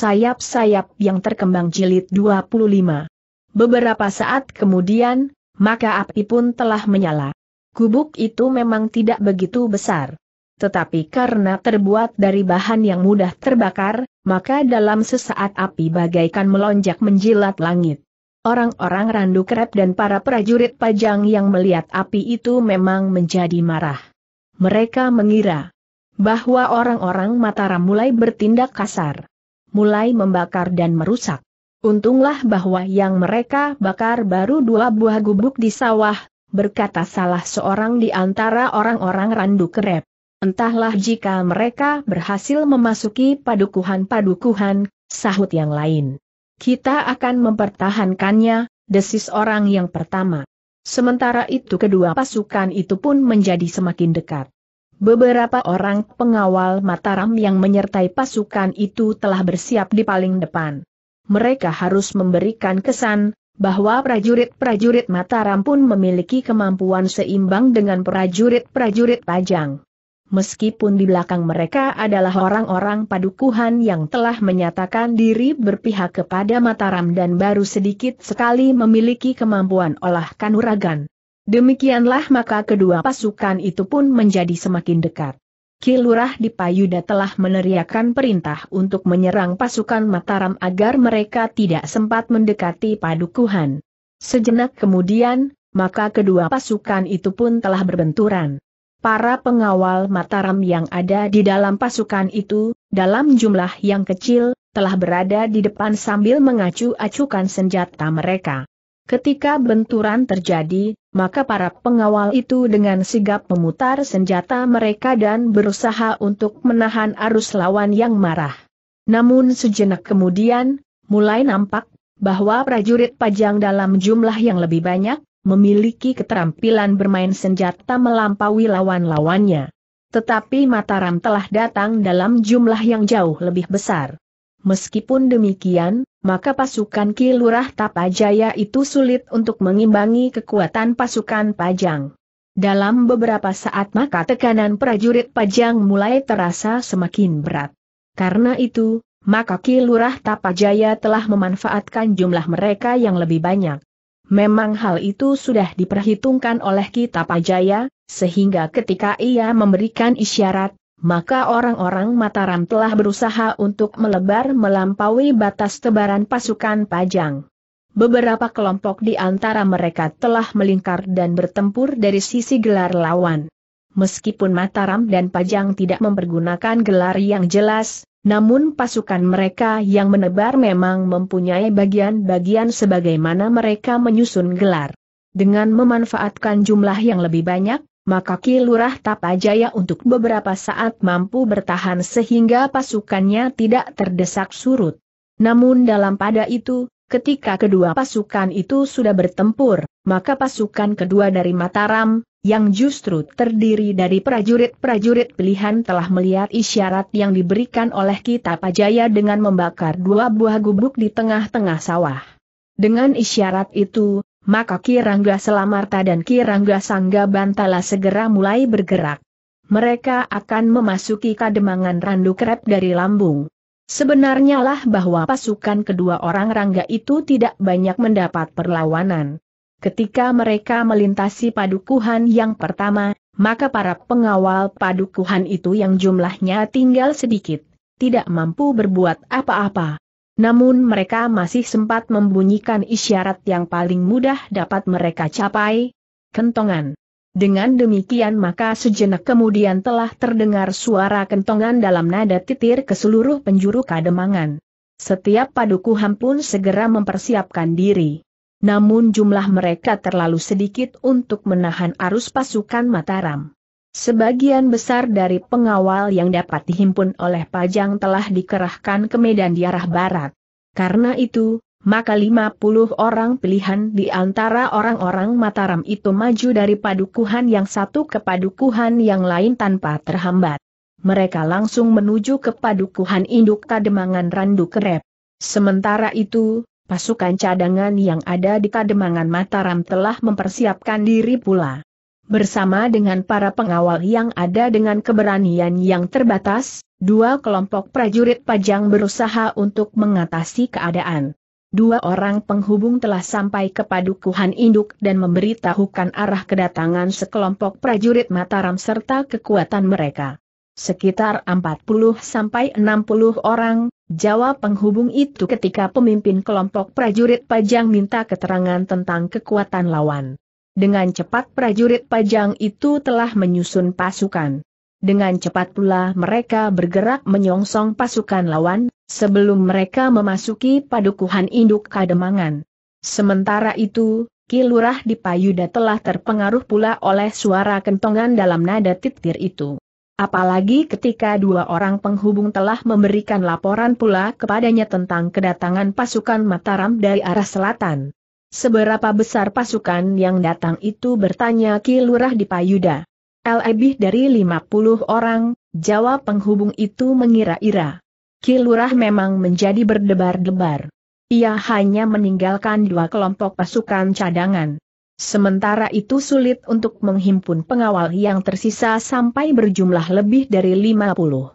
Sayap-sayap yang terkembang jilid 25. Beberapa saat kemudian, maka api pun telah menyala. Gubuk itu memang tidak begitu besar. Tetapi karena terbuat dari bahan yang mudah terbakar, maka dalam sesaat api bagaikan melonjak menjilat langit. Orang-orang Randu Kerep dan para prajurit Pajang yang melihat api itu memang menjadi marah. Mereka mengira bahwa orang-orang Mataram mulai bertindak kasar, mulai membakar dan merusak. Untunglah bahwa yang mereka bakar baru 2 buah gubuk di sawah, berkata salah seorang di antara orang-orang Randu Kerep. Entahlah jika mereka berhasil memasuki padukuhan-padukuhan, sahut yang lain. Kita akan mempertahankannya, desis orang yang pertama. Sementara itu kedua pasukan itu pun menjadi semakin dekat. Beberapa orang pengawal Mataram yang menyertai pasukan itu telah bersiap di paling depan. Mereka harus memberikan kesan bahwa prajurit-prajurit Mataram pun memiliki kemampuan seimbang dengan prajurit-prajurit Pajang. Meskipun di belakang mereka adalah orang-orang padukuhan yang telah menyatakan diri berpihak kepada Mataram dan baru sedikit sekali memiliki kemampuan olah kanuragan. Demikianlah maka kedua pasukan itu pun menjadi semakin dekat. Ki Lurah Dipayuda telah meneriakkan perintah untuk menyerang pasukan Mataram agar mereka tidak sempat mendekati padukuhan. Sejenak kemudian, maka kedua pasukan itu pun telah berbenturan. Para pengawal Mataram yang ada di dalam pasukan itu, dalam jumlah yang kecil, telah berada di depan sambil mengacu-acukan senjata mereka. Ketika benturan terjadi, maka para pengawal itu dengan sigap memutar senjata mereka dan berusaha untuk menahan arus lawan yang marah. Namun sejenak kemudian, mulai nampak bahwa prajurit Pajang dalam jumlah yang lebih banyak, memiliki keterampilan bermain senjata melampaui lawan-lawannya. Tetapi Mataram telah datang dalam jumlah yang jauh lebih besar. Meskipun demikian, maka pasukan Ki Lurah Tapajaya itu sulit untuk mengimbangi kekuatan pasukan Pajang. Dalam beberapa saat maka tekanan prajurit Pajang mulai terasa semakin berat. Karena itu, maka Ki Lurah Tapajaya telah memanfaatkan jumlah mereka yang lebih banyak. Memang hal itu sudah diperhitungkan oleh Ki Tapajaya, sehingga ketika ia memberikan isyarat, maka orang-orang Mataram telah berusaha untuk melebar melampaui batas tebaran pasukan Pajang. Beberapa kelompok di antara mereka telah melingkar dan bertempur dari sisi gelar lawan. Meskipun Mataram dan Pajang tidak mempergunakan gelar yang jelas, namun pasukan mereka yang menebar memang mempunyai bagian-bagian sebagaimana mereka menyusun gelar. Dengan memanfaatkan jumlah yang lebih banyak, maka Ki Lurah Tapajaya untuk beberapa saat mampu bertahan sehingga pasukannya tidak terdesak surut. Namun dalam pada itu, ketika kedua pasukan itu sudah bertempur, maka pasukan kedua dari Mataram, yang justru terdiri dari prajurit-prajurit pilihan telah melihat isyarat yang diberikan oleh Ki Tapajaya dengan membakar 2 buah gubuk di tengah-tengah sawah. Dengan isyarat itu, maka Ki Rangga Selamarta dan Ki Rangga Sangga Bantala segera mulai bergerak. Mereka akan memasuki Kademangan Randu Kerep dari lambung. Sebenarnya lah bahwa pasukan kedua orang Rangga itu tidak banyak mendapat perlawanan. Ketika mereka melintasi padukuhan yang pertama, maka para pengawal padukuhan itu yang jumlahnya tinggal sedikit, tidak mampu berbuat apa-apa. Namun mereka masih sempat membunyikan isyarat yang paling mudah dapat mereka capai, kentongan. Dengan demikian maka sejenak kemudian telah terdengar suara kentongan dalam nada titir ke seluruh penjuru Kademangan. Setiap padukuhan pun segera mempersiapkan diri. Namun jumlah mereka terlalu sedikit untuk menahan arus pasukan Mataram. Sebagian besar dari pengawal yang dapat dihimpun oleh Pajang telah dikerahkan ke medan di arah barat. Karena itu, maka 50 orang pilihan di antara orang-orang Mataram itu maju dari padukuhan yang satu ke padukuhan yang lain tanpa terhambat. Mereka langsung menuju ke padukuhan induk Kademangan Randu Kerep. Sementara itu, pasukan cadangan yang ada di Kademangan Mataram telah mempersiapkan diri pula. Bersama dengan para pengawal yang ada dengan keberanian yang terbatas, dua kelompok prajurit Pajang berusaha untuk mengatasi keadaan. Dua orang penghubung telah sampai ke Padukuhan Induk dan memberitahukan arah kedatangan sekelompok prajurit Mataram serta kekuatan mereka. Sekitar 40-60 orang, jawab penghubung itu ketika pemimpin kelompok prajurit Pajang minta keterangan tentang kekuatan lawan. Dengan cepat prajurit Pajang itu telah menyusun pasukan. Dengan cepat pula mereka bergerak menyongsong pasukan lawan, sebelum mereka memasuki Padukuhan Induk Kademangan. Sementara itu, Ki Lurah Dipayuda telah terpengaruh pula oleh suara kentongan dalam nada titir itu. Apalagi ketika dua orang penghubung telah memberikan laporan pula kepadanya tentang kedatangan pasukan Mataram dari arah selatan. Seberapa besar pasukan yang datang itu, bertanya Ki Lurah Dipayuda. Lebih dari 50 orang, jawab penghubung itu mengira-ira. Ki Lurah memang menjadi berdebar-debar. Ia hanya meninggalkan dua kelompok pasukan cadangan. Sementara itu sulit untuk menghimpun pengawal yang tersisa sampai berjumlah lebih dari 50.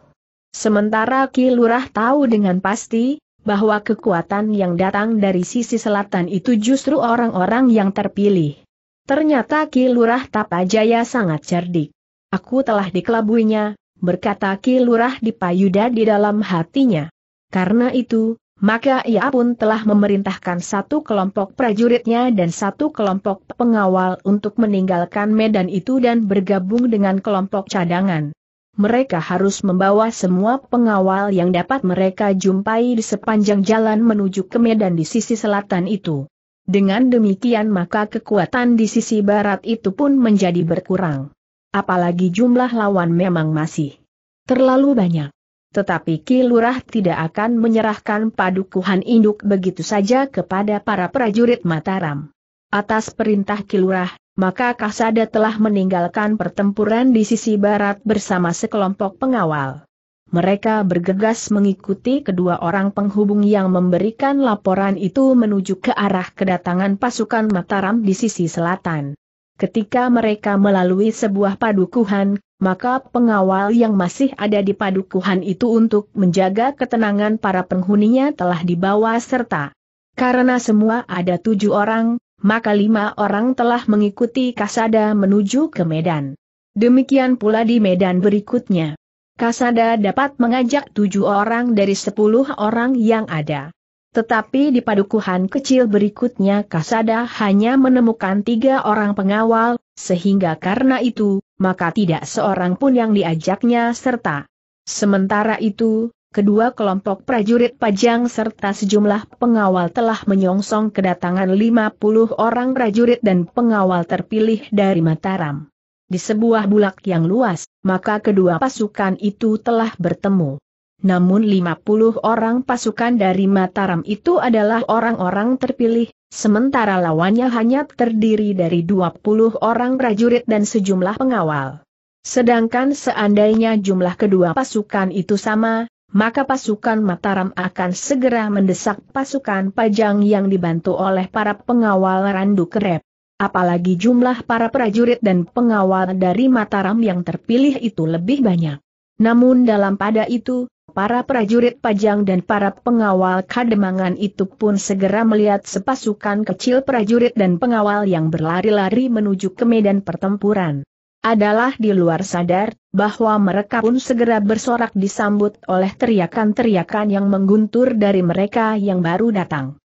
Sementara Ki Lurah tahu dengan pasti bahwa kekuatan yang datang dari sisi selatan itu justru orang-orang yang terpilih. Ternyata Ki Lurah Tapajaya sangat cerdik. Aku telah dikelabuinya, berkata Ki Lurah Dipayuda di dalam hatinya. Karena itu, maka ia pun telah memerintahkan satu kelompok prajuritnya dan satu kelompok pengawal untuk meninggalkan medan itu dan bergabung dengan kelompok cadangan. Mereka harus membawa semua pengawal yang dapat mereka jumpai di sepanjang jalan menuju ke medan di sisi selatan itu. Dengan demikian maka kekuatan di sisi barat itu pun menjadi berkurang. Apalagi jumlah lawan memang masih terlalu banyak. Tetapi Ki Lurah tidak akan menyerahkan Padukuhan Induk begitu saja kepada para prajurit Mataram. Atas perintah Ki Lurah, maka Kasada telah meninggalkan pertempuran di sisi barat bersama sekelompok pengawal. Mereka bergegas mengikuti kedua orang penghubung yang memberikan laporan itu menuju ke arah kedatangan pasukan Mataram di sisi selatan. Ketika mereka melalui sebuah padukuhan, maka pengawal yang masih ada di padukuhan itu untuk menjaga ketenangan para penghuninya telah dibawa serta. Karena semua ada 7 orang, maka 5 orang telah mengikuti Kasada menuju ke medan. Demikian pula di medan berikutnya. Kasada dapat mengajak 7 orang dari 10 orang yang ada. Tetapi di padukuhan kecil berikutnya Kasada hanya menemukan 3 orang pengawal, sehingga karena itu, maka tidak seorang pun yang diajaknya serta. Sementara itu, kedua kelompok prajurit Pajang serta sejumlah pengawal telah menyongsong kedatangan 50 orang prajurit dan pengawal terpilih dari Mataram. Di sebuah bulak yang luas, maka kedua pasukan itu telah bertemu. Namun 50 orang pasukan dari Mataram itu adalah orang-orang terpilih, sementara lawannya hanya terdiri dari 20 orang prajurit dan sejumlah pengawal. Sedangkan seandainya jumlah kedua pasukan itu sama, maka pasukan Mataram akan segera mendesak pasukan Pajang yang dibantu oleh para pengawal Randu Kerep. Apalagi jumlah para prajurit dan pengawal dari Mataram yang terpilih itu lebih banyak. Namun dalam pada itu, para prajurit Pajang dan para pengawal Kademangan itu pun segera melihat sepasukan kecil prajurit dan pengawal yang berlari-lari menuju ke medan pertempuran. Adalah di luar sadar, bahwa mereka pun segera bersorak disambut oleh teriakan-teriakan yang mengguntur dari mereka yang baru datang.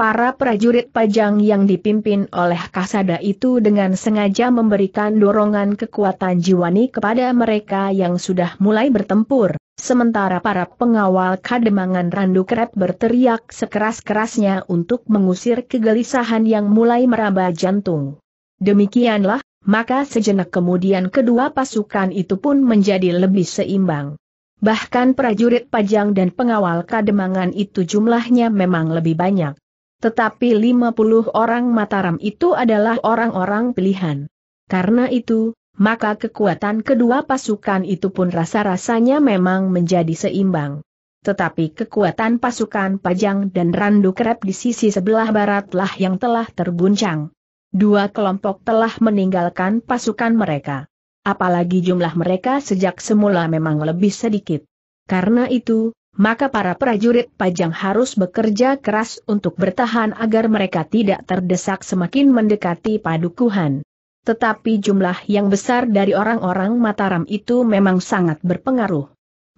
Para prajurit Pajang yang dipimpin oleh Kasada itu dengan sengaja memberikan dorongan kekuatan jiwani kepada mereka yang sudah mulai bertempur, sementara para pengawal Kademangan Randu Kerep berteriak sekeras-kerasnya untuk mengusir kegelisahan yang mulai meraba jantung. Demikianlah, maka sejenak kemudian kedua pasukan itu pun menjadi lebih seimbang. Bahkan prajurit Pajang dan pengawal Kademangan itu jumlahnya memang lebih banyak. Tetapi 50 orang Mataram itu adalah orang-orang pilihan. Karena itu, maka kekuatan kedua pasukan itu pun rasa-rasanya memang menjadi seimbang. Tetapi kekuatan pasukan Pajang dan Randu Kerep di sisi sebelah baratlah yang telah terguncang. Dua kelompok telah meninggalkan pasukan mereka. Apalagi jumlah mereka sejak semula memang lebih sedikit. Karena itu, maka para prajurit Pajang harus bekerja keras untuk bertahan agar mereka tidak terdesak semakin mendekati padukuhan. Tetapi jumlah yang besar dari orang-orang Mataram itu memang sangat berpengaruh.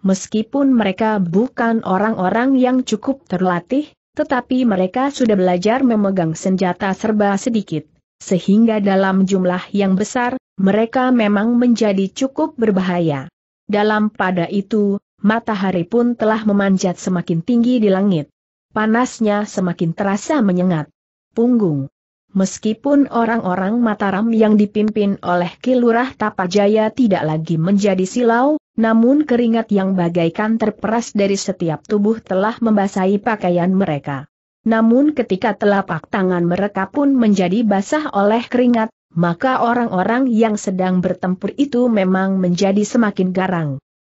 Meskipun mereka bukan orang-orang yang cukup terlatih, tetapi mereka sudah belajar memegang senjata serba sedikit. Sehingga dalam jumlah yang besar, mereka memang menjadi cukup berbahaya. Dalam pada itu, matahari pun telah memanjat semakin tinggi di langit. Panasnya semakin terasa menyengat. Punggung. Meskipun orang-orang Mataram yang dipimpin oleh Ki Lurah Tapajaya tidak lagi menjadi silau, namun keringat yang bagaikan terperas dari setiap tubuh telah membasahi pakaian mereka. Namun ketika telapak tangan mereka pun menjadi basah oleh keringat, maka orang-orang yang sedang bertempur itu memang menjadi semakin garang.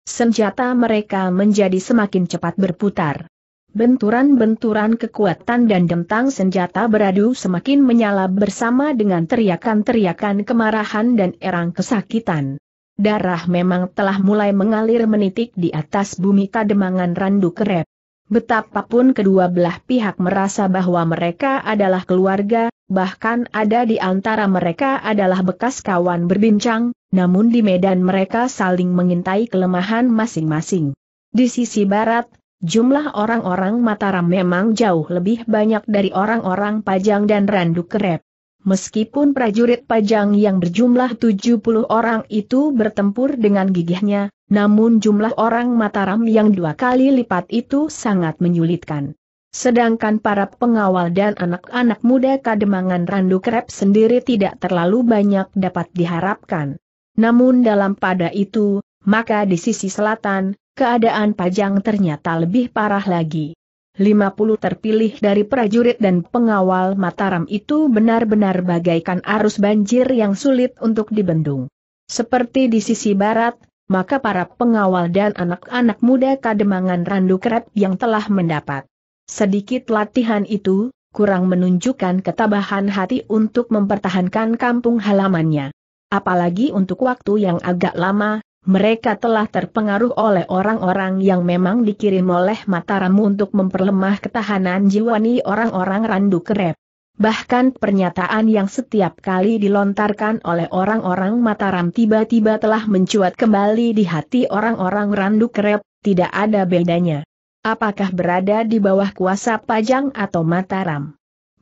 Senjata mereka menjadi semakin cepat berputar. Benturan-benturan kekuatan dan dentang senjata beradu semakin menyala bersama dengan teriakan-teriakan kemarahan dan erang kesakitan. Darah memang telah mulai mengalir menitik di atas bumi Kademangan Randu Kerep. Betapapun kedua belah pihak merasa bahwa mereka adalah keluarga, bahkan ada di antara mereka adalah bekas kawan berbincang, namun di medan mereka saling mengintai kelemahan masing-masing. Di sisi barat, jumlah orang-orang Mataram memang jauh lebih banyak dari orang-orang Pajang dan Randu Kerep. Meskipun prajurit Pajang yang berjumlah 70 orang itu bertempur dengan gigihnya, namun jumlah orang Mataram yang dua kali lipat itu sangat menyulitkan. Sedangkan para pengawal dan anak-anak muda Kademangan Randu Kerep sendiri tidak terlalu banyak dapat diharapkan. Namun dalam pada itu, maka di sisi selatan, keadaan Pajang ternyata lebih parah lagi. 50 terpilih dari prajurit dan pengawal Mataram itu benar-benar bagaikan arus banjir yang sulit untuk dibendung. Seperti di sisi barat, maka para pengawal dan anak-anak muda Kademangan Randu Kerep yang telah mendapat sedikit latihan itu, kurang menunjukkan ketabahan hati untuk mempertahankan kampung halamannya. Apalagi untuk waktu yang agak lama, mereka telah terpengaruh oleh orang-orang yang memang dikirim oleh Mataram untuk memperlemah ketahanan jiwani orang-orang Randu Kerep. Bahkan pernyataan yang setiap kali dilontarkan oleh orang-orang Mataram tiba-tiba telah mencuat kembali di hati orang-orang Randu Kerep, tidak ada bedanya. Apakah berada di bawah kuasa Pajang atau Mataram?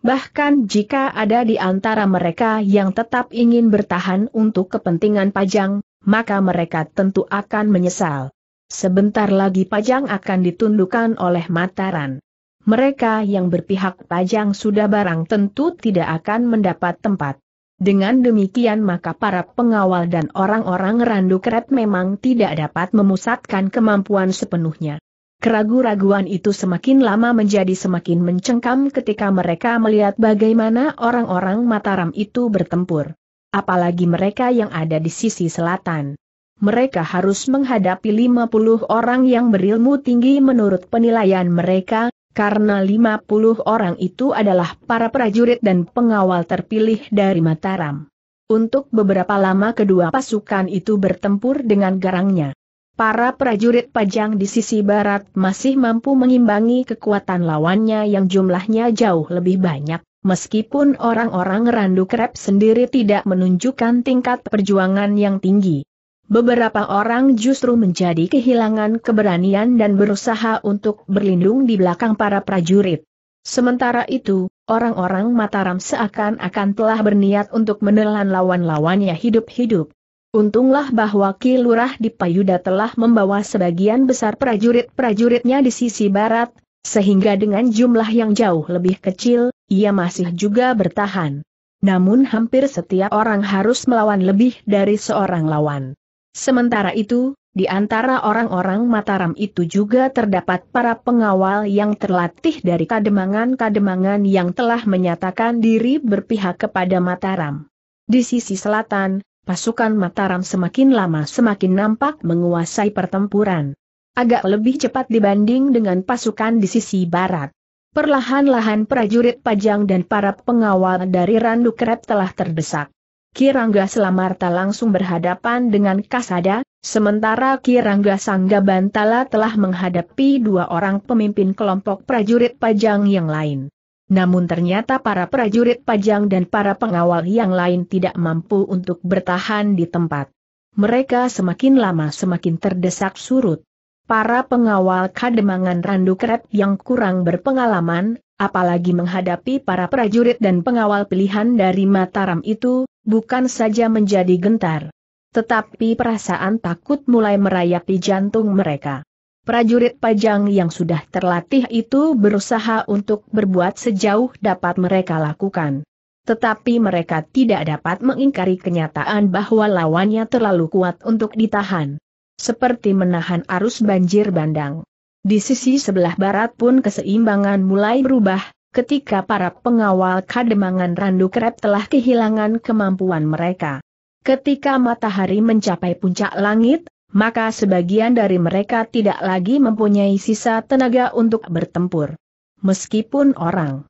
Bahkan jika ada di antara mereka yang tetap ingin bertahan untuk kepentingan Pajang, maka mereka tentu akan menyesal. Sebentar lagi Pajang akan ditundukkan oleh Mataram. Mereka yang berpihak Pajang sudah barang tentu tidak akan mendapat tempat. Dengan demikian maka para pengawal dan orang-orang Randu Kerep memang tidak dapat memusatkan kemampuan sepenuhnya. Keraguan-raguan itu semakin lama menjadi semakin mencengkam ketika mereka melihat bagaimana orang-orang Mataram itu bertempur. Apalagi mereka yang ada di sisi selatan. Mereka harus menghadapi 50 orang yang berilmu tinggi menurut penilaian mereka, karena 50 orang itu adalah para prajurit dan pengawal terpilih dari Mataram. Untuk beberapa lama kedua pasukan itu bertempur dengan garangnya. Para prajurit Pajang di sisi barat masih mampu mengimbangi kekuatan lawannya yang jumlahnya jauh lebih banyak, meskipun orang-orang Randu Kerep sendiri tidak menunjukkan tingkat perjuangan yang tinggi. Beberapa orang justru menjadi kehilangan keberanian dan berusaha untuk berlindung di belakang para prajurit. Sementara itu, orang-orang Mataram seakan-akan telah berniat untuk menelan lawan-lawannya hidup-hidup. Untunglah bahwa Ki Lurah Dipayuda telah membawa sebagian besar prajurit-prajuritnya di sisi barat, sehingga dengan jumlah yang jauh lebih kecil, ia masih juga bertahan. Namun hampir setiap orang harus melawan lebih dari seorang lawan. Sementara itu, di antara orang-orang Mataram itu juga terdapat para pengawal yang terlatih dari kademangan-kademangan yang telah menyatakan diri berpihak kepada Mataram. Di sisi selatan, pasukan Mataram semakin lama semakin nampak menguasai pertempuran. Agak lebih cepat dibanding dengan pasukan di sisi barat. perlahan-lahan prajurit Pajang dan para pengawal dari Randu Kerep telah terdesak. Ki Rangga Selamarta langsung berhadapan dengan Kasada, sementara Ki Rangga Sangga Bantala telah menghadapi dua orang pemimpin kelompok prajurit Pajang yang lain. Namun ternyata para prajurit Pajang dan para pengawal yang lain tidak mampu untuk bertahan di tempat. Mereka semakin lama semakin terdesak surut. Para pengawal Kademangan Randu Kerep yang kurang berpengalaman, apalagi menghadapi para prajurit dan pengawal pilihan dari Mataram itu, bukan saja menjadi gentar. Tetapi perasaan takut mulai merayapi jantung mereka. Prajurit Pajang yang sudah terlatih itu berusaha untuk berbuat sejauh dapat mereka lakukan. Tetapi mereka tidak dapat mengingkari kenyataan bahwa lawannya terlalu kuat untuk ditahan. Seperti menahan arus banjir bandang. Di sisi sebelah barat pun keseimbangan mulai berubah, ketika para pengawal Kademangan Randu Kerep telah kehilangan kemampuan mereka. Ketika matahari mencapai puncak langit, maka sebagian dari mereka tidak lagi mempunyai sisa tenaga untuk bertempur. Meskipun orang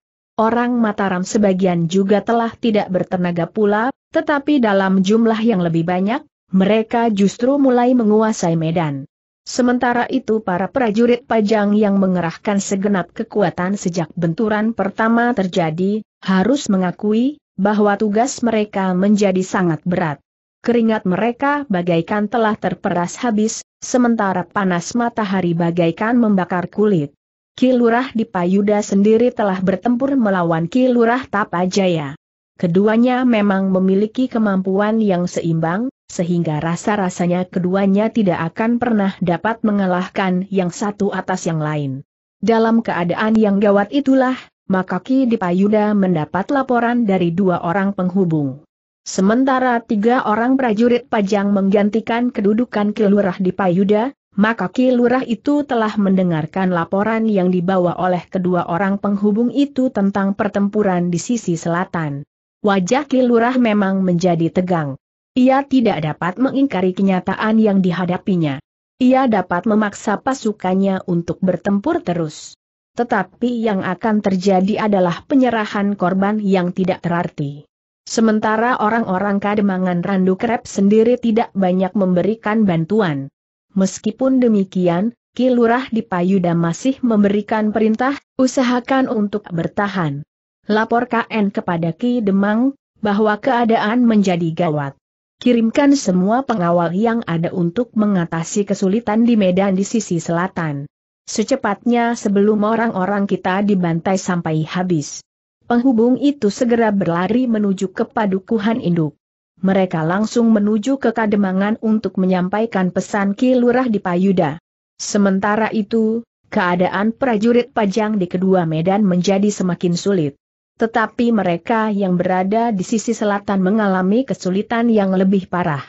Mataram sebagian juga telah tidak bertenaga pula, tetapi dalam jumlah yang lebih banyak, mereka justru mulai menguasai medan. Sementara itu para prajurit Pajang yang mengerahkan segenap kekuatan sejak benturan pertama terjadi, harus mengakui bahwa tugas mereka menjadi sangat berat. Keringat mereka bagaikan telah terperas habis, sementara panas matahari bagaikan membakar kulit. Ki Lurah Dipayuda sendiri telah bertempur melawan Ki Lurah Tapajaya. Keduanya memang memiliki kemampuan yang seimbang, sehingga rasa-rasanya keduanya tidak akan pernah dapat mengalahkan yang satu atas yang lain. Dalam keadaan yang gawat itulah, maka Ki Dipayuda mendapat laporan dari dua orang penghubung. Sementara tiga orang prajurit Pajang menggantikan kedudukan Ki Lurah Dipayuda, maka Ki Lurah itu telah mendengarkan laporan yang dibawa oleh kedua orang penghubung itu tentang pertempuran di sisi selatan. Wajah Ki Lurah memang menjadi tegang. Ia tidak dapat mengingkari kenyataan yang dihadapinya. Ia dapat memaksa pasukannya untuk bertempur terus. Tetapi yang akan terjadi adalah penyerahan korban yang tidak terarti. Sementara orang-orang Kademangan Randu Kerep sendiri tidak banyak memberikan bantuan. Meskipun demikian, Ki Lurah Dipayuda masih memberikan perintah, usahakan untuk bertahan. Lapor KN kepada Ki Demang, bahwa keadaan menjadi gawat. Kirimkan semua pengawal yang ada untuk mengatasi kesulitan di medan di sisi selatan. Secepatnya sebelum orang-orang kita dibantai sampai habis. Penghubung itu segera berlari menuju ke Padukuhan Induk. Mereka langsung menuju ke Kademangan untuk menyampaikan pesan Ki Lurah Dipayuda. Sementara itu, keadaan prajurit Pajang di kedua medan menjadi semakin sulit. Tetapi mereka yang berada di sisi selatan mengalami kesulitan yang lebih parah.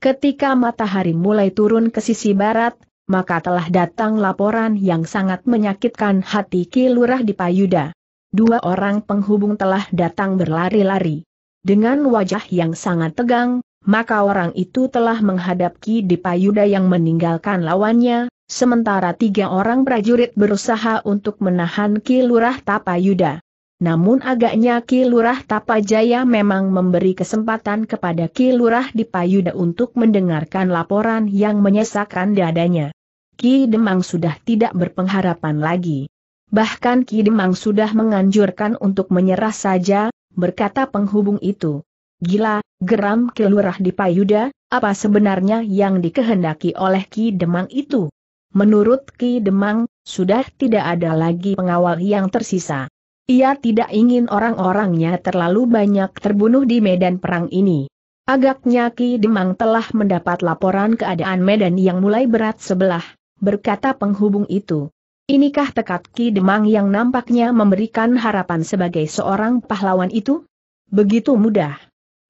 Ketika matahari mulai turun ke sisi barat, maka telah datang laporan yang sangat menyakitkan hati Ki Lurah Dipayuda. Dua orang penghubung telah datang berlari-lari. Dengan wajah yang sangat tegang, maka orang itu telah menghadap Ki Dipayuda yang meninggalkan lawannya, sementara tiga orang prajurit berusaha untuk menahan Ki Lurah Tapayuda. Namun agaknya Ki Lurah Tapajaya memang memberi kesempatan kepada Ki Lurah Dipayuda untuk mendengarkan laporan yang menyesakkan dadanya. Ki Demang sudah tidak berpengharapan lagi. Bahkan Ki Demang sudah menganjurkan untuk menyerah saja, berkata penghubung itu. Gila, geram Ki Lurah Dipayuda, apa sebenarnya yang dikehendaki oleh Ki Demang itu? Menurut Ki Demang, sudah tidak ada lagi pengawal yang tersisa. Ia tidak ingin orang-orangnya terlalu banyak terbunuh di medan perang ini. Agaknya Ki Demang telah mendapat laporan keadaan medan yang mulai berat sebelah, berkata penghubung itu. Inikah tekad Ki Demang yang nampaknya memberikan harapan sebagai seorang pahlawan itu? Begitu mudah.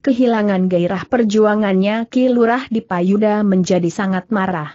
Kehilangan gairah perjuangannya Ki Lurah Dipayuda menjadi sangat marah.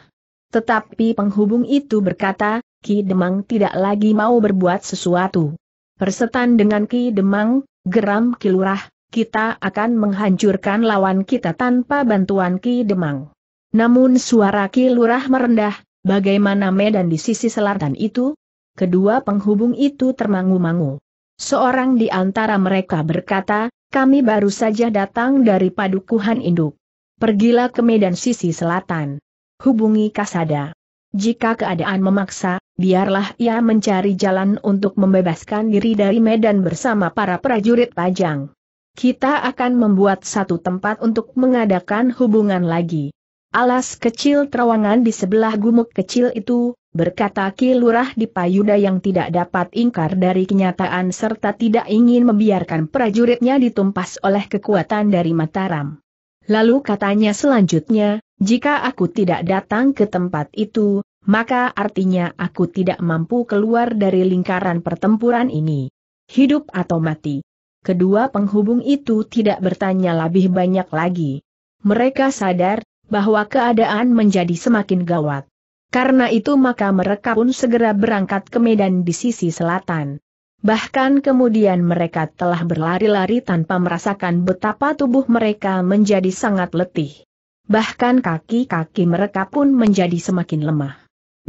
Tetapi penghubung itu berkata, Ki Demang tidak lagi mau berbuat sesuatu. Persetan dengan Ki Demang, geram Ki Lurah, kita akan menghancurkan lawan kita tanpa bantuan Ki Demang. Namun suara Ki Lurah merendah. Bagaimana medan di sisi selatan itu? kedua penghubung itu termangu-mangu. Seorang di antara mereka berkata, "Kami baru saja datang dari Padukuhan Induk. Pergilah ke medan sisi selatan. Hubungi Kasada. Jika keadaan memaksa, biarlah ia mencari jalan untuk membebaskan diri dari medan bersama para prajurit Pajang. Kita akan membuat satu tempat untuk mengadakan hubungan lagi." Alas kecil Trawangan di sebelah gumuk kecil itu, berkata Ki Lurah Dipayuda yang tidak dapat ingkar dari kenyataan serta tidak ingin membiarkan prajuritnya ditumpas oleh kekuatan dari Mataram. Lalu katanya selanjutnya, "Jika aku tidak datang ke tempat itu, maka artinya aku tidak mampu keluar dari lingkaran pertempuran ini. Hidup atau mati." Kedua penghubung itu tidak bertanya lebih banyak lagi. Mereka sadar bahwa keadaan menjadi semakin gawat. Karena itu maka mereka pun segera berangkat ke medan di sisi selatan. Bahkan kemudian mereka telah berlari-lari tanpa merasakan betapa tubuh mereka menjadi sangat letih. Bahkan kaki-kaki mereka pun menjadi semakin lemah.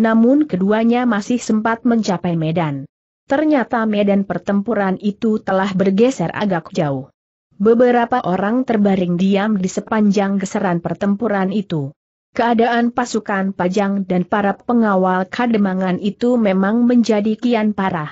Namun keduanya masih sempat mencapai medan. Ternyata medan pertempuran itu telah bergeser agak jauh. Beberapa orang terbaring diam di sepanjang geseran pertempuran itu. Keadaan pasukan Pajang dan para pengawal Kademangan itu memang menjadi kian parah.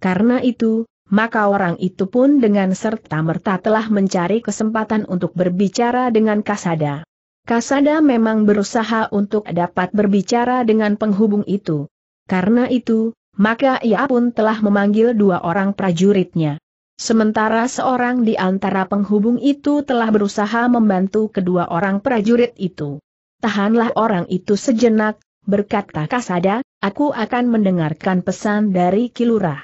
Karena itu, maka orang itu pun dengan serta-merta telah mencari kesempatan untuk berbicara dengan Kasada. Kasada memang berusaha untuk dapat berbicara dengan penghubung itu. Karena itu, maka ia pun telah memanggil dua orang prajuritnya. Sementara seorang di antara penghubung itu telah berusaha membantu kedua orang prajurit itu. "Tahanlah orang itu sejenak," berkata Kasada, "aku akan mendengarkan pesan dari Ki Lurah."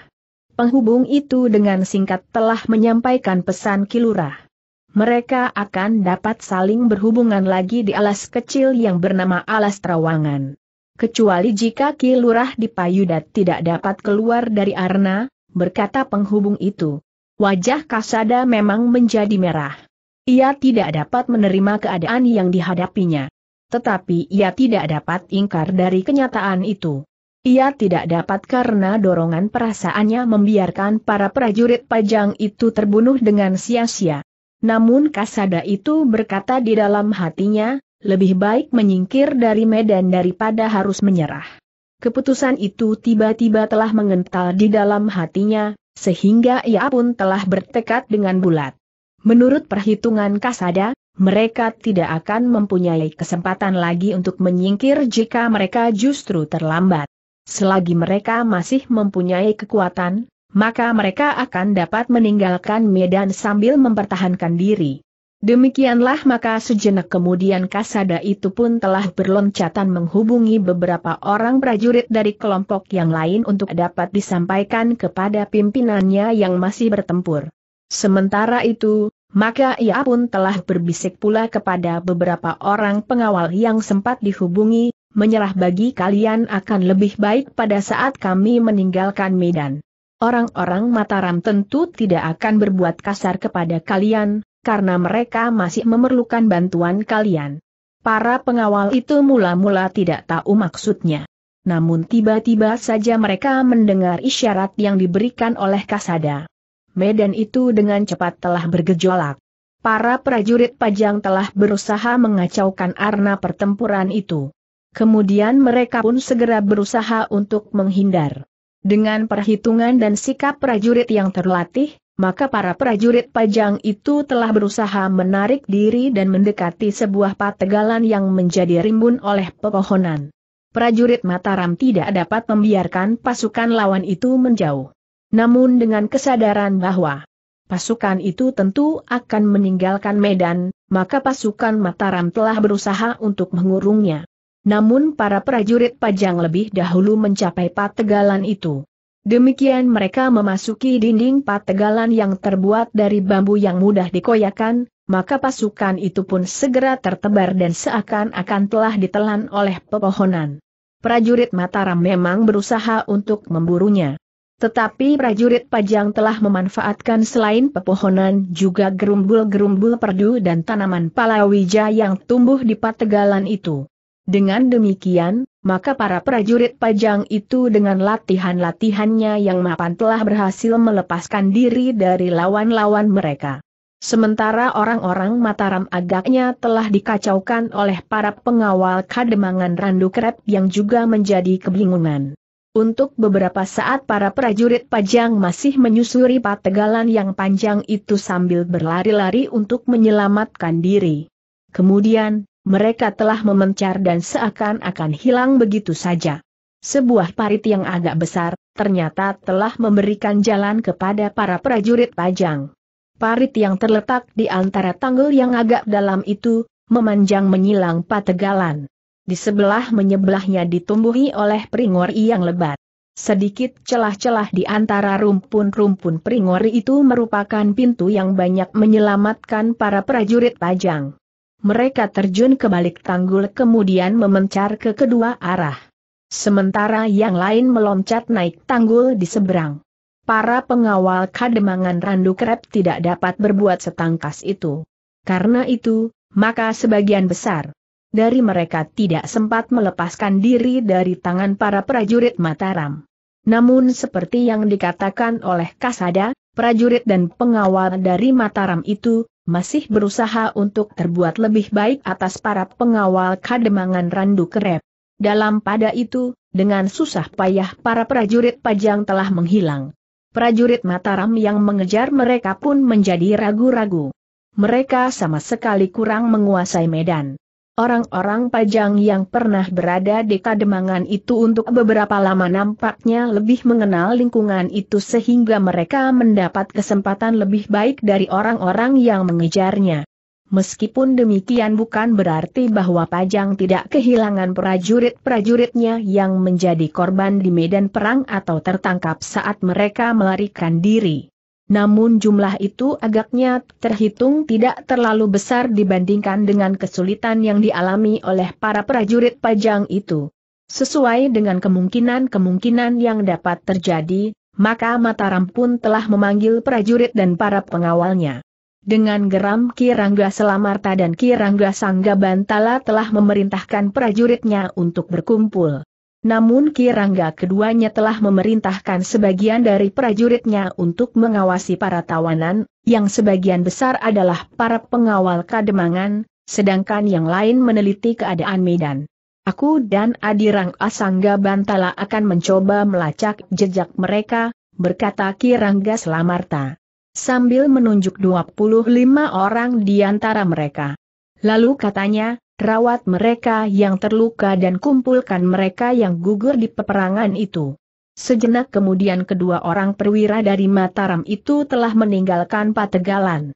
Penghubung itu dengan singkat telah menyampaikan pesan Ki Lurah. Mereka akan dapat saling berhubungan lagi di alas kecil yang bernama Alas Trawangan. "Kecuali jika Ki Lurah Dipayuda tidak dapat keluar dari arena," berkata penghubung itu. Wajah Kasada memang menjadi merah. Ia tidak dapat menerima keadaan yang dihadapinya. Tetapi ia tidak dapat ingkar dari kenyataan itu. Ia tidak dapat karena dorongan perasaannya membiarkan para prajurit Pajang itu terbunuh dengan sia-sia. Namun Kasada itu berkata di dalam hatinya, lebih baik menyingkir dari medan daripada harus menyerah. Keputusan itu tiba-tiba telah mengental di dalam hatinya, sehingga ia pun telah bertekad dengan bulat. Menurut perhitungan Kasada, mereka tidak akan mempunyai kesempatan lagi untuk menyingkir jika mereka justru terlambat. Selagi mereka masih mempunyai kekuatan, maka mereka akan dapat meninggalkan medan sambil mempertahankan diri. Demikianlah maka sejenak kemudian Kasada itu pun telah berloncatan menghubungi beberapa orang prajurit dari kelompok yang lain untuk dapat disampaikan kepada pimpinannya yang masih bertempur. Sementara itu, maka ia pun telah berbisik pula kepada beberapa orang pengawal yang sempat dihubungi, "Menyerah bagi kalian akan lebih baik pada saat kami meninggalkan medan. Orang-orang Mataram tentu tidak akan berbuat kasar kepada kalian, karena mereka masih memerlukan bantuan kalian." Para pengawal itu mula-mula tidak tahu maksudnya. Namun tiba-tiba saja mereka mendengar isyarat yang diberikan oleh Kasada. Medan itu dengan cepat telah bergejolak. Para prajurit Pajang telah berusaha mengacaukan arena pertempuran itu. Kemudian mereka pun segera berusaha untuk menghindar. Dengan perhitungan dan sikap prajurit yang terlatih, maka para prajurit Pajang itu telah berusaha menarik diri dan mendekati sebuah pategalan yang menjadi rimbun oleh pepohonan. Prajurit Mataram tidak dapat membiarkan pasukan lawan itu menjauh. Namun dengan kesadaran bahwa pasukan itu tentu akan meninggalkan medan, maka pasukan Mataram telah berusaha untuk mengurungnya. Namun para prajurit Pajang lebih dahulu mencapai pategalan itu. Demikian mereka memasuki dinding pategalan yang terbuat dari bambu yang mudah dikoyakan, maka pasukan itu pun segera tertebar dan seakan-akan telah ditelan oleh pepohonan. Prajurit Mataram memang berusaha untuk memburunya. Tetapi prajurit Pajang telah memanfaatkan selain pepohonan juga gerumbul-gerumbul perdu dan tanaman palawija yang tumbuh di pategalan itu. Dengan demikian, maka para prajurit Pajang itu dengan latihan-latihannya yang mapan telah berhasil melepaskan diri dari lawan-lawan mereka. Sementara orang-orang Mataram agaknya telah dikacaukan oleh para pengawal Kademangan Randu Kerep yang juga menjadi kebingungan. Untuk beberapa saat para prajurit Pajang masih menyusuri pategalan yang panjang itu sambil berlari-lari untuk menyelamatkan diri. Kemudian, mereka telah memencar dan seakan-akan hilang begitu saja. Sebuah parit yang agak besar, ternyata telah memberikan jalan kepada para prajurit Pajang. Parit yang terletak di antara tanggul yang agak dalam itu, memanjang menyilang pategalan. Di sebelah menyebelahnya ditumbuhi oleh pringori yang lebat. Sedikit celah-celah di antara rumpun-rumpun pringori itu merupakan pintu yang banyak menyelamatkan para prajurit Pajang. Mereka terjun ke balik tanggul kemudian memencar ke kedua arah. Sementara yang lain meloncat naik tanggul di seberang. Para pengawal Kademangan Randu Kerep tidak dapat berbuat setangkas itu. Karena itu, maka sebagian besar dari mereka tidak sempat melepaskan diri dari tangan para prajurit Mataram. Namun seperti yang dikatakan oleh Kasada, prajurit dan pengawal dari Mataram itu masih berusaha untuk terbuat lebih baik atas para pengawal Kademangan Randu Kerep. Dalam pada itu, dengan susah payah para prajurit Pajang telah menghilang. Prajurit Mataram yang mengejar mereka pun menjadi ragu-ragu. Mereka sama sekali kurang menguasai medan. Orang-orang Pajang yang pernah berada di Kademangan itu untuk beberapa lama nampaknya lebih mengenal lingkungan itu sehingga mereka mendapat kesempatan lebih baik dari orang-orang yang mengejarnya. Meskipun demikian bukan berarti bahwa Pajang tidak kehilangan prajurit-prajuritnya yang menjadi korban di medan perang atau tertangkap saat mereka melarikan diri. Namun jumlah itu agaknya terhitung tidak terlalu besar dibandingkan dengan kesulitan yang dialami oleh para prajurit Pajang itu. Sesuai dengan kemungkinan-kemungkinan yang dapat terjadi, maka Mataram pun telah memanggil prajurit dan para pengawalnya. Dengan geram Ki Rangga Selamarta dan Ki Rangga Sangga Bantala telah memerintahkan prajuritnya untuk berkumpul. Namun Ki Rangga keduanya telah memerintahkan sebagian dari prajuritnya untuk mengawasi para tawanan, yang sebagian besar adalah para pengawal Kademangan, sedangkan yang lain meneliti keadaan medan. Aku dan Adi Rangga Sangga Bantala akan mencoba melacak jejak mereka, berkata Ki Rangga Selamarta, sambil menunjuk 25 orang di antara mereka. Lalu katanya, rawat mereka yang terluka dan kumpulkan mereka yang gugur di peperangan itu. Sejenak kemudian kedua orang perwira dari Mataram itu telah meninggalkan pategalan.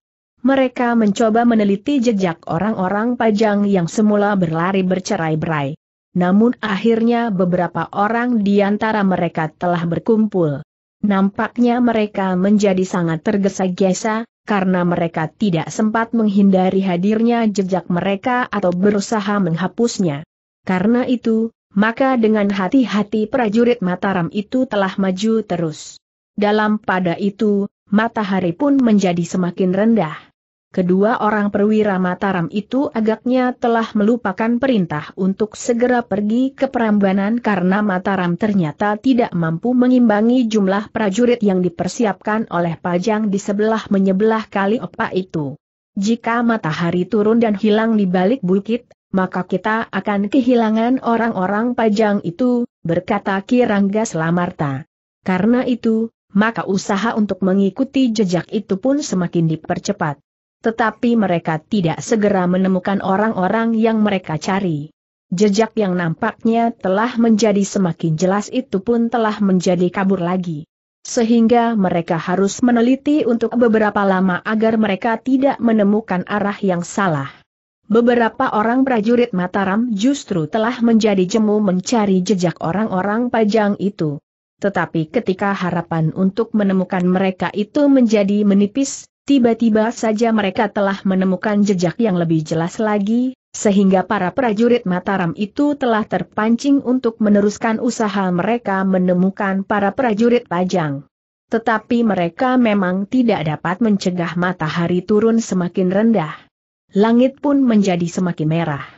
Mereka mencoba meneliti jejak orang-orang Pajang yang semula berlari bercerai-berai. Namun akhirnya beberapa orang di antara mereka telah berkumpul. Nampaknya mereka menjadi sangat tergesa-gesa, karena mereka tidak sempat menghindari hadirnya jejak mereka atau berusaha menghapusnya. Karena itu, maka dengan hati-hati prajurit Mataram itu telah maju terus. Dalam pada itu, matahari pun menjadi semakin rendah. Kedua orang perwira Mataram itu agaknya telah melupakan perintah untuk segera pergi ke Prambanan karena Mataram ternyata tidak mampu mengimbangi jumlah prajurit yang dipersiapkan oleh Pajang di sebelah menyebelah Kali Opak itu. Jika matahari turun dan hilang di balik bukit, maka kita akan kehilangan orang-orang Pajang itu, berkata Ki Rangga Selamarta. Karena itu, maka usaha untuk mengikuti jejak itu pun semakin dipercepat. Tetapi mereka tidak segera menemukan orang-orang yang mereka cari. Jejak yang nampaknya telah menjadi semakin jelas itu pun telah menjadi kabur lagi. Sehingga mereka harus meneliti untuk beberapa lama agar mereka tidak menemukan arah yang salah. Beberapa orang prajurit Mataram justru telah menjadi jemu mencari jejak orang-orang Pajang itu. Tetapi ketika harapan untuk menemukan mereka itu menjadi menipis, tiba-tiba saja mereka telah menemukan jejak yang lebih jelas lagi, sehingga para prajurit Mataram itu telah terpancing untuk meneruskan usaha mereka menemukan para prajurit Pajang. Tetapi mereka memang tidak dapat mencegah matahari turun semakin rendah. Langit pun menjadi semakin merah.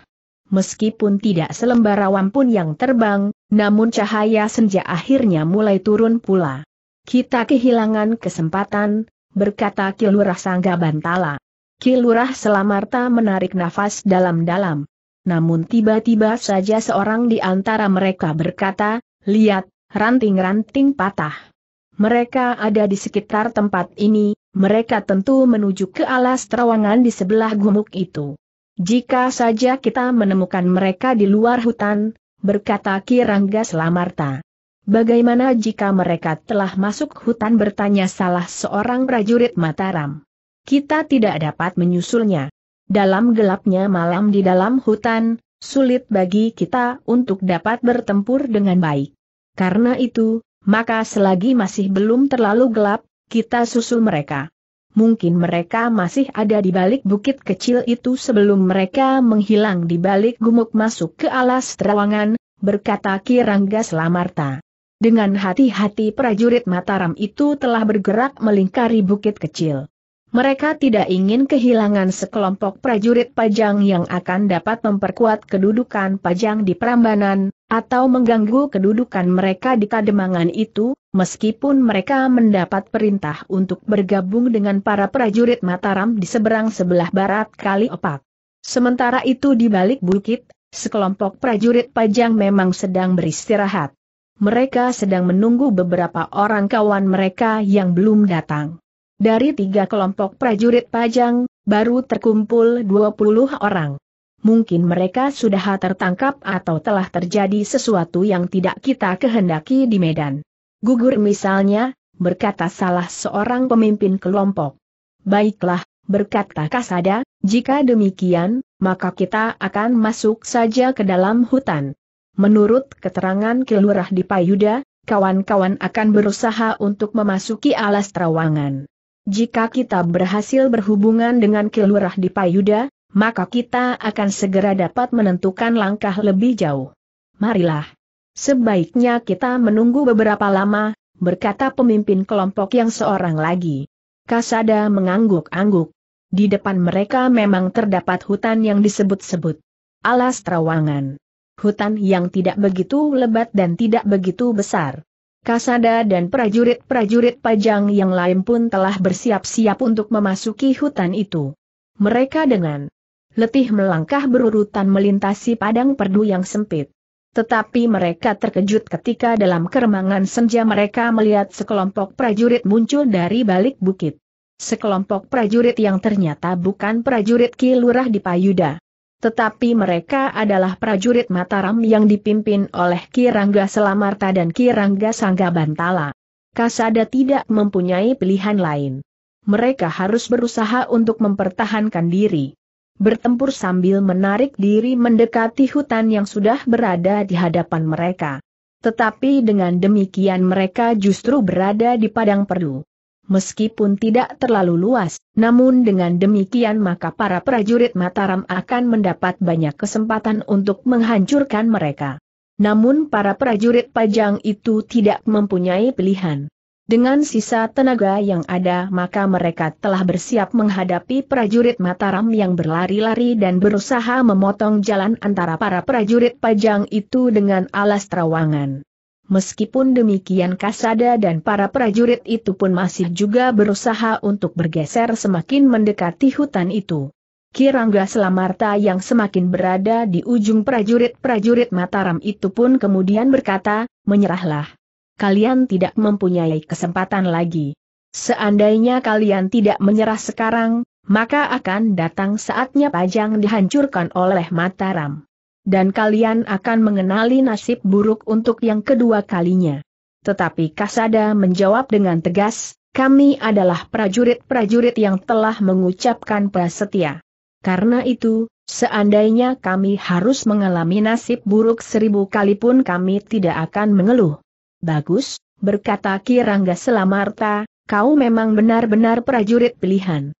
Meskipun tidak selembar awan pun yang terbang, namun cahaya senja akhirnya mulai turun pula. "Kita kehilangan kesempatan," berkata Ki Lurah Sangga Bantala. Ki Lurah Selamarta menarik nafas dalam-dalam. Namun tiba-tiba saja seorang di antara mereka berkata, "Lihat, ranting-ranting patah. Mereka ada di sekitar tempat ini, mereka tentu menuju ke alas Trawangan di sebelah gumuk itu. Jika saja kita menemukan mereka di luar hutan," berkata Ki Rangga Selamarta. "Bagaimana jika mereka telah masuk hutan?" bertanya salah seorang prajurit Mataram. "Kita tidak dapat menyusulnya. Dalam gelapnya malam di dalam hutan, sulit bagi kita untuk dapat bertempur dengan baik. Karena itu, maka selagi masih belum terlalu gelap, kita susul mereka. Mungkin mereka masih ada di balik bukit kecil itu sebelum mereka menghilang di balik gumuk masuk ke alas Trawangan," berkata Ki Rangga Selamarta. Dengan hati-hati prajurit Mataram itu telah bergerak melingkari bukit kecil. Mereka tidak ingin kehilangan sekelompok prajurit Pajang yang akan dapat memperkuat kedudukan Pajang di Prambanan, atau mengganggu kedudukan mereka di Kademangan itu, meskipun mereka mendapat perintah untuk bergabung dengan para prajurit Mataram di seberang sebelah barat Kali Opak. Sementara itu di balik bukit, sekelompok prajurit Pajang memang sedang beristirahat. Mereka sedang menunggu beberapa orang kawan mereka yang belum datang. Dari tiga kelompok prajurit Pajang, baru terkumpul 20 orang. Mungkin mereka sudah tertangkap atau telah terjadi sesuatu yang tidak kita kehendaki di medan. "Gugur misalnya," berkata salah seorang pemimpin kelompok. "Baiklah," berkata Kasada, "jika demikian, maka kita akan masuk saja ke dalam hutan." Menurut keterangan Ki Lurah Dipayuda, kawan-kawan akan berusaha untuk memasuki alas Trawangan. Jika kita berhasil berhubungan dengan Ki Lurah Dipayuda, maka kita akan segera dapat menentukan langkah lebih jauh. "Marilah. Sebaiknya kita menunggu beberapa lama," berkata pemimpin kelompok yang seorang lagi. Kasada mengangguk-angguk. Di depan mereka memang terdapat hutan yang disebut-sebut alas Trawangan. Hutan yang tidak begitu lebat dan tidak begitu besar. Kasada dan prajurit-prajurit Pajang yang lain pun telah bersiap-siap untuk memasuki hutan itu. Mereka dengan letih melangkah berurutan melintasi padang perdu yang sempit. Tetapi mereka terkejut ketika dalam keremangan senja mereka melihat sekelompok prajurit muncul dari balik bukit. Sekelompok prajurit yang ternyata bukan prajurit Ki Lurah Dipayuda. Tetapi mereka adalah prajurit Mataram yang dipimpin oleh Ki Rangga Selamarta dan Ki Rangga Sangga Bantala. Kasada tidak mempunyai pilihan lain. Mereka harus berusaha untuk mempertahankan diri. Bertempur sambil menarik diri mendekati hutan yang sudah berada di hadapan mereka. Tetapi dengan demikian mereka justru berada di padang perdu. Meskipun tidak terlalu luas, namun dengan demikian maka para prajurit Mataram akan mendapat banyak kesempatan untuk menghancurkan mereka. Namun para prajurit Pajang itu tidak mempunyai pilihan. Dengan sisa tenaga yang ada maka mereka telah bersiap menghadapi prajurit Mataram yang berlari-lari dan berusaha memotong jalan antara para prajurit Pajang itu dengan alas Trawangan. Meskipun demikian Kasada dan para prajurit itu pun masih juga berusaha untuk bergeser semakin mendekati hutan itu. Ki Rangga Selamarta yang semakin berada di ujung prajurit-prajurit Mataram itu pun kemudian berkata, "Menyerahlah. Kalian tidak mempunyai kesempatan lagi. Seandainya kalian tidak menyerah sekarang, maka akan datang saatnya Pajang dihancurkan oleh Mataram. Dan kalian akan mengenali nasib buruk untuk yang kedua kalinya." Tetapi Kasada menjawab dengan tegas, "Kami adalah prajurit-prajurit yang telah mengucapkan prasetya. Karena itu, seandainya kami harus mengalami nasib buruk 1000 kali pun kami tidak akan mengeluh." "Bagus," berkata Ki Rangga Selamarta, "kau memang benar-benar prajurit pilihan.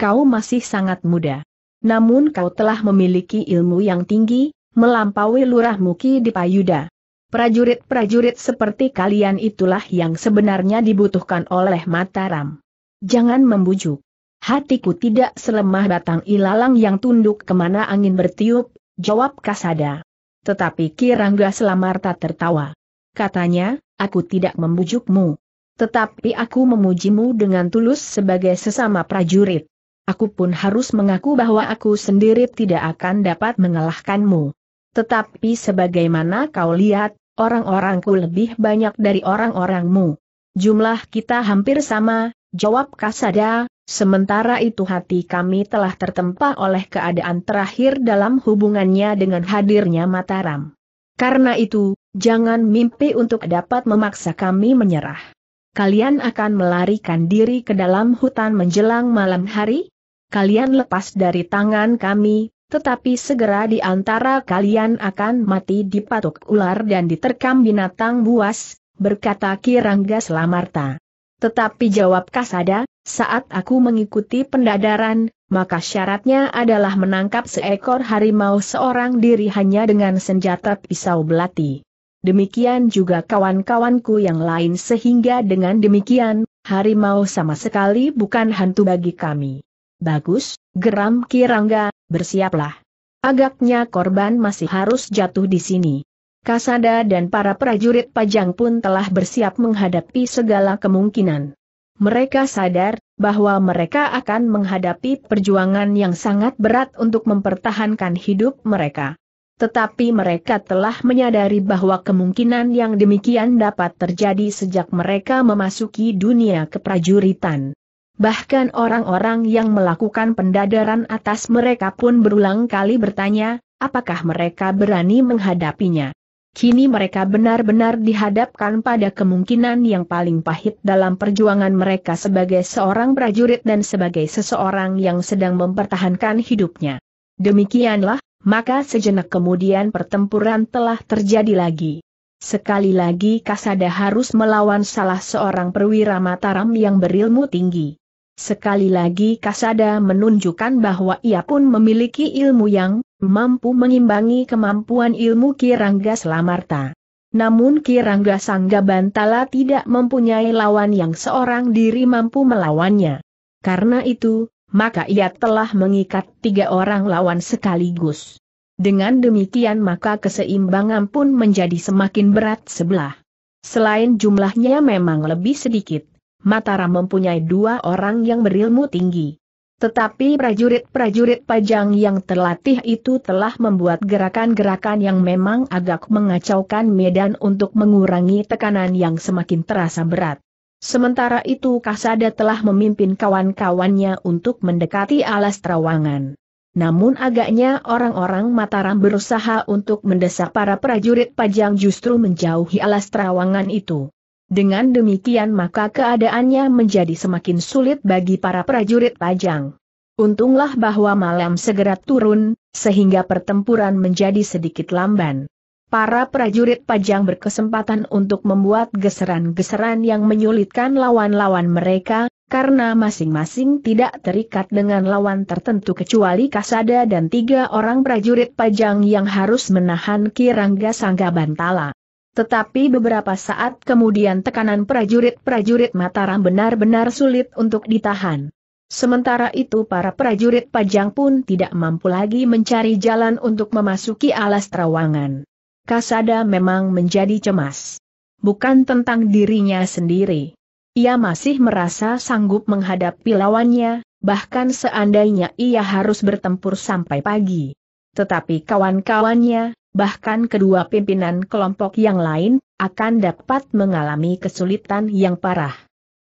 Kau masih sangat muda. Namun kau telah memiliki ilmu yang tinggi, melampaui lurahmu Ki Dipayuda. Prajurit-prajurit seperti kalian itulah yang sebenarnya dibutuhkan oleh Mataram. Jangan membujuk. Hatiku tidak selemah batang ilalang yang tunduk kemana angin bertiup, jawab Kasada. Tetapi Ki Rangga Selamarta tertawa. Katanya, aku tidak membujukmu. Tetapi aku memujimu dengan tulus sebagai sesama prajurit. Aku pun harus mengaku bahwa aku sendiri tidak akan dapat mengalahkanmu. Tetapi sebagaimana kau lihat, orang-orangku lebih banyak dari orang-orangmu. Jumlah kita hampir sama, jawab Kasada, sementara itu hati kami telah tertempa oleh keadaan terakhir dalam hubungannya dengan hadirnya Mataram. Karena itu, jangan mimpi untuk dapat memaksa kami menyerah. Kalian akan melarikan diri ke dalam hutan menjelang malam hari? Kalian lepas dari tangan kami, tetapi segera di antara kalian akan mati dipatuk ular dan diterkam binatang buas, berkata Ki Rangga Selamarta. Tetapi jawab Kasada, saat aku mengikuti pendadaran, maka syaratnya adalah menangkap seekor harimau seorang diri hanya dengan senjata pisau belati. Demikian juga kawan-kawanku yang lain, sehingga dengan demikian, harimau sama sekali bukan hantu bagi kami. Bagus, geram Ki Rangga, bersiaplah. Agaknya korban masih harus jatuh di sini. Kasada dan para prajurit Pajang pun telah bersiap menghadapi segala kemungkinan. Mereka sadar bahwa mereka akan menghadapi perjuangan yang sangat berat untuk mempertahankan hidup mereka. Tetapi mereka telah menyadari bahwa kemungkinan yang demikian dapat terjadi sejak mereka memasuki dunia keprajuritan. Bahkan orang-orang yang melakukan pendadaran atas mereka pun berulang kali bertanya, apakah mereka berani menghadapinya. Kini mereka benar-benar dihadapkan pada kemungkinan yang paling pahit dalam perjuangan mereka sebagai seorang prajurit dan sebagai seseorang yang sedang mempertahankan hidupnya. Demikianlah. Maka sejenak kemudian pertempuran telah terjadi lagi. Sekali lagi Kasada harus melawan salah seorang perwira Mataram yang berilmu tinggi. Sekali lagi Kasada menunjukkan bahwa ia pun memiliki ilmu yang mampu mengimbangi kemampuan ilmu Ki Rangga Selamarta. Namun Ki Rangga Sangga Bantala tidak mempunyai lawan yang seorang diri mampu melawannya. Karena itu, maka ia telah mengikat 3 orang lawan sekaligus. Dengan demikian maka keseimbangan pun menjadi semakin berat sebelah. Selain jumlahnya memang lebih sedikit, Mataram mempunyai 2 orang yang berilmu tinggi. Tetapi prajurit-prajurit Pajang yang terlatih itu telah membuat gerakan-gerakan yang memang agak mengacaukan medan untuk mengurangi tekanan yang semakin terasa berat. Sementara itu Kasada telah memimpin kawan-kawannya untuk mendekati Alas Trawangan. Namun agaknya orang-orang Mataram berusaha untuk mendesak para prajurit Pajang justru menjauhi Alas Trawangan itu. Dengan demikian maka keadaannya menjadi semakin sulit bagi para prajurit Pajang. Untunglah bahwa malam segera turun, sehingga pertempuran menjadi sedikit lamban. Para prajurit Pajang berkesempatan untuk membuat geseran-geseran yang menyulitkan lawan-lawan mereka, karena masing-masing tidak terikat dengan lawan tertentu kecuali Kasada dan 3 orang prajurit Pajang yang harus menahan Ki Rangga Sangga Bantala. Tetapi beberapa saat kemudian tekanan prajurit-prajurit Mataram benar-benar sulit untuk ditahan. Sementara itu para prajurit Pajang pun tidak mampu lagi mencari jalan untuk memasuki Alas Trawangan. Kasada memang menjadi cemas. Bukan tentang dirinya sendiri. Ia masih merasa sanggup menghadapi lawannya, bahkan seandainya ia harus bertempur sampai pagi. Tetapi kawan-kawannya, bahkan kedua pimpinan kelompok yang lain, akan dapat mengalami kesulitan yang parah.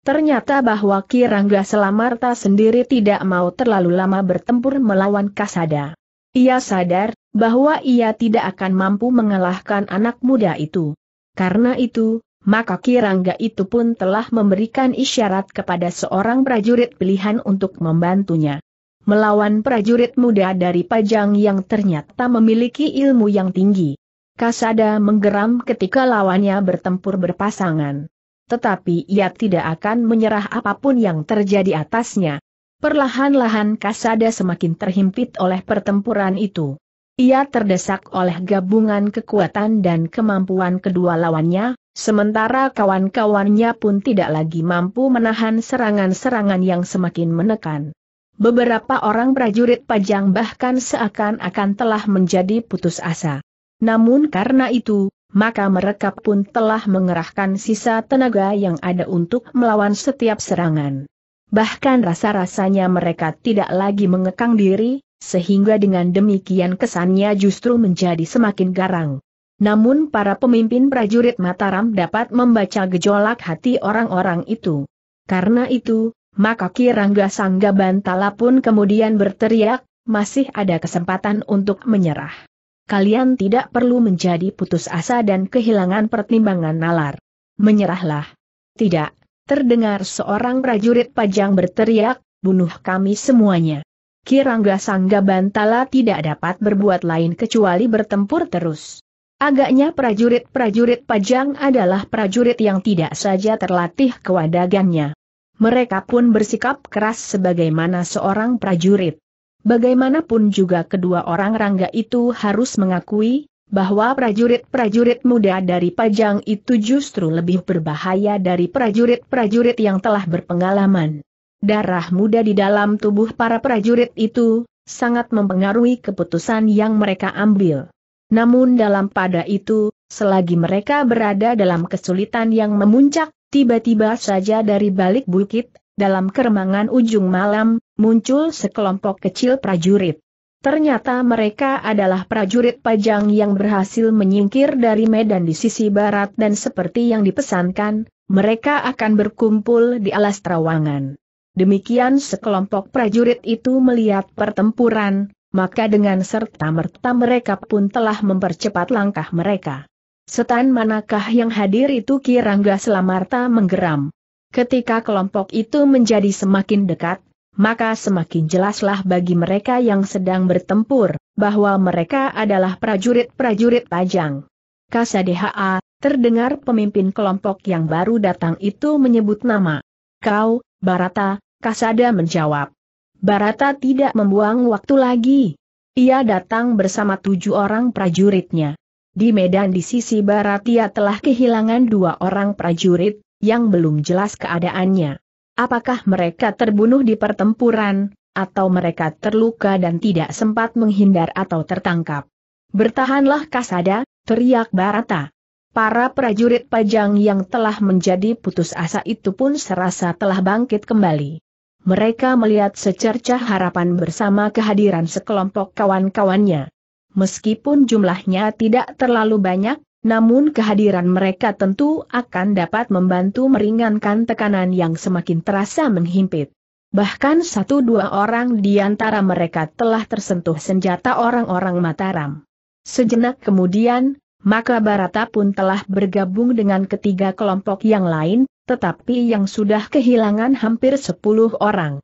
Ternyata bahwa Ki Rangga Selamarta sendiri tidak mau terlalu lama bertempur melawan Kasada. Ia sadar bahwa ia tidak akan mampu mengalahkan anak muda itu. Karena itu, maka Ki Rangga itu pun telah memberikan isyarat kepada seorang prajurit pilihan untuk membantunya. Melawan prajurit muda dari Pajang yang ternyata memiliki ilmu yang tinggi. Kasada menggeram ketika lawannya bertempur berpasangan. Tetapi ia tidak akan menyerah apapun yang terjadi atasnya. Perlahan-lahan Kasada semakin terhimpit oleh pertempuran itu. Ia terdesak oleh gabungan kekuatan dan kemampuan kedua lawannya, sementara kawan-kawannya pun tidak lagi mampu menahan serangan-serangan yang semakin menekan. Beberapa orang prajurit Pajang bahkan seakan-akan telah menjadi putus asa. Namun karena itu, maka mereka pun telah mengerahkan sisa tenaga yang ada untuk melawan setiap serangan. Bahkan rasa-rasanya mereka tidak lagi mengekang diri, sehingga dengan demikian kesannya justru menjadi semakin garang. Namun para pemimpin prajurit Mataram dapat membaca gejolak hati orang-orang itu. Karena itu, maka Ki Rangga Sangga Bantala pun kemudian berteriak, masih ada kesempatan untuk menyerah. Kalian tidak perlu menjadi putus asa dan kehilangan pertimbangan nalar. Menyerahlah. Tidak, terdengar seorang prajurit Pajang berteriak, bunuh kami semuanya. Ki Rangga Sangga Bantala tidak dapat berbuat lain kecuali bertempur terus. Agaknya prajurit-prajurit Pajang adalah prajurit yang tidak saja terlatih kewadagannya. Mereka pun bersikap keras sebagaimana seorang prajurit. Bagaimanapun juga kedua orang Rangga itu harus mengakui, bahwa prajurit-prajurit muda dari Pajang itu justru lebih berbahaya dari prajurit-prajurit yang telah berpengalaman. Darah muda di dalam tubuh para prajurit itu, sangat mempengaruhi keputusan yang mereka ambil. Namun dalam pada itu, selagi mereka berada dalam kesulitan yang memuncak, tiba-tiba saja dari balik bukit, dalam keremangan ujung malam, muncul sekelompok kecil prajurit. Ternyata mereka adalah prajurit Pajang yang berhasil menyingkir dari medan di sisi barat dan seperti yang dipesankan, mereka akan berkumpul di Alas Trawangan. Demikian sekelompok prajurit itu melihat pertempuran, maka dengan serta-merta mereka pun telah mempercepat langkah mereka. Setan manakah yang hadir itu? Ki Rangga Selamarta menggeram. Ketika kelompok itu menjadi semakin dekat, maka semakin jelaslah bagi mereka yang sedang bertempur, bahwa mereka adalah prajurit-prajurit Pajang. Kasada, terdengar pemimpin kelompok yang baru datang itu menyebut nama. Kau, Bharata, Kasada menjawab. Bharata tidak membuang waktu lagi. Ia datang bersama 7 orang prajuritnya. Di medan di sisi barat ia telah kehilangan 2 orang prajurit, yang belum jelas keadaannya. Apakah mereka terbunuh di pertempuran, atau mereka terluka dan tidak sempat menghindar atau tertangkap? Bertahanlah Kasada, teriak Bharata. Para prajurit Pajang yang telah menjadi putus asa itu pun serasa telah bangkit kembali. Mereka melihat secercah harapan bersama kehadiran sekelompok kawan-kawannya. Meskipun jumlahnya tidak terlalu banyak, namun kehadiran mereka tentu akan dapat membantu meringankan tekanan yang semakin terasa menghimpit. Bahkan 1-2 orang di antara mereka telah tersentuh senjata orang-orang Mataram. Sejenak kemudian, maka Bharata pun telah bergabung dengan ketiga kelompok yang lain, tetapi yang sudah kehilangan hampir 10 orang.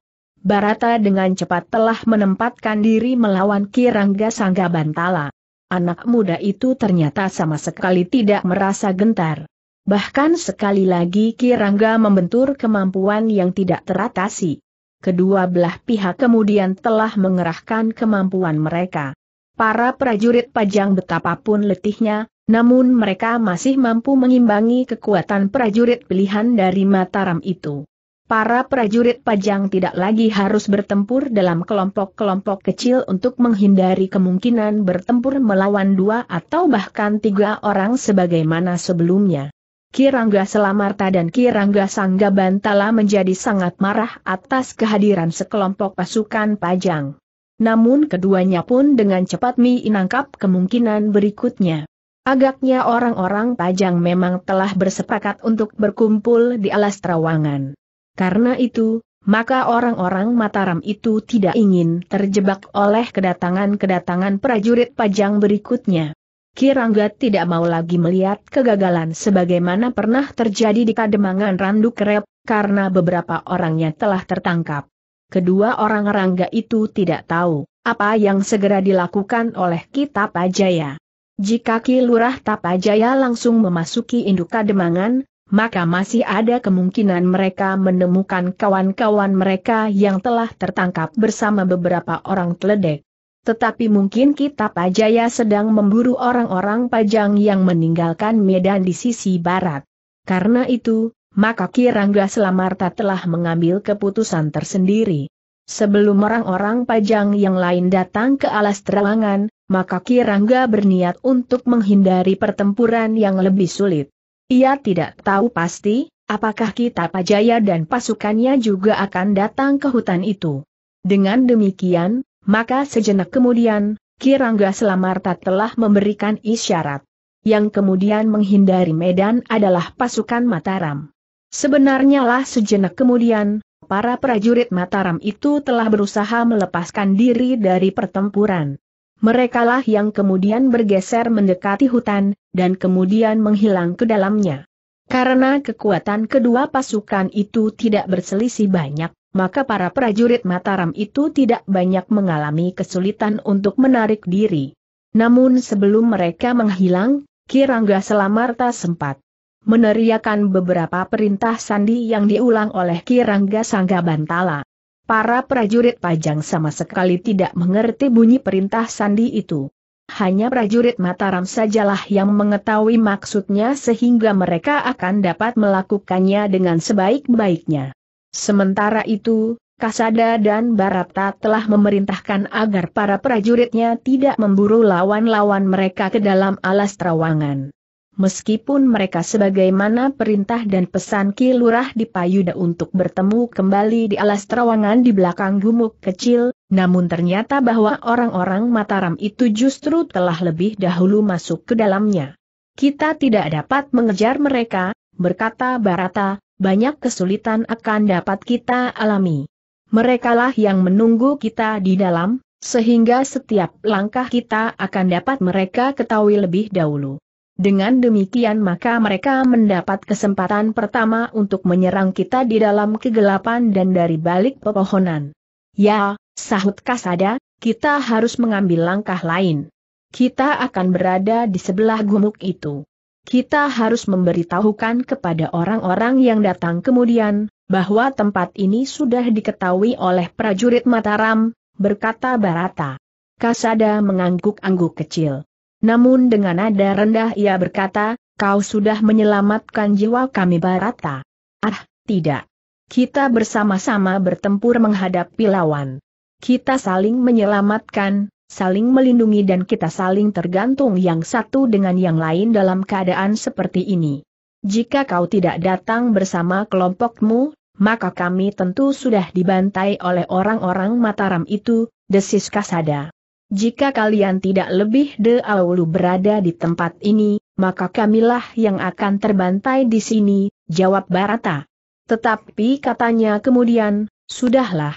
Bharata dengan cepat telah menempatkan diri melawan Ki Rangga Sangga Bantala. Anak muda itu ternyata sama sekali tidak merasa gentar. Bahkan sekali lagi Ki Rangga membentur kemampuan yang tidak teratasi. Kedua belah pihak kemudian telah mengerahkan kemampuan mereka. Para prajurit Pajang betapapun letihnya, namun mereka masih mampu mengimbangi kekuatan prajurit pilihan dari Mataram itu. Para prajurit Pajang tidak lagi harus bertempur dalam kelompok-kelompok kecil untuk menghindari kemungkinan bertempur melawan 2 atau bahkan 3 orang sebagaimana sebelumnya. Ki Rangga Selamarta dan Ki Rangga Sangga Bantala menjadi sangat marah atas kehadiran sekelompok pasukan Pajang. Namun keduanya pun dengan cepat menangkap kemungkinan berikutnya. Agaknya orang-orang Pajang memang telah bersepakat untuk berkumpul di Alas Trawangan. Karena itu, maka orang-orang Mataram itu tidak ingin terjebak oleh kedatangan-kedatangan prajurit Pajang berikutnya. Ki Rangga tidak mau lagi melihat kegagalan sebagaimana pernah terjadi di Kademangan Randu Kerep, karena beberapa orangnya telah tertangkap. Kedua orang Rangga itu tidak tahu apa yang segera dilakukan oleh Ki Tapajaya. Jika Ki Lurah Tapajaya langsung memasuki induk Kademangan, maka masih ada kemungkinan mereka menemukan kawan-kawan mereka yang telah tertangkap bersama beberapa orang teledek. Tetapi mungkin Ki Tapajaya sedang memburu orang-orang Pajang yang meninggalkan medan di sisi barat. Karena itu, maka Ki Rangga Selamarta telah mengambil keputusan tersendiri. Sebelum orang-orang Pajang yang lain datang ke Alas Trawangan, maka Ki Rangga berniat untuk menghindari pertempuran yang lebih sulit. Ia tidak tahu pasti, apakah Ki Tapajaya dan pasukannya juga akan datang ke hutan itu. Dengan demikian, maka sejenak kemudian, Ki Rangga Selamarta telah memberikan isyarat. Yang kemudian menghindari medan adalah pasukan Mataram. Sebenarnya lah sejenak kemudian, para prajurit Mataram itu telah berusaha melepaskan diri dari pertempuran. Merekalah yang kemudian bergeser mendekati hutan, dan kemudian menghilang ke dalamnya. Karena kekuatan kedua pasukan itu tidak berselisih banyak, maka para prajurit Mataram itu tidak banyak mengalami kesulitan untuk menarik diri. Namun sebelum mereka menghilang, Ki Rangga Selamarta sempat meneriakan beberapa perintah sandi yang diulang oleh Ki Rangga Sangga Bantala. Para prajurit Pajang sama sekali tidak mengerti bunyi perintah sandi itu. Hanya prajurit Mataram sajalah yang mengetahui maksudnya sehingga mereka akan dapat melakukannya dengan sebaik-baiknya. Sementara itu, Kasada dan Bharata telah memerintahkan agar para prajuritnya tidak memburu lawan-lawan mereka ke dalam Alas Trawangan. Meskipun mereka sebagaimana perintah dan pesan Ki Lurah Dipayuda untuk bertemu kembali di Alas Trawangan di belakang gumuk kecil, namun ternyata bahwa orang-orang Mataram itu justru telah lebih dahulu masuk ke dalamnya. "Kita tidak dapat mengejar mereka," berkata Bharata, "banyak kesulitan akan dapat kita alami. Merekalah yang menunggu kita di dalam, sehingga setiap langkah kita akan dapat mereka ketahui lebih dahulu." Dengan demikian maka mereka mendapat kesempatan pertama untuk menyerang kita di dalam kegelapan dan dari balik pepohonan. "Ya," sahut Kasada, "kita harus mengambil langkah lain. Kita akan berada di sebelah gumuk itu. Kita harus memberitahukan kepada orang-orang yang datang kemudian, bahwa tempat ini sudah diketahui oleh prajurit Mataram," berkata Bharata. Kasada mengangguk-angguk kecil. Namun dengan nada rendah ia berkata, "Kau sudah menyelamatkan jiwa kami Bharata." "Ah, tidak. Kita bersama-sama bertempur menghadapi lawan. Kita saling menyelamatkan, saling melindungi dan kita saling tergantung yang satu dengan yang lain dalam keadaan seperti ini. Jika kau tidak datang bersama kelompokmu, maka kami tentu sudah dibantai oleh orang-orang Mataram itu," desis Kasada. "Jika kalian tidak lebih dahulu berada di tempat ini, maka kamilah yang akan terbantai di sini," jawab Bharata. Tetapi katanya kemudian, "Sudahlah.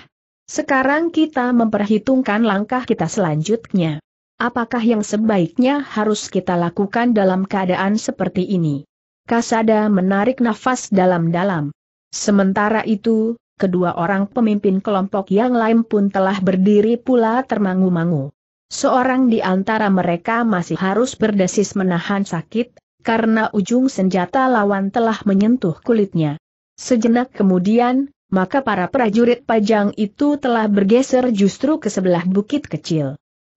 Sekarang kita memperhitungkan langkah kita selanjutnya. Apakah yang sebaiknya harus kita lakukan dalam keadaan seperti ini?" Kasada menarik nafas dalam-dalam. Sementara itu, kedua orang pemimpin kelompok yang lain pun telah berdiri pula termangu-mangu. Seorang di antara mereka masih harus berdesis menahan sakit, karena ujung senjata lawan telah menyentuh kulitnya. Sejenak kemudian, maka para prajurit Pajang itu telah bergeser justru ke sebelah bukit kecil.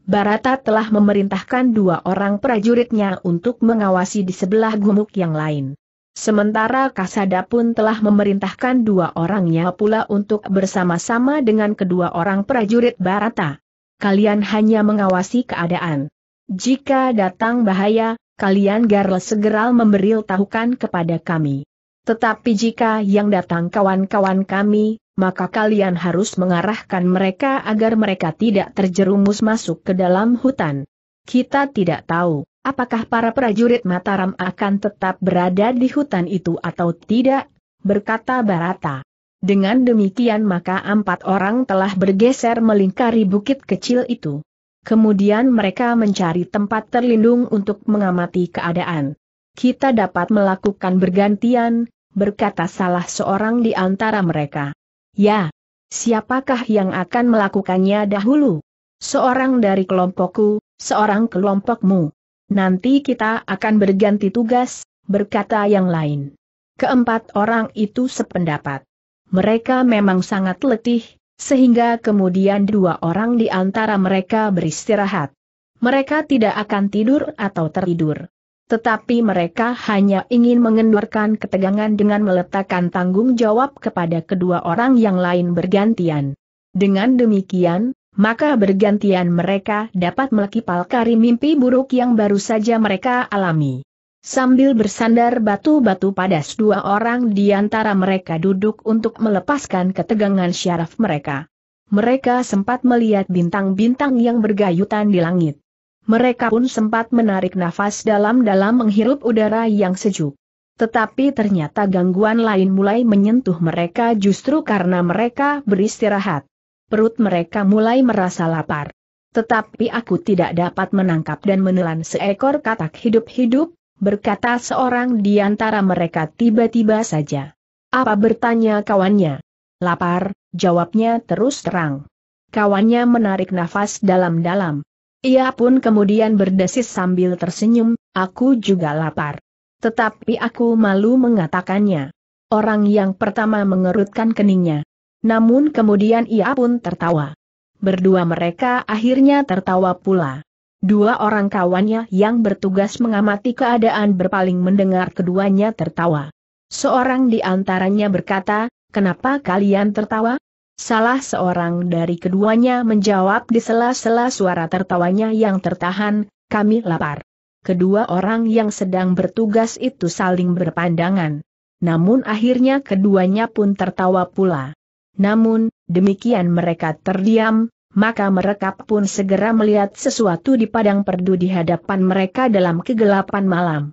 Bharata telah memerintahkan dua orang prajuritnya untuk mengawasi di sebelah gumuk yang lain. Sementara Kasada pun telah memerintahkan dua orangnya pula untuk bersama-sama dengan kedua orang prajurit Bharata. "Kalian hanya mengawasi keadaan. Jika datang bahaya, kalian segera memberitahukan kepada kami. Tetapi jika yang datang kawan-kawan kami, maka kalian harus mengarahkan mereka agar mereka tidak terjerumus masuk ke dalam hutan." Kita tidak tahu apakah para prajurit Mataram akan tetap berada di hutan itu atau tidak, berkata Bharata. Dengan demikian maka empat orang telah bergeser melingkari bukit kecil itu. Kemudian mereka mencari tempat terlindung untuk mengamati keadaan. "Kita dapat melakukan bergantian," berkata salah seorang di antara mereka. "Ya, siapakah yang akan melakukannya dahulu?" "Seorang dari kelompokku, seorang kelompokmu. Nanti kita akan berganti tugas," berkata yang lain. Keempat orang itu sependapat. Mereka memang sangat letih, sehingga kemudian dua orang di antara mereka beristirahat. Mereka tidak akan tidur atau tertidur. Tetapi mereka hanya ingin mengendurkan ketegangan dengan meletakkan tanggung jawab kepada kedua orang yang lain bergantian. Dengan demikian, maka bergantian mereka dapat melekipalkari mimpi buruk yang baru saja mereka alami. Sambil bersandar batu-batu padas, dua orang di antara mereka duduk untuk melepaskan ketegangan syaraf mereka. Mereka sempat melihat bintang-bintang yang bergayutan di langit. Mereka pun sempat menarik nafas dalam-dalam menghirup udara yang sejuk. Tetapi ternyata gangguan lain mulai menyentuh mereka justru karena mereka beristirahat. Perut mereka mulai merasa lapar. Tetapi aku tidak dapat menangkap dan menelan seekor katak hidup-hidup, berkata seorang di antara mereka tiba-tiba saja. Apa? bertanya kawannya. Lapar, jawabnya terus terang. Kawannya menarik nafas dalam-dalam. Ia pun kemudian berdesis sambil tersenyum, aku juga lapar. Tetapi aku malu mengatakannya. Orang yang pertama mengerutkan keningnya. Namun kemudian ia pun tertawa. Berdua mereka akhirnya tertawa pula. Dua orang kawannya yang bertugas mengamati keadaan berpaling mendengar keduanya tertawa. Seorang di antaranya berkata, kenapa kalian tertawa? Salah seorang dari keduanya menjawab di sela-sela suara tertawanya yang tertahan, kami lapar. Kedua orang yang sedang bertugas itu saling berpandangan. Namun akhirnya keduanya pun tertawa pula. Namun, demikian mereka terdiam, maka mereka pun segera melihat sesuatu di padang perdu di hadapan mereka dalam kegelapan malam.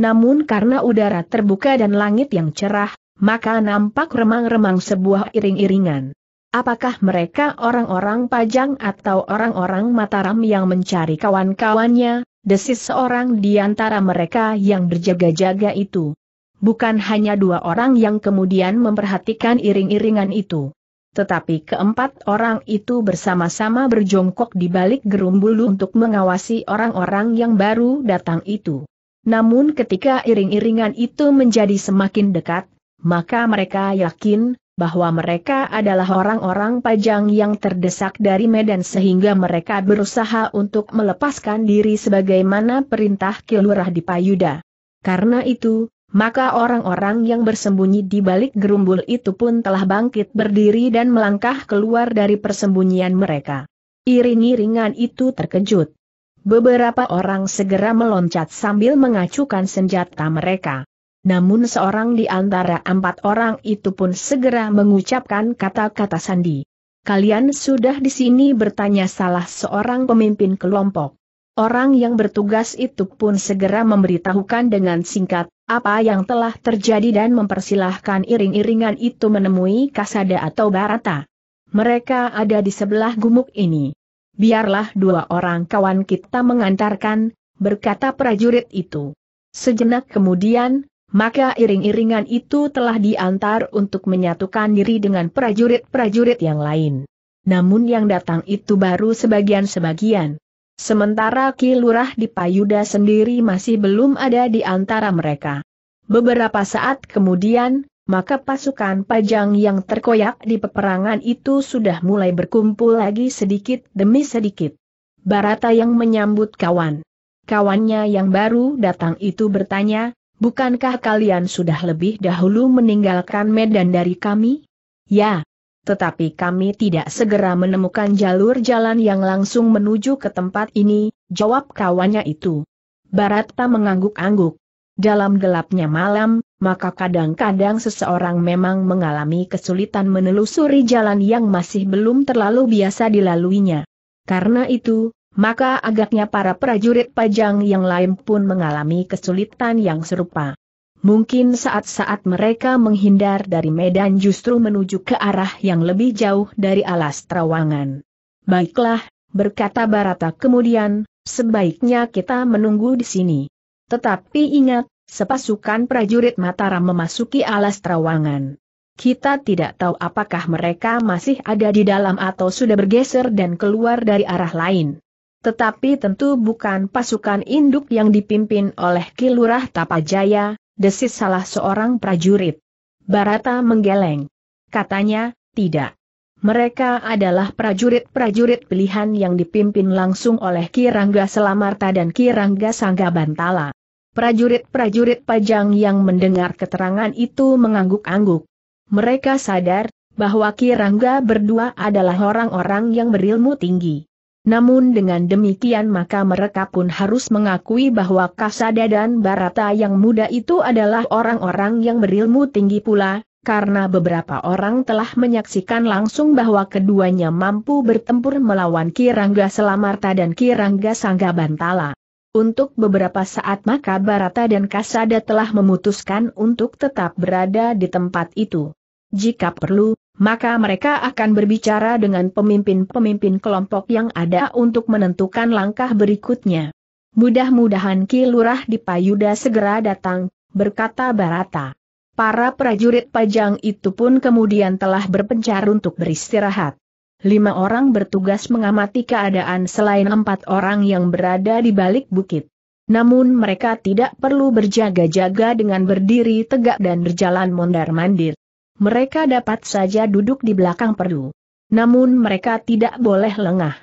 Namun karena udara terbuka dan langit yang cerah, maka nampak remang-remang sebuah iring-iringan. Apakah mereka orang-orang Pajang atau orang-orang Mataram yang mencari kawan-kawannya? Desis seorang di antara mereka yang berjaga-jaga itu. Bukan hanya dua orang yang kemudian memperhatikan iring-iringan itu. Tetapi keempat orang itu bersama-sama berjongkok di balik gerumbul untuk mengawasi orang-orang yang baru datang itu. Namun ketika iring-iringan itu menjadi semakin dekat, maka mereka yakin bahwa mereka adalah orang-orang Pajang yang terdesak dari medan sehingga mereka berusaha untuk melepaskan diri sebagaimana perintah Ki Lurah Dipayuda. Karena itu, maka orang-orang yang bersembunyi di balik gerumbul itu pun telah bangkit berdiri dan melangkah keluar dari persembunyian mereka. Iring-iringan itu terkejut. Beberapa orang segera meloncat sambil mengacukan senjata mereka. Namun seorang di antara empat orang itu pun segera mengucapkan kata-kata sandi. Kalian sudah di sini? bertanya salah seorang pemimpin kelompok. Orang yang bertugas itu pun segera memberitahukan dengan singkat apa yang telah terjadi dan mempersilahkan iring-iringan itu menemui Kasada atau Bharata. Mereka ada di sebelah gumuk ini. Biarlah dua orang kawan kita mengantarkan, berkata prajurit itu. Sejenak kemudian, maka iring-iringan itu telah diantar untuk menyatukan diri dengan prajurit-prajurit yang lain. Namun yang datang itu baru sebagian-sebagian. Sementara Ki Lurah Dipayuda sendiri masih belum ada di antara mereka. Beberapa saat kemudian, maka pasukan Pajang yang terkoyak di peperangan itu sudah mulai berkumpul lagi sedikit demi sedikit. Bharata yang menyambut kawannya yang baru datang itu bertanya, bukankah kalian sudah lebih dahulu meninggalkan medan dari kami? Ya, tetapi kami tidak segera menemukan jalur jalan yang langsung menuju ke tempat ini, jawab kawannya itu. Bharata mengangguk-angguk. Dalam gelapnya malam, maka kadang-kadang seseorang memang mengalami kesulitan menelusuri jalan yang masih belum terlalu biasa dilaluinya. Karena itu, maka agaknya para prajurit Pajang yang lain pun mengalami kesulitan yang serupa. Mungkin saat-saat mereka menghindar dari medan justru menuju ke arah yang lebih jauh dari Alas Trawangan. Baiklah, berkata Bharata kemudian, sebaiknya kita menunggu di sini. Tetapi ingat, sepasukan prajurit Mataram memasuki Alas Trawangan. Kita tidak tahu apakah mereka masih ada di dalam atau sudah bergeser dan keluar dari arah lain. Tetapi tentu bukan pasukan induk yang dipimpin oleh Ki Lurah Tapajaya, desis salah seorang prajurit. Bharata menggeleng. Katanya, tidak. Mereka adalah prajurit-prajurit pilihan yang dipimpin langsung oleh Ki Rangga Selamarta dan Ki Rangga Sangga Bantala. Prajurit-prajurit Pajang yang mendengar keterangan itu mengangguk-angguk. Mereka sadar bahwa Ki Rangga berdua adalah orang-orang yang berilmu tinggi. Namun dengan demikian maka mereka pun harus mengakui bahwa Kasada dan Bharata yang muda itu adalah orang-orang yang berilmu tinggi pula, karena beberapa orang telah menyaksikan langsung bahwa keduanya mampu bertempur melawan Ki Rangga Selamarta dan Ki Rangga Sangga Bantala. Untuk beberapa saat maka Bharata dan Kasada telah memutuskan untuk tetap berada di tempat itu. Jika perlu, maka mereka akan berbicara dengan pemimpin-pemimpin kelompok yang ada untuk menentukan langkah berikutnya. "Mudah-mudahan Ki Lurah Dipayuda segera datang," berkata Bharata. Para prajurit Pajang itu pun kemudian telah berpencar untuk beristirahat. 5 orang bertugas mengamati keadaan selain 4 orang yang berada di balik bukit. Namun mereka tidak perlu berjaga-jaga dengan berdiri tegak dan berjalan mondar-mandir. Mereka dapat saja duduk di belakang perdu. Namun mereka tidak boleh lengah.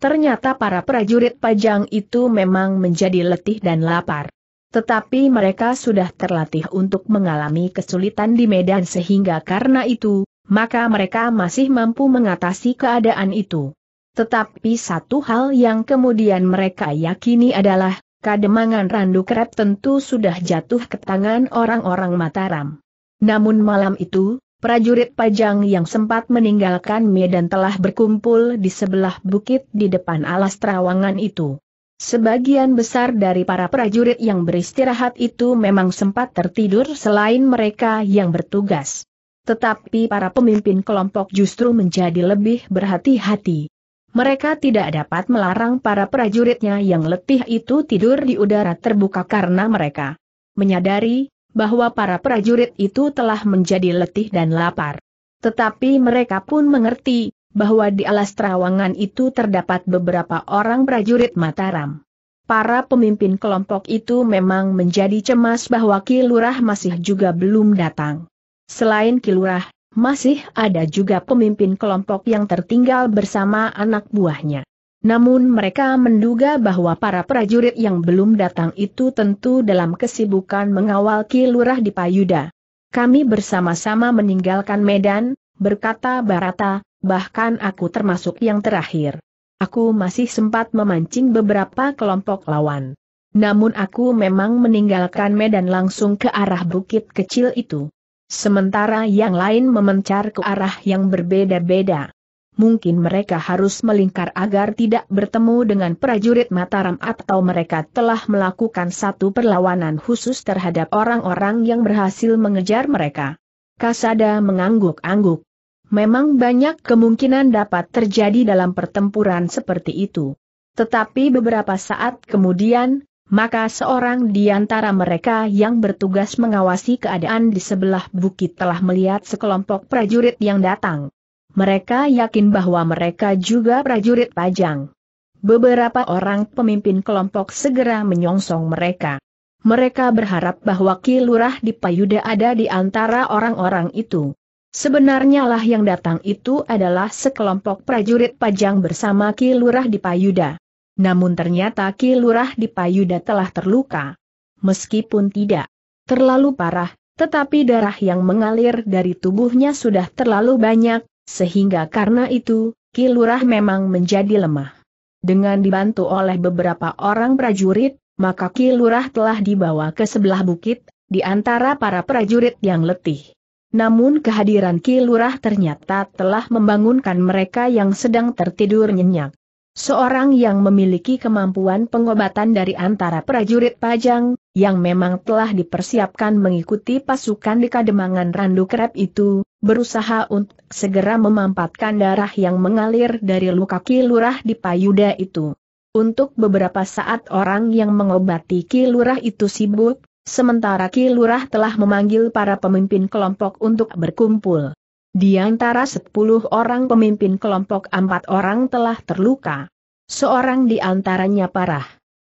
Ternyata para prajurit Pajang itu memang menjadi letih dan lapar. Tetapi mereka sudah terlatih untuk mengalami kesulitan di medan sehingga karena itu, maka mereka masih mampu mengatasi keadaan itu. Tetapi satu hal yang kemudian mereka yakini adalah, Kademangan Randu Kerep tentu sudah jatuh ke tangan orang-orang Mataram. Namun malam itu, prajurit Pajang yang sempat meninggalkan medan telah berkumpul di sebelah bukit di depan alas Trawangan itu. Sebagian besar dari para prajurit yang beristirahat itu memang sempat tertidur selain mereka yang bertugas. Tetapi para pemimpin kelompok justru menjadi lebih berhati-hati. Mereka tidak dapat melarang para prajuritnya yang letih itu tidur di udara terbuka karena mereka menyadari bahwa para prajurit itu telah menjadi letih dan lapar. Tetapi mereka pun mengerti bahwa di alas Trawangan itu terdapat beberapa orang prajurit Mataram. Para pemimpin kelompok itu memang menjadi cemas bahwa Ki Lurah masih juga belum datang. Selain Ki Lurah, masih ada juga pemimpin kelompok yang tertinggal bersama anak buahnya. Namun mereka menduga bahwa para prajurit yang belum datang itu tentu dalam kesibukan mengawal Ki Lurah Dipayuda. "Kami bersama-sama meninggalkan medan," berkata Bharata, "bahkan aku termasuk yang terakhir. Aku masih sempat memancing beberapa kelompok lawan. Namun aku memang meninggalkan medan langsung ke arah bukit kecil itu. Sementara yang lain memencar ke arah yang berbeda-beda. Mungkin mereka harus melingkar agar tidak bertemu dengan prajurit Mataram atau mereka telah melakukan satu perlawanan khusus terhadap orang-orang yang berhasil mengejar mereka." Kasada mengangguk-angguk. Memang banyak kemungkinan dapat terjadi dalam pertempuran seperti itu. Tetapi beberapa saat kemudian, maka seorang di antara mereka yang bertugas mengawasi keadaan di sebelah bukit telah melihat sekelompok prajurit yang datang. Mereka yakin bahwa mereka juga prajurit Pajang. Beberapa orang pemimpin kelompok segera menyongsong mereka. Mereka berharap bahwa Ki Lurah Dipayuda ada di antara orang-orang itu. Sebenarnya lah yang datang itu adalah sekelompok prajurit Pajang bersama Ki Lurah Dipayuda. Namun ternyata Ki Lurah Dipayuda telah terluka. Meskipun tidak terlalu parah, tetapi darah yang mengalir dari tubuhnya sudah terlalu banyak. Sehingga karena itu, Ki Lurah memang menjadi lemah. Dengan dibantu oleh beberapa orang prajurit, maka Ki Lurah telah dibawa ke sebelah bukit, di antara para prajurit yang letih. Namun kehadiran Ki Lurah ternyata telah membangunkan mereka yang sedang tertidur nyenyak. Seorang yang memiliki kemampuan pengobatan dari antara prajurit Pajang, yang memang telah dipersiapkan mengikuti pasukan di Kademangan Randu Kerep itu, berusaha untuk segera memampatkan darah yang mengalir dari luka Ki Lurah Dipayuda itu. Untuk beberapa saat orang yang mengobati Ki Lurah itu sibuk, sementara Ki Lurah telah memanggil para pemimpin kelompok untuk berkumpul. Di antara 10 orang pemimpin kelompok 4 orang telah terluka. Seorang di antaranya parah.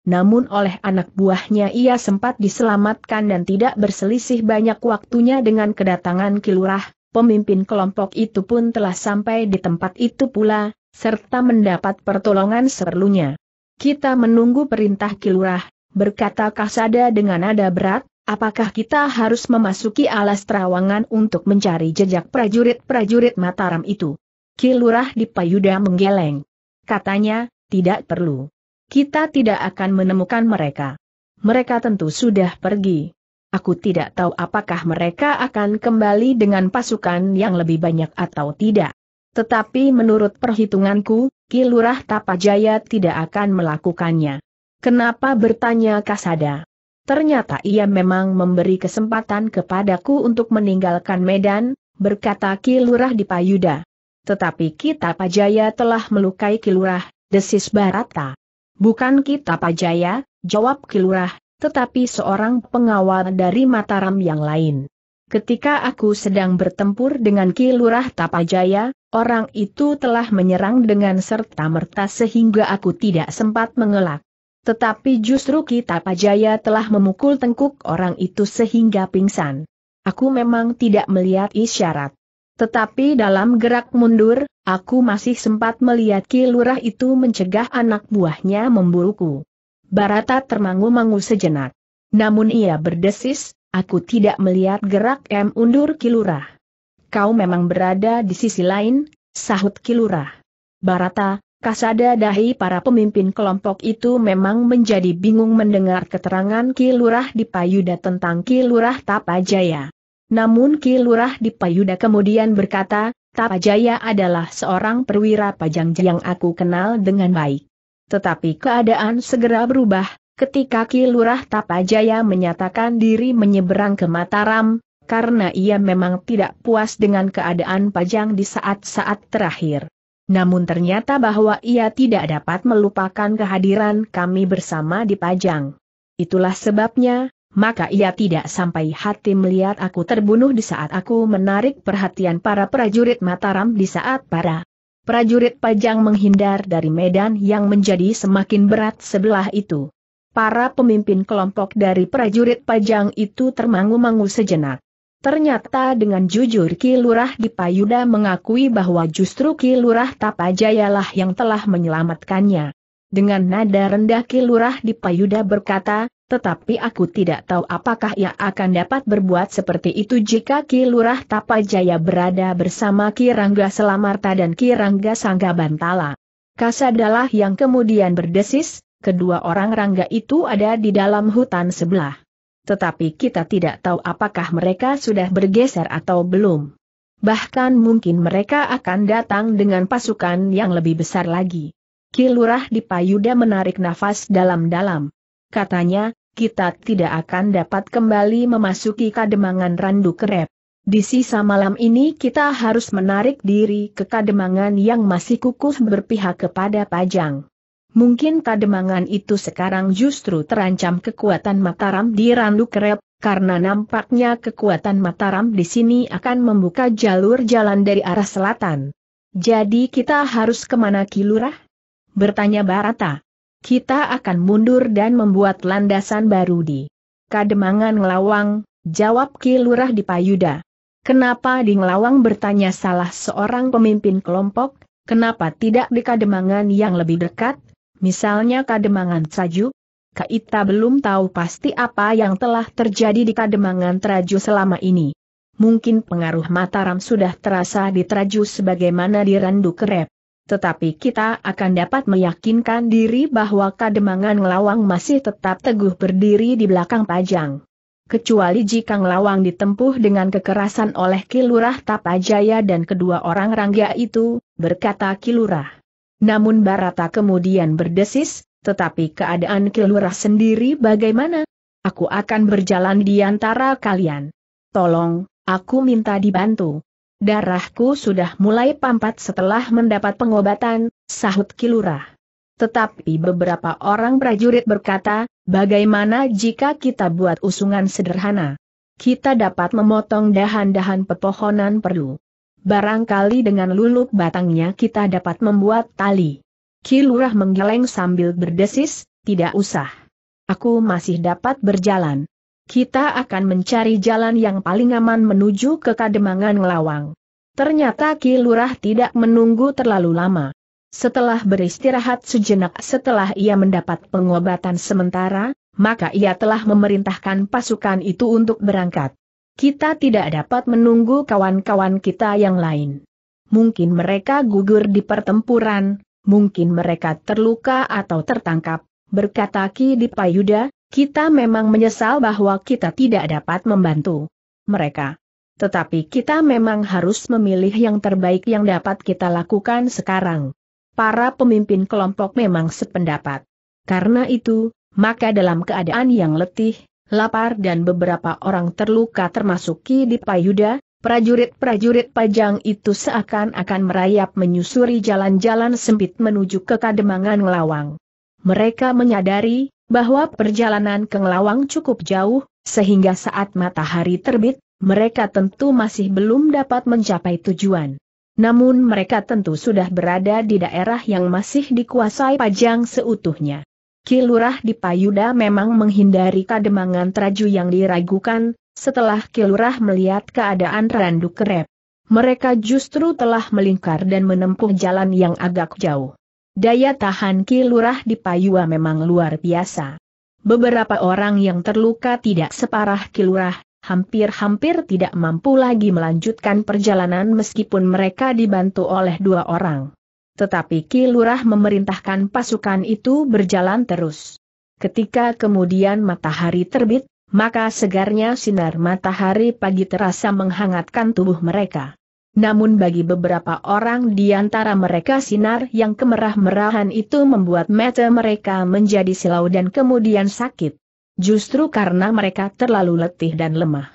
Namun oleh anak buahnya ia sempat diselamatkan dan tidak berselisih banyak waktunya dengan kedatangan Ki Lurah. Pemimpin kelompok itu pun telah sampai di tempat itu pula, serta mendapat pertolongan seperlunya. "Kita menunggu perintah Ki Lurah," berkata Kasada dengan nada berat, Apakah kita harus memasuki Alas Trawangan untuk mencari jejak prajurit-prajurit Mataram itu? Ki Lurah Dipayuda menggeleng. Katanya, tidak perlu. Kita tidak akan menemukan mereka. Mereka tentu sudah pergi. Aku tidak tahu apakah mereka akan kembali dengan pasukan yang lebih banyak atau tidak. Tetapi menurut perhitunganku, Ki Lurah Tapajaya tidak akan melakukannya. Kenapa? bertanya Kasada. Ternyata ia memang memberi kesempatan kepadaku untuk meninggalkan medan, berkata Ki Lurah Dipayuda. Tetapi Ki Tapajaya telah melukai Ki Lurah, desis Bharata. Bukan Ki Tapajaya, jawab Ki Lurah, tetapi seorang pengawal dari Mataram yang lain. Ketika aku sedang bertempur dengan Ki Lurah Tapajaya, orang itu telah menyerang dengan serta-merta sehingga aku tidak sempat mengelak. Tetapi justru Ki Tapajaya telah memukul tengkuk orang itu sehingga pingsan. Aku memang tidak melihat isyarat. Tetapi dalam gerak mundur, aku masih sempat melihat Ki Lurah itu mencegah anak buahnya memburuku. Bharata termangu-mangu sejenak. Namun ia berdesis, aku tidak melihat gerak mundur Ki Lurah. Kau memang berada di sisi lain, sahut Ki Lurah. Bharata, Kasada dahi para pemimpin kelompok itu memang menjadi bingung mendengar keterangan Ki Lurah Dipayuda tentang Ki Lurah Tapajaya. Namun Ki Lurah Dipayuda kemudian berkata, Tapajaya adalah seorang perwira Pajang yang aku kenal dengan baik. Tetapi keadaan segera berubah, ketika Ki Lurah Tapajaya menyatakan diri menyeberang ke Mataram, karena ia memang tidak puas dengan keadaan Pajang di saat-saat terakhir. Namun ternyata bahwa ia tidak dapat melupakan kehadiran kami bersama di Pajang. Itulah sebabnya, maka ia tidak sampai hati melihat aku terbunuh di saat aku menarik perhatian para prajurit Mataram di saat para prajurit Pajang menghindar dari medan yang menjadi semakin berat sebelah itu. Para pemimpin kelompok dari prajurit Pajang itu termangu-mangu sejenak. Ternyata dengan jujur Ki Lurah Dipayuda mengakui bahwa justru Ki Lurah Tapajayalah yang telah menyelamatkannya. Dengan nada rendah Ki Lurah Dipayuda berkata, tetapi aku tidak tahu apakah ia akan dapat berbuat seperti itu jika Ki Lurah Tapajaya berada bersama Ki Rangga Selamarta dan Ki Rangga Sangga Bantala. Kasadalah yang kemudian berdesis, kedua orang Rangga itu ada di dalam hutan sebelah. Tetapi kita tidak tahu apakah mereka sudah bergeser atau belum. Bahkan mungkin mereka akan datang dengan pasukan yang lebih besar lagi. Ki Lurah Dipayuda menarik nafas dalam-dalam. Katanya, kita tidak akan dapat kembali memasuki Kademangan Randu Kerep. Di sisa malam ini kita harus menarik diri ke Kademangan yang masih kukuh berpihak kepada Pajang. Mungkin Kademangan itu sekarang justru terancam kekuatan Mataram di Randu Kerep, karena nampaknya kekuatan Mataram di sini akan membuka jalur jalan dari arah selatan. Jadi kita harus kemana Ki Lurah? Bertanya Bharata. Kita akan mundur dan membuat landasan baru di Kademangan Nglawang, jawab Ki Lurah Dipayuda. Kenapa di Nglawang? bertanya salah seorang pemimpin kelompok, kenapa tidak di Kademangan yang lebih dekat? Misalnya Kademangan Traju? Kita belum tahu pasti apa yang telah terjadi di Kademangan Traju selama ini. Mungkin pengaruh Mataram sudah terasa di Traju sebagaimana di Randu Kerep. Tetapi kita akan dapat meyakinkan diri bahwa Kademangan Nglawang masih tetap teguh berdiri di belakang Pajang. Kecuali jika Nglawang ditempuh dengan kekerasan oleh Ki Lurah Tapajaya dan kedua orang Rangga itu, berkata Ki Lurah. Namun Bharata kemudian berdesis, tetapi keadaan Ki Lurah sendiri bagaimana? Aku akan berjalan di antara kalian. Tolong, aku minta dibantu. Darahku sudah mulai pampat setelah mendapat pengobatan, sahut Ki Lurah. Tetapi beberapa orang prajurit berkata, bagaimana jika kita buat usungan sederhana? Kita dapat memotong dahan-dahan pepohonan perlu. Barangkali dengan lulup batangnya kita dapat membuat tali. Ki Lurah menggeleng sambil berdesis, tidak usah. Aku masih dapat berjalan. Kita akan mencari jalan yang paling aman menuju ke Kademangan Nglawang. Ternyata Ki Lurah tidak menunggu terlalu lama. Setelah beristirahat sejenak setelah ia mendapat pengobatan sementara, maka ia telah memerintahkan pasukan itu untuk berangkat. Kita tidak dapat menunggu kawan-kawan kita yang lain. Mungkin mereka gugur di pertempuran, mungkin mereka terluka atau tertangkap, berkata Ki Dipayuda, kita memang menyesal bahwa kita tidak dapat membantu mereka. Tetapi kita memang harus memilih yang terbaik yang dapat kita lakukan sekarang. Para pemimpin kelompok memang sependapat. Karena itu, maka dalam keadaan yang letih, lapar dan beberapa orang terluka termasuk Ki Dipayuda, prajurit-prajurit Pajang itu seakan-akan merayap menyusuri jalan-jalan sempit menuju ke Kademangan Nglawang. Mereka menyadari bahwa perjalanan ke Nglawang cukup jauh, sehingga saat matahari terbit, mereka tentu masih belum dapat mencapai tujuan. Namun mereka tentu sudah berada di daerah yang masih dikuasai Pajang seutuhnya. Ki Lurah Dipayuda memang menghindari Kademangan Traju yang diragukan, setelah Ki Lurah melihat keadaan Randu Kerep. Mereka justru telah melingkar dan menempuh jalan yang agak jauh. Daya tahan Ki Lurah Dipayuda memang luar biasa. Beberapa orang yang terluka tidak separah Ki Lurah, hampir-hampir tidak mampu lagi melanjutkan perjalanan meskipun mereka dibantu oleh dua orang. Tetapi Ki Lurah memerintahkan pasukan itu berjalan terus. Ketika kemudian matahari terbit, maka segarnya sinar matahari pagi terasa menghangatkan tubuh mereka. Namun bagi beberapa orang di antara mereka sinar yang kemerah-merahan itu membuat mata mereka menjadi silau dan kemudian sakit. Justru karena mereka terlalu letih dan lemah.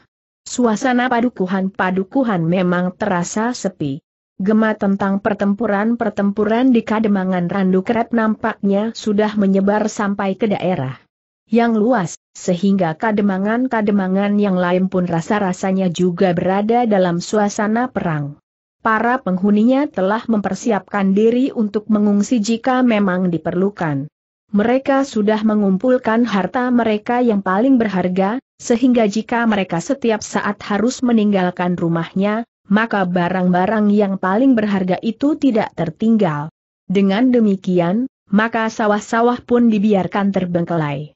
Suasana padukuhan-padukuhan memang terasa sepi. Gema tentang pertempuran-pertempuran di Kademangan Randu Kerep nampaknya sudah menyebar sampai ke daerah yang luas, sehingga kademangan-kademangan yang lain pun rasa-rasanya juga berada dalam suasana perang. Para penghuninya telah mempersiapkan diri untuk mengungsi jika memang diperlukan. Mereka sudah mengumpulkan harta mereka yang paling berharga, sehingga jika mereka setiap saat harus meninggalkan rumahnya, maka barang-barang yang paling berharga itu tidak tertinggal. Dengan demikian, maka sawah-sawah pun dibiarkan terbengkelai.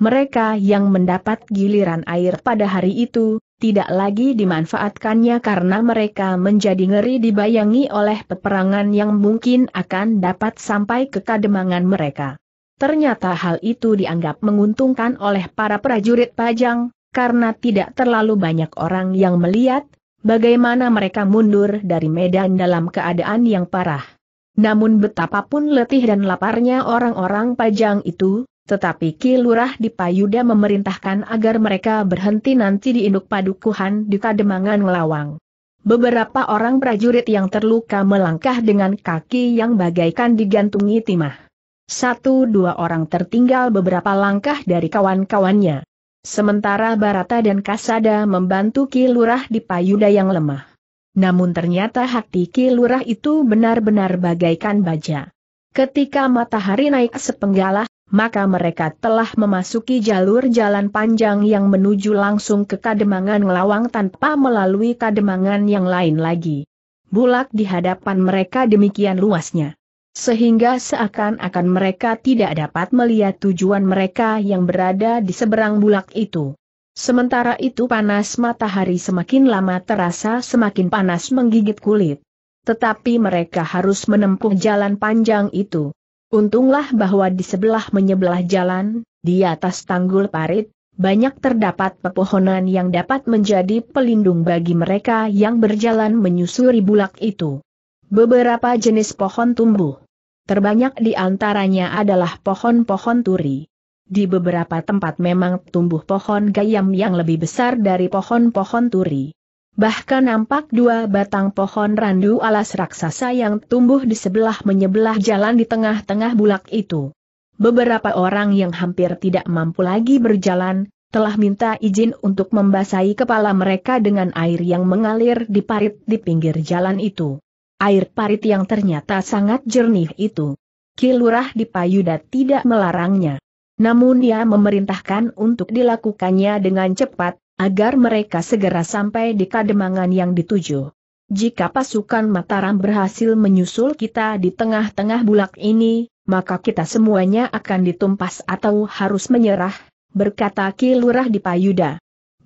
Mereka yang mendapat giliran air pada hari itu, tidak lagi dimanfaatkannya karena mereka menjadi ngeri dibayangi oleh peperangan yang mungkin akan dapat sampai ke kademangan mereka. Ternyata hal itu dianggap menguntungkan oleh para prajurit Pajang, karena tidak terlalu banyak orang yang melihat bagaimana mereka mundur dari medan dalam keadaan yang parah. Namun betapapun letih dan laparnya orang-orang Pajang itu, tetapi Ki Lurah Dipayuda memerintahkan agar mereka berhenti nanti di induk padukuhan di Kademangan Nglawang. Beberapa orang prajurit yang terluka melangkah dengan kaki yang bagaikan digantungi timah. Satu dua orang tertinggal beberapa langkah dari kawan-kawannya. Sementara Bharata dan Kasada membantu Ki Lurah Dipayuda yang lemah. Namun ternyata hati Ki Lurah itu benar-benar bagaikan baja. Ketika matahari naik sepenggalah, maka mereka telah memasuki jalur jalan panjang yang menuju langsung ke Kademangan Nglawang tanpa melalui kademangan yang lain lagi. Bulak di hadapan mereka demikian luasnya, sehingga seakan-akan mereka tidak dapat melihat tujuan mereka yang berada di seberang bulak itu. Sementara itu panas matahari semakin lama terasa semakin panas menggigit kulit. Tetapi mereka harus menempuh jalan panjang itu. Untunglah bahwa di sebelah menyebelah jalan, di atas tanggul parit, banyak terdapat pepohonan yang dapat menjadi pelindung bagi mereka yang berjalan menyusuri bulak itu. Beberapa jenis pohon tumbuh. Terbanyak di antaranya adalah pohon-pohon turi. Di beberapa tempat memang tumbuh pohon gayam yang lebih besar dari pohon-pohon turi. Bahkan nampak dua batang pohon randu alas raksasa yang tumbuh di sebelah menyebelah jalan di tengah-tengah bulak itu. Beberapa orang yang hampir tidak mampu lagi berjalan, telah minta izin untuk membasahi kepala mereka dengan air yang mengalir di parit di pinggir jalan itu. Air parit yang ternyata sangat jernih itu. Ki Lurah Dipayuda tidak melarangnya. Namun ia memerintahkan untuk dilakukannya dengan cepat, agar mereka segera sampai di kademangan yang dituju. Jika pasukan Mataram berhasil menyusul kita di tengah-tengah bulak ini, maka kita semuanya akan ditumpas atau harus menyerah, berkata Ki Lurah Dipayuda.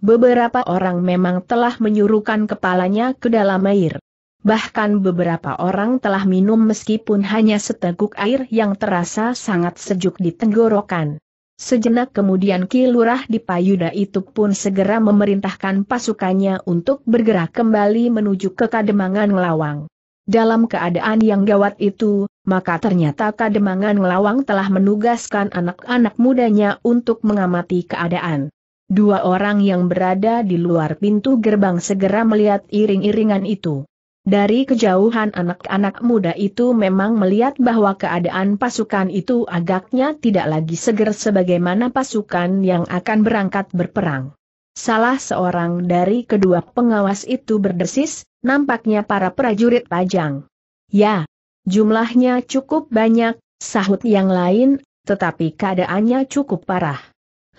Beberapa orang memang telah menyuruhkan kepalanya ke dalam air. Bahkan beberapa orang telah minum meskipun hanya seteguk air yang terasa sangat sejuk di tenggorokan. Sejenak kemudian Ki Lurah Dipayuda itu pun segera memerintahkan pasukannya untuk bergerak kembali menuju ke Kademangan Nglawang. Dalam keadaan yang gawat itu, maka ternyata Kademangan Nglawang telah menugaskan anak-anak mudanya untuk mengamati keadaan. Dua orang yang berada di luar pintu gerbang segera melihat iring-iringan itu. Dari kejauhan anak-anak muda itu memang melihat bahwa keadaan pasukan itu agaknya tidak lagi seger sebagaimana pasukan yang akan berangkat berperang. Salah seorang dari kedua pengawas itu berdesis, nampaknya para prajurit Pajang. Ya, jumlahnya cukup banyak, sahut yang lain, tetapi keadaannya cukup parah.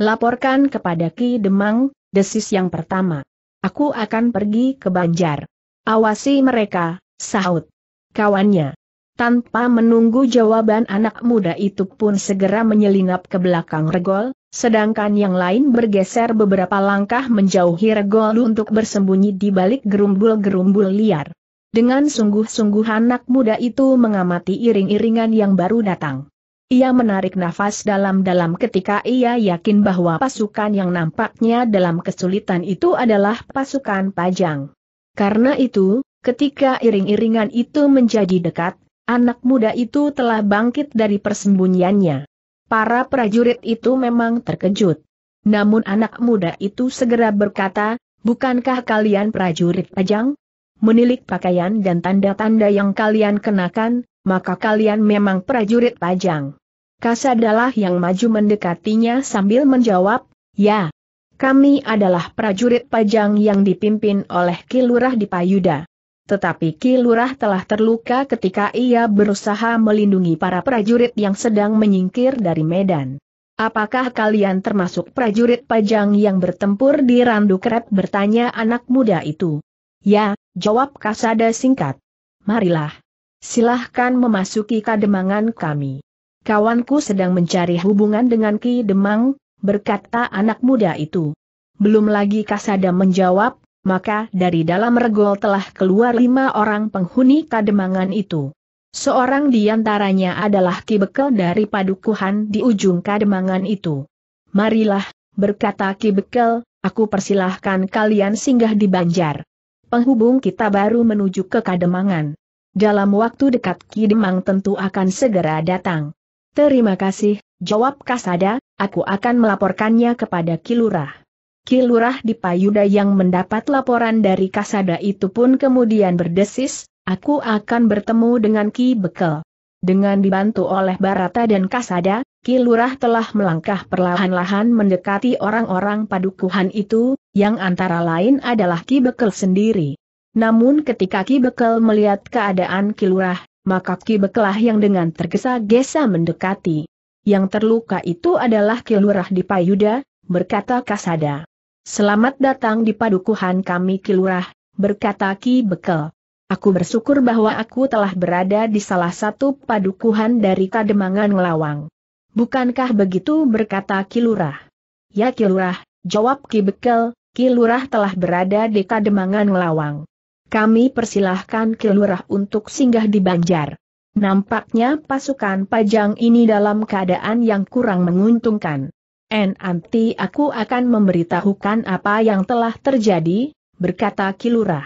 Laporkan kepada Ki Demang, desis yang pertama. Aku akan pergi ke Banjar. Awasi mereka, sahut kawannya. Tanpa menunggu jawaban anak muda itu pun segera menyelinap ke belakang regol, sedangkan yang lain bergeser beberapa langkah menjauhi regol untuk bersembunyi di balik gerumbul-gerumbul liar. Dengan sungguh-sungguh anak muda itu mengamati iring-iringan yang baru datang. Ia menarik nafas dalam-dalam ketika ia yakin bahwa pasukan yang nampaknya dalam kesulitan itu adalah pasukan Pajang. Karena itu, ketika iring-iringan itu menjadi dekat, anak muda itu telah bangkit dari persembunyiannya. Para prajurit itu memang terkejut. Namun anak muda itu segera berkata, "Bukankah kalian prajurit Pajang? Menilik pakaian dan tanda-tanda yang kalian kenakan, maka kalian memang prajurit Pajang." Kasadalah yang maju mendekatinya sambil menjawab, "Ya, kami adalah prajurit Pajang yang dipimpin oleh Ki Lurah Dipayuda." Tetapi Ki Lurah telah terluka ketika ia berusaha melindungi para prajurit yang sedang menyingkir dari medan. "Apakah kalian termasuk prajurit Pajang yang bertempur di Randu Kerep?" bertanya anak muda itu. "Ya," jawab Kasada singkat. "Marilah. Silahkan memasuki kademangan kami. Kawanku sedang mencari hubungan dengan Ki Demang," berkata anak muda itu. Belum lagi Kasada menjawab, maka dari dalam regol telah keluar 5 orang penghuni kademangan itu. Seorang di antaranya adalah Ki Bekel dari Padukuhan di ujung kademangan itu. "Marilah," berkata Ki Bekel, "aku persilahkan kalian singgah di Banjar. Penghubung kita baru menuju ke kademangan. Dalam waktu dekat Ki Demang tentu akan segera datang." "Terima kasih," jawab Kasada, "aku akan melaporkannya kepada Ki Lurah." Ki Lurah Dipayuda yang mendapat laporan dari Kasada itu pun kemudian berdesis, "Aku akan bertemu dengan Ki Bekel." Dengan dibantu oleh Bharata dan Kasada, Ki Lurah telah melangkah perlahan-lahan mendekati orang-orang padukuhan itu, yang antara lain adalah Ki Bekel sendiri. Namun ketika Ki Bekel melihat keadaan Ki Lurah, maka Ki Bekelah yang dengan tergesa-gesa mendekati. "Yang terluka itu adalah Ki Lurah Dipayuda," berkata Kasada. "Selamat datang di padukuhan kami Ki Lurah," berkata Ki Bekel. "Aku bersyukur bahwa aku telah berada di salah satu padukuhan dari Kademangan Nglawang. Bukankah begitu?" berkata Ki Lurah. "Ya Ki Lurah," jawab Ki Bekel, "Ki Lurah telah berada di Kademangan Nglawang. Kami persilahkan Ki Lurah untuk singgah di Banjar. Nampaknya pasukan Pajang ini dalam keadaan yang kurang menguntungkan. Nanti aku akan memberitahukan apa yang telah terjadi," berkata Ki Lurah.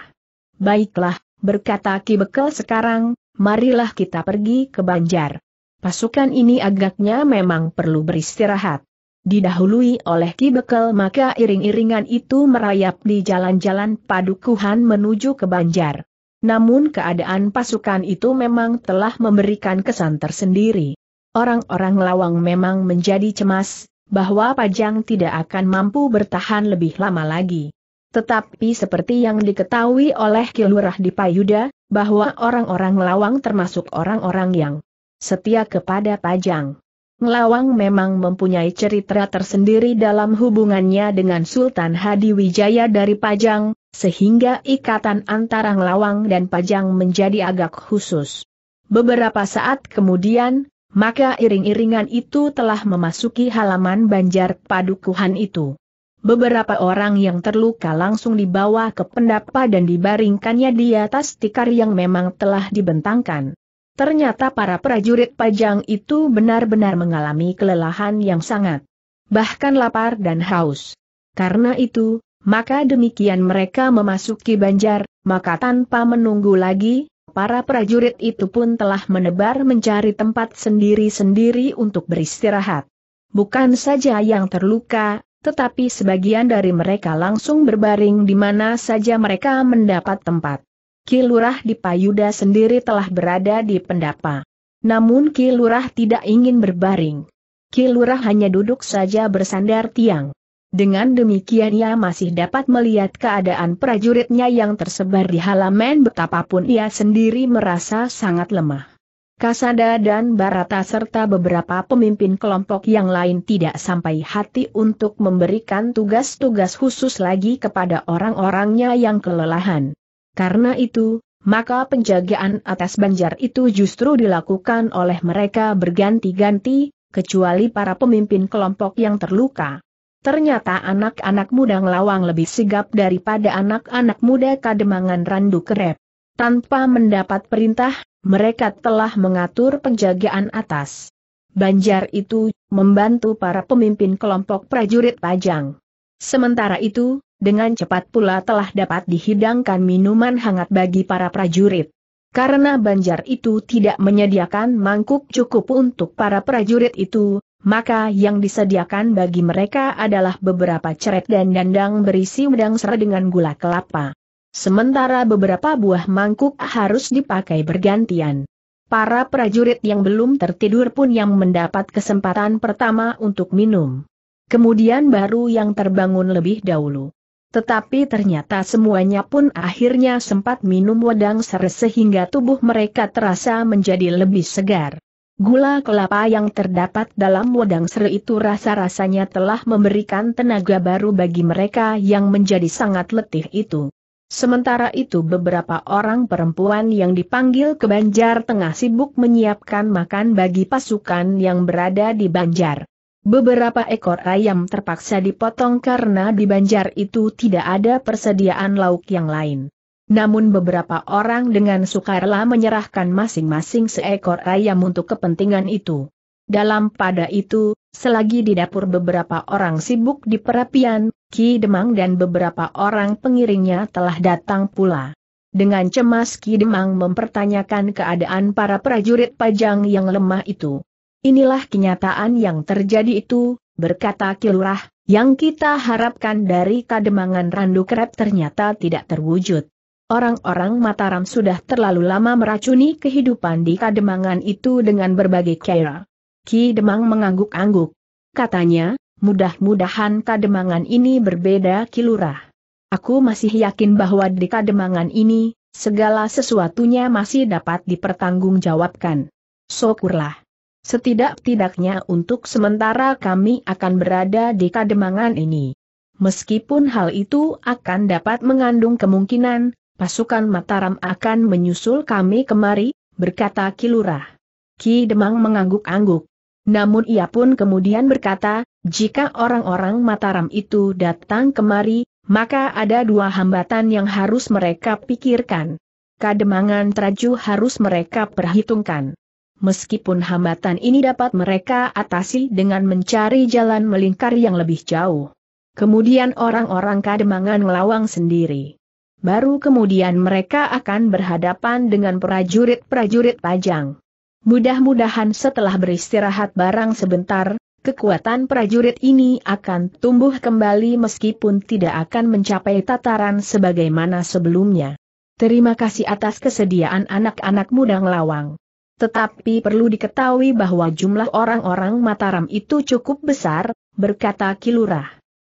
"Baiklah," berkata Ki Bekel, "sekarang, marilah kita pergi ke Banjar. Pasukan ini agaknya memang perlu beristirahat." Didahului oleh Ki Bekel, maka iring-iringan itu merayap di jalan-jalan padukuhan menuju ke Banjar. Namun keadaan pasukan itu memang telah memberikan kesan tersendiri. Orang-orang Lawang memang menjadi cemas bahwa Pajang tidak akan mampu bertahan lebih lama lagi. Tetapi seperti yang diketahui oleh Ki Lurah Dipayuda, bahwa orang-orang Lawang termasuk orang-orang yang setia kepada Pajang. Nglawang memang mempunyai cerita tersendiri dalam hubungannya dengan Sultan Hadiwijaya dari Pajang, sehingga ikatan antara Nglawang dan Pajang menjadi agak khusus. Beberapa saat kemudian, Maka iring-iringan itu telah memasuki halaman Banjar padukuhan itu. Beberapa orang yang terluka langsung dibawa ke pendapa dan dibaringkannya di atas tikar yang memang telah dibentangkan. Ternyata para prajurit Pajang itu benar-benar mengalami kelelahan yang sangat, bahkan lapar dan haus. Karena itu, maka demikian mereka memasuki Banjar, maka tanpa menunggu lagi, para prajurit itu pun telah menebar mencari tempat sendiri-sendiri untuk beristirahat. Bukan saja yang terluka, tetapi sebagian dari mereka langsung berbaring di mana saja mereka mendapat tempat. Ki Lurah Dipayuda sendiri telah berada di pendapa. Namun Ki Lurah tidak ingin berbaring. Ki Lurah hanya duduk saja bersandar tiang. Dengan demikian ia masih dapat melihat keadaan prajuritnya yang tersebar di halaman, betapapun ia sendiri merasa sangat lemah. Kasada dan Bharata serta beberapa pemimpin kelompok yang lain tidak sampai hati untuk memberikan tugas-tugas khusus lagi kepada orang-orangnya yang kelelahan. Karena itu, maka penjagaan atas Banjar itu justru dilakukan oleh mereka berganti-ganti, kecuali para pemimpin kelompok yang terluka. Ternyata anak-anak muda Nglawang lebih sigap daripada anak-anak muda Kademangan Randu Kerep. Tanpa mendapat perintah, mereka telah mengatur penjagaan atas Banjar itu, membantu para pemimpin kelompok prajurit Pajang. Sementara itu, dengan cepat pula telah dapat dihidangkan minuman hangat bagi para prajurit. Karena Banjar itu tidak menyediakan mangkuk cukup untuk para prajurit itu, maka yang disediakan bagi mereka adalah beberapa ceret dan dandang berisi wedang serta dengan gula kelapa. Sementara beberapa buah mangkuk harus dipakai bergantian. Para prajurit yang belum tertidur pun yang mendapat kesempatan pertama untuk minum. Kemudian baru yang terbangun lebih dahulu. Tetapi ternyata semuanya pun akhirnya sempat minum wedang serta sehingga tubuh mereka terasa menjadi lebih segar. Gula kelapa yang terdapat dalam wedang serai itu rasa-rasanya telah memberikan tenaga baru bagi mereka yang menjadi sangat letih itu. Sementara itu beberapa orang perempuan yang dipanggil ke Banjar tengah sibuk menyiapkan makan bagi pasukan yang berada di Banjar. Beberapa ekor ayam terpaksa dipotong karena di Banjar itu tidak ada persediaan lauk yang lain. Namun beberapa orang dengan sukarela menyerahkan masing-masing seekor ayam untuk kepentingan itu. Dalam pada itu, selagi di dapur beberapa orang sibuk di perapian, Ki Demang dan beberapa orang pengiringnya telah datang pula. Dengan cemas Ki Demang mempertanyakan keadaan para prajurit Pajang yang lemah itu. Inilah kenyataan yang terjadi itu, berkata Ki Lurah, yang kita harapkan dari Kademangan Randu Kerep ternyata tidak terwujud. Orang-orang Mataram sudah terlalu lama meracuni kehidupan di Kademangan itu dengan berbagai cara. Ki Demang mengangguk-angguk. Katanya, mudah-mudahan Kademangan ini berbeda Ki Lurah. Aku masih yakin bahwa di Kademangan ini, segala sesuatunya masih dapat dipertanggungjawabkan. Syukurlah. Setidak-tidaknya untuk sementara kami akan berada di Kademangan ini. Meskipun hal itu akan dapat mengandung kemungkinan, pasukan Mataram akan menyusul kami kemari, berkata Ki Lurah. Ki Demang mengangguk-angguk. Namun ia pun kemudian berkata, jika orang-orang Mataram itu datang kemari, maka ada dua hambatan yang harus mereka pikirkan. Kademangan Traju harus mereka perhitungkan. Meskipun hambatan ini dapat mereka atasi dengan mencari jalan melingkar yang lebih jauh. Kemudian orang-orang Kademangan Nglawang sendiri. Baru kemudian mereka akan berhadapan dengan prajurit-prajurit Pajang. Mudah-mudahan setelah beristirahat barang sebentar, kekuatan prajurit ini akan tumbuh kembali meskipun tidak akan mencapai tataran sebagaimana sebelumnya. Terima kasih atas kesediaan anak-anak muda Nglawang. Tetapi perlu diketahui bahwa jumlah orang-orang Mataram itu cukup besar, berkata Ki Lurah.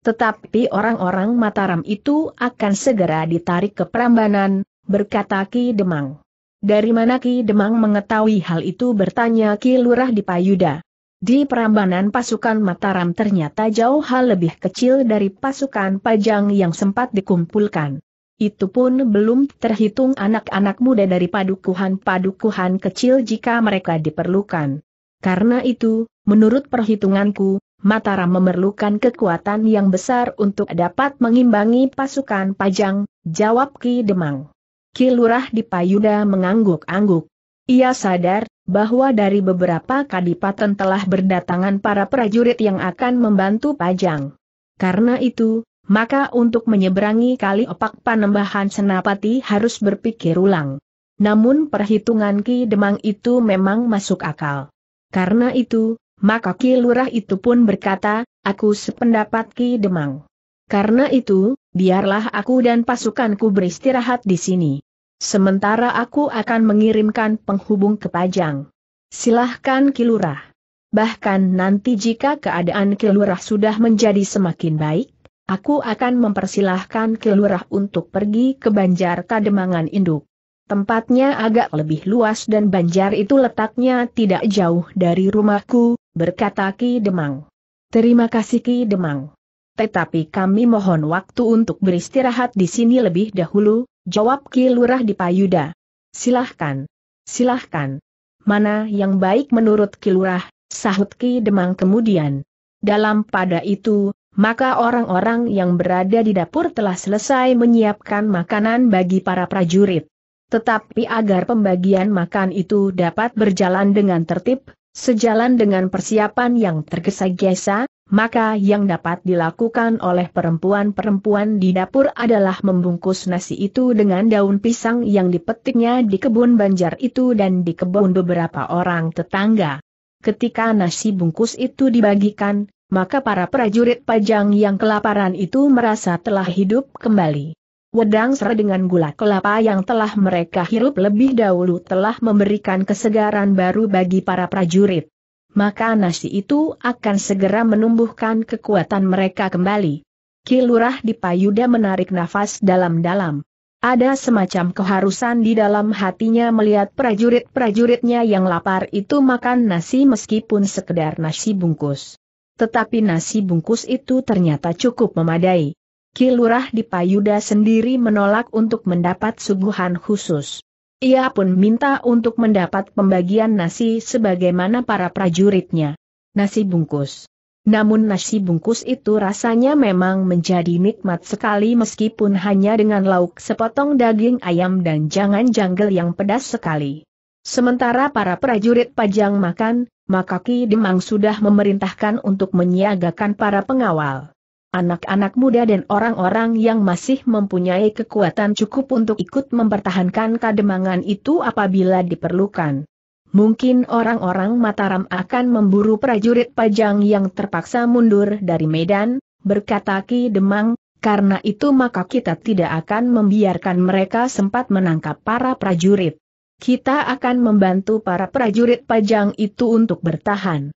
Tetapi orang-orang Mataram itu akan segera ditarik ke Prambanan, berkata Ki Demang. Dari mana Ki Demang mengetahui hal itu, bertanya Ki Lurah Dipayuda. Di Prambanan pasukan Mataram ternyata jauh hal lebih kecil dari pasukan Pajang yang sempat dikumpulkan. Itu pun belum terhitung anak-anak muda dari padukuhan-padukuhan kecil jika mereka diperlukan. Karena itu, menurut perhitunganku, Mataram memerlukan kekuatan yang besar untuk dapat mengimbangi pasukan Pajang, jawab Ki Demang. Ki Lurah Dipayuda mengangguk-angguk. Ia sadar bahwa dari beberapa kadipaten telah berdatangan para prajurit yang akan membantu Pajang. Karena itu, maka untuk menyeberangi Kali Opak Panembahan Senapati harus berpikir ulang. Namun perhitungan Ki Demang itu memang masuk akal. Karena itu, maka Ki Lurah itu pun berkata, aku sependapat Ki Demang. Karena itu, biarlah aku dan pasukanku beristirahat di sini. Sementara aku akan mengirimkan penghubung ke Pajang. Silahkan Ki Lurah. Bahkan nanti jika keadaan Ki Lurah sudah menjadi semakin baik, aku akan mempersilahkan Ki Lurah untuk pergi ke Banjar Kademangan Induk. Tempatnya agak lebih luas dan Banjar itu letaknya tidak jauh dari rumahku, berkata Ki Demang. Terima kasih Ki Demang. Tetapi kami mohon waktu untuk beristirahat di sini lebih dahulu, jawab Ki Lurah Dipayuda. Silahkan. Silahkan. Mana yang baik menurut Ki Lurah, sahut Ki Demang kemudian. Dalam pada itu, maka orang-orang yang berada di dapur telah selesai menyiapkan makanan bagi para prajurit. Tetapi agar pembagian makan itu dapat berjalan dengan tertib, sejalan dengan persiapan yang tergesa-gesa, maka yang dapat dilakukan oleh perempuan-perempuan di dapur adalah membungkus nasi itu dengan daun pisang yang dipetiknya di kebun Banjar itu dan di kebun beberapa orang tetangga. Ketika nasi bungkus itu dibagikan, maka para prajurit Pajang yang kelaparan itu merasa telah hidup kembali. Wedang serta dengan gula kelapa yang telah mereka hirup lebih dahulu telah memberikan kesegaran baru bagi para prajurit. Maka nasi itu akan segera menumbuhkan kekuatan mereka kembali. Ki Lurah Dipayuda menarik nafas dalam-dalam. Ada semacam keharusan di dalam hatinya melihat prajurit-prajuritnya yang lapar itu makan nasi meskipun sekedar nasi bungkus. Tetapi nasi bungkus itu ternyata cukup memadai. Ki Lurah Dipayuda sendiri menolak untuk mendapat suguhan khusus. Ia pun minta untuk mendapat pembagian nasi sebagaimana para prajuritnya. Nasi bungkus. Namun nasi bungkus itu rasanya memang menjadi nikmat sekali meskipun hanya dengan lauk sepotong daging ayam dan jangan janggel yang pedas sekali. Sementara para prajurit Pajang makan, maka Ki Demang sudah memerintahkan untuk menyiagakan para pengawal. Anak-anak muda dan orang-orang yang masih mempunyai kekuatan cukup untuk ikut mempertahankan Kademangan itu apabila diperlukan. Mungkin orang-orang Mataram akan memburu prajurit Pajang yang terpaksa mundur dari medan, berkata Ki Demang, karena itu maka kita tidak akan membiarkan mereka sempat menangkap para prajurit. Kita akan membantu para prajurit Pajang itu untuk bertahan.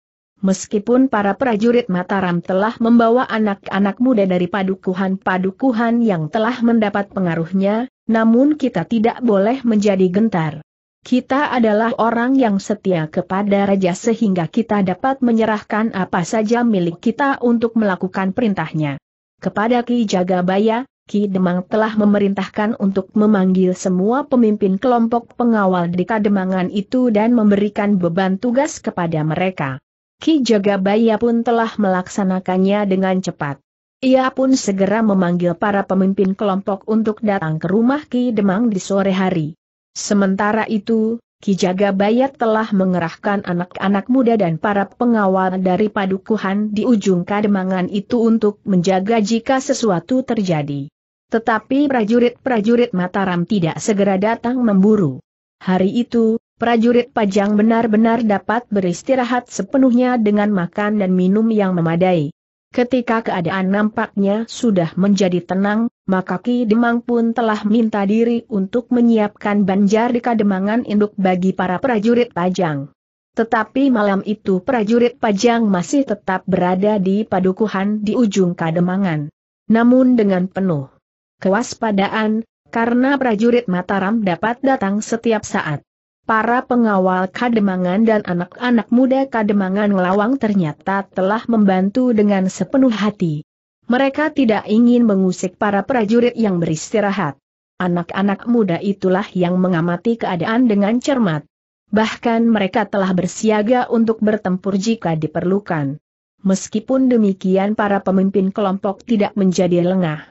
Meskipun para prajurit Mataram telah membawa anak-anak muda dari padukuhan-padukuhan yang telah mendapat pengaruhnya, namun kita tidak boleh menjadi gentar. Kita adalah orang yang setia kepada Raja sehingga kita dapat menyerahkan apa saja milik kita untuk melakukan perintahnya. Kepada Ki Jagabaya, Ki Demang telah memerintahkan untuk memanggil semua pemimpin kelompok pengawal di Kademangan itu dan memberikan beban tugas kepada mereka. Ki Jagabaya pun telah melaksanakannya dengan cepat. Ia pun segera memanggil para pemimpin kelompok untuk datang ke rumah Ki Demang di sore hari. Sementara itu, Ki Jagabaya telah mengerahkan anak-anak muda dan para pengawal dari padukuhan di ujung Kademangan itu untuk menjaga jika sesuatu terjadi. Tetapi prajurit-prajurit Mataram tidak segera datang memburu. Hari itu, prajurit Pajang benar-benar dapat beristirahat sepenuhnya dengan makan dan minum yang memadai. Ketika keadaan nampaknya sudah menjadi tenang, maka Ki Demang pun telah minta diri untuk menyiapkan Banjar di Kademangan Induk bagi para prajurit Pajang. Tetapi malam itu prajurit Pajang masih tetap berada di padukuhan di ujung Kademangan. Namun dengan penuh kewaspadaan, karena prajurit Mataram dapat datang setiap saat. Para pengawal Kademangan dan anak-anak muda Kademangan Nglawang ternyata telah membantu dengan sepenuh hati. Mereka tidak ingin mengusik para prajurit yang beristirahat. Anak-anak muda itulah yang mengamati keadaan dengan cermat. bahkan mereka telah bersiaga untuk bertempur jika diperlukan. Meskipun demikian, para pemimpin kelompok tidak menjadi lengah.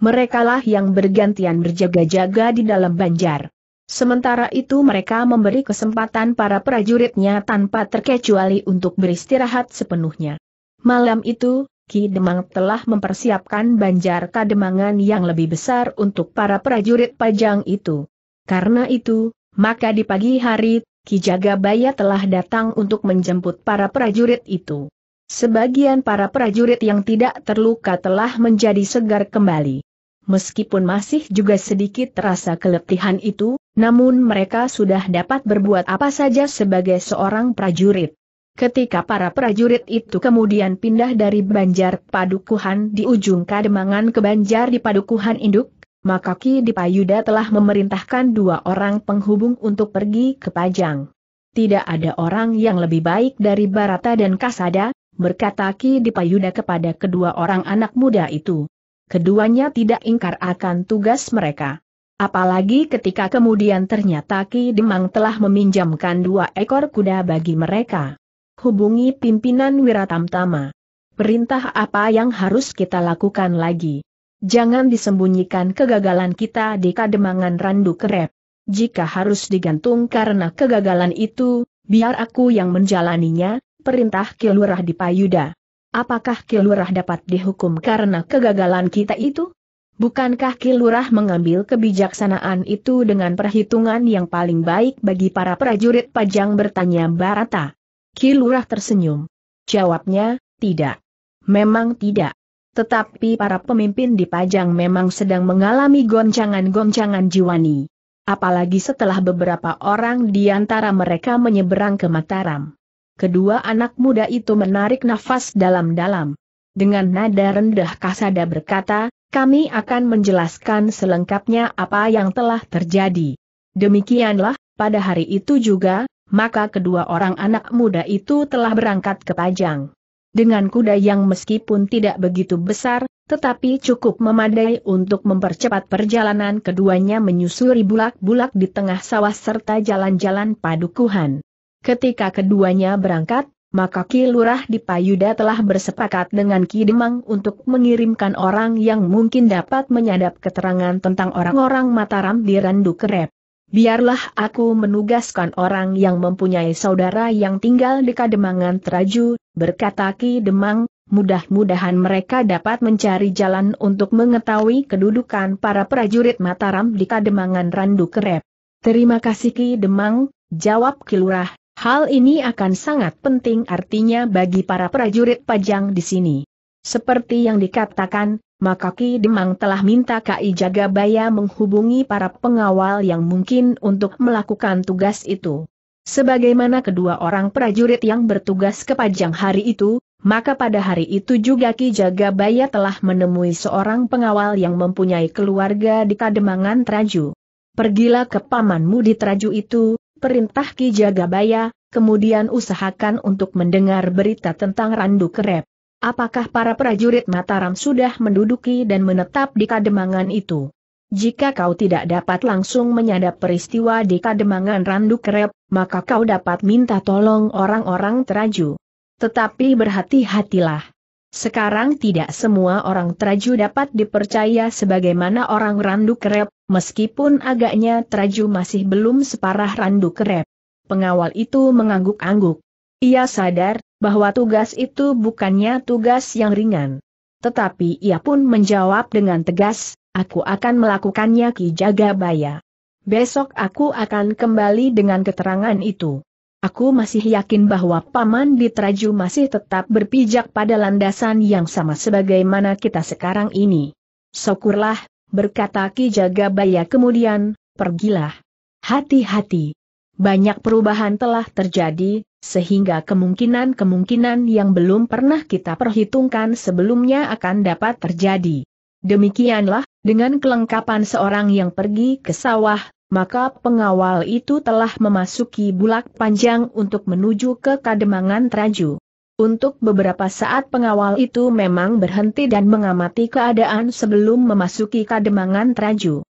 Merekalah yang bergantian berjaga-jaga di dalam Banjar. Sementara itu mereka memberi kesempatan para prajuritnya tanpa terkecuali untuk beristirahat sepenuhnya. Malam itu, Ki Demang telah mempersiapkan Banjar Kademangan yang lebih besar untuk para prajurit Pajang itu. Karena itu, maka di pagi hari, Ki Jagabaya telah datang untuk menjemput para prajurit itu. Sebagian para prajurit yang tidak terluka telah menjadi segar kembali. Meskipun masih juga sedikit terasa keletihan itu, namun mereka sudah dapat berbuat apa saja sebagai seorang prajurit. Ketika para prajurit itu kemudian pindah dari Banjar Padukuhan di ujung Kademangan ke Banjar di Padukuhan Induk, maka Ki Dipayuda telah memerintahkan 2 orang penghubung untuk pergi ke Pajang. Tidak ada orang yang lebih baik dari Bharata dan Kasada, berkata Ki Dipayuda kepada kedua orang anak muda itu. Keduanya tidak ingkar akan tugas mereka. Apalagi ketika kemudian ternyata Ki Demang telah meminjamkan 2 ekor kuda bagi mereka. Hubungi pimpinan Wiratamtama. Perintah apa yang harus kita lakukan lagi? Jangan disembunyikan kegagalan kita di Kademangan Randu Kerep. Jika harus digantung karena kegagalan itu, biar aku yang menjalaninya. Perintah Ki Lurah Dipayuda. Apakah Ki Lurah dapat dihukum karena kegagalan kita itu? Bukankah Ki Lurah mengambil kebijaksanaan itu dengan perhitungan yang paling baik bagi para prajurit Pajang, bertanya Bharata? Ki Lurah tersenyum. Jawabnya, tidak. Memang tidak. Tetapi para pemimpin di Pajang memang sedang mengalami goncangan-goncangan jiwani. Apalagi setelah beberapa orang di antara mereka menyeberang ke Mataram. Kedua anak muda itu menarik nafas dalam-dalam. Dengan nada rendah Kasada berkata, kami akan menjelaskan selengkapnya apa yang telah terjadi. Demikianlah, pada hari itu juga, maka kedua orang anak muda itu telah berangkat ke Pajang. Dengan kuda yang meskipun tidak begitu besar, tetapi cukup memadai untuk mempercepat perjalanan, keduanya menyusuri bulak-bulak di tengah sawah serta jalan-jalan padukuhan. Ketika keduanya berangkat, maka Ki Lurah Dipayuda telah bersepakat dengan Ki Demang untuk mengirimkan orang yang mungkin dapat menyadap keterangan tentang orang-orang Mataram di Randu Kerep. Biarlah aku menugaskan orang yang mempunyai saudara yang tinggal di Kademangan Traju, berkata Ki Demang, mudah-mudahan mereka dapat mencari jalan untuk mengetahui kedudukan para prajurit Mataram di Kademangan Randu Kerep. Terima kasih Ki Demang, jawab Ki Lurah. Hal ini akan sangat penting artinya bagi para prajurit Pajang di sini. Seperti yang dikatakan, maka Ki Demang telah minta Ki Jagabaya menghubungi para pengawal yang mungkin untuk melakukan tugas itu. Sebagaimana kedua orang prajurit yang bertugas ke Pajang hari itu, maka pada hari itu juga Ki Jagabaya telah menemui seorang pengawal yang mempunyai keluarga di Kademangan Traju. Pergilah ke pamanmu di Traju itu, perintah Ki Jagabaya, kemudian usahakan untuk mendengar berita tentang Randu Kerep. Apakah para prajurit Mataram sudah menduduki dan menetap di Kademangan itu? Jika kau tidak dapat langsung menyadap peristiwa di Kademangan Randu Kerep, maka kau dapat minta tolong orang-orang Traju. Tetapi berhati-hatilah. Sekarang tidak semua orang Traju dapat dipercaya sebagaimana orang Randu Kerep, meskipun agaknya Traju masih belum separah Randu Kerep. Pengawal itu mengangguk-angguk. Ia sadar bahwa tugas itu bukannya tugas yang ringan. Tetapi ia pun menjawab dengan tegas, aku akan melakukannya Ki Jagabaya. Besok aku akan kembali dengan keterangan itu. Aku masih yakin bahwa paman di Traju masih tetap berpijak pada landasan yang sama sebagaimana kita sekarang ini. Syukurlah, berkata Ki Jagabaya kemudian, pergilah. Hati-hati. Banyak perubahan telah terjadi, sehingga kemungkinan-kemungkinan yang belum pernah kita perhitungkan sebelumnya akan dapat terjadi. Demikianlah, dengan kelengkapan seorang yang pergi ke sawah, maka pengawal itu telah memasuki bulak panjang untuk menuju ke Kademangan Traju. Untuk beberapa saat pengawal itu memang berhenti dan mengamati keadaan sebelum memasuki Kademangan Traju.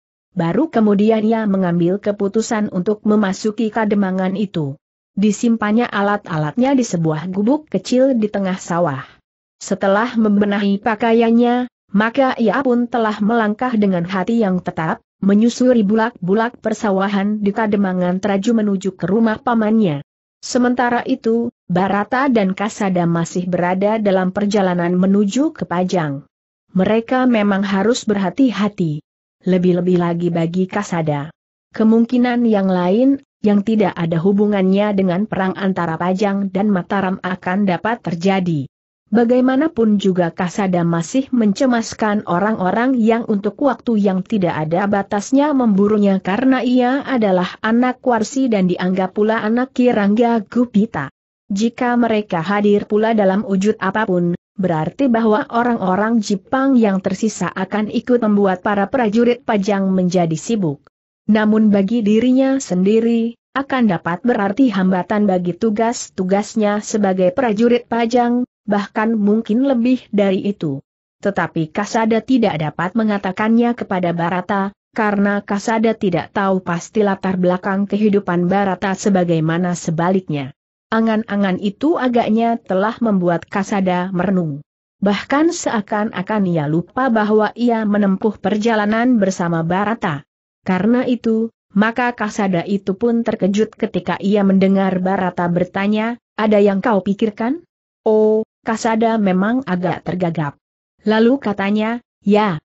baru kemudian ia mengambil keputusan untuk memasuki kademangan itu. Disimpannya alat-alatnya di sebuah gubuk kecil di tengah sawah. Setelah membenahi pakaiannya, maka ia pun telah melangkah dengan hati yang tetap, menyusuri bulak-bulak persawahan di Kademangan Traju menuju ke rumah pamannya. Sementara itu, Bharata dan Kasada masih berada dalam perjalanan menuju ke Pajang. Mereka memang harus berhati-hati. Lebih-lebih lagi bagi Kasada. Kemungkinan yang lain, yang tidak ada hubungannya dengan perang antara Pajang dan Mataram akan dapat terjadi. Bagaimanapun juga Kasada masih mencemaskan orang-orang yang untuk waktu yang tidak ada batasnya memburunya karena ia adalah anak Warsi dan dianggap pula anak Ki Rangga Gupita. Jika mereka hadir pula dalam wujud apapun, berarti bahwa orang-orang Jepang yang tersisa akan ikut membuat para prajurit Pajang menjadi sibuk. Namun bagi dirinya sendiri, akan dapat berarti hambatan bagi tugas-tugasnya sebagai prajurit Pajang, bahkan mungkin lebih dari itu. Tetapi Kasada tidak dapat mengatakannya kepada Bharata, karena Kasada tidak tahu pasti latar belakang kehidupan Bharata sebagaimana sebaliknya. Angan-angan itu agaknya telah membuat Kasada merenung. Bahkan seakan-akan ia lupa bahwa ia menempuh perjalanan bersama Bharata. Karena itu, maka Kasada itu pun terkejut ketika ia mendengar Bharata bertanya, "Ada yang kau pikirkan?" "Oh," Kasada memang agak tergagap. Lalu katanya, "Ya,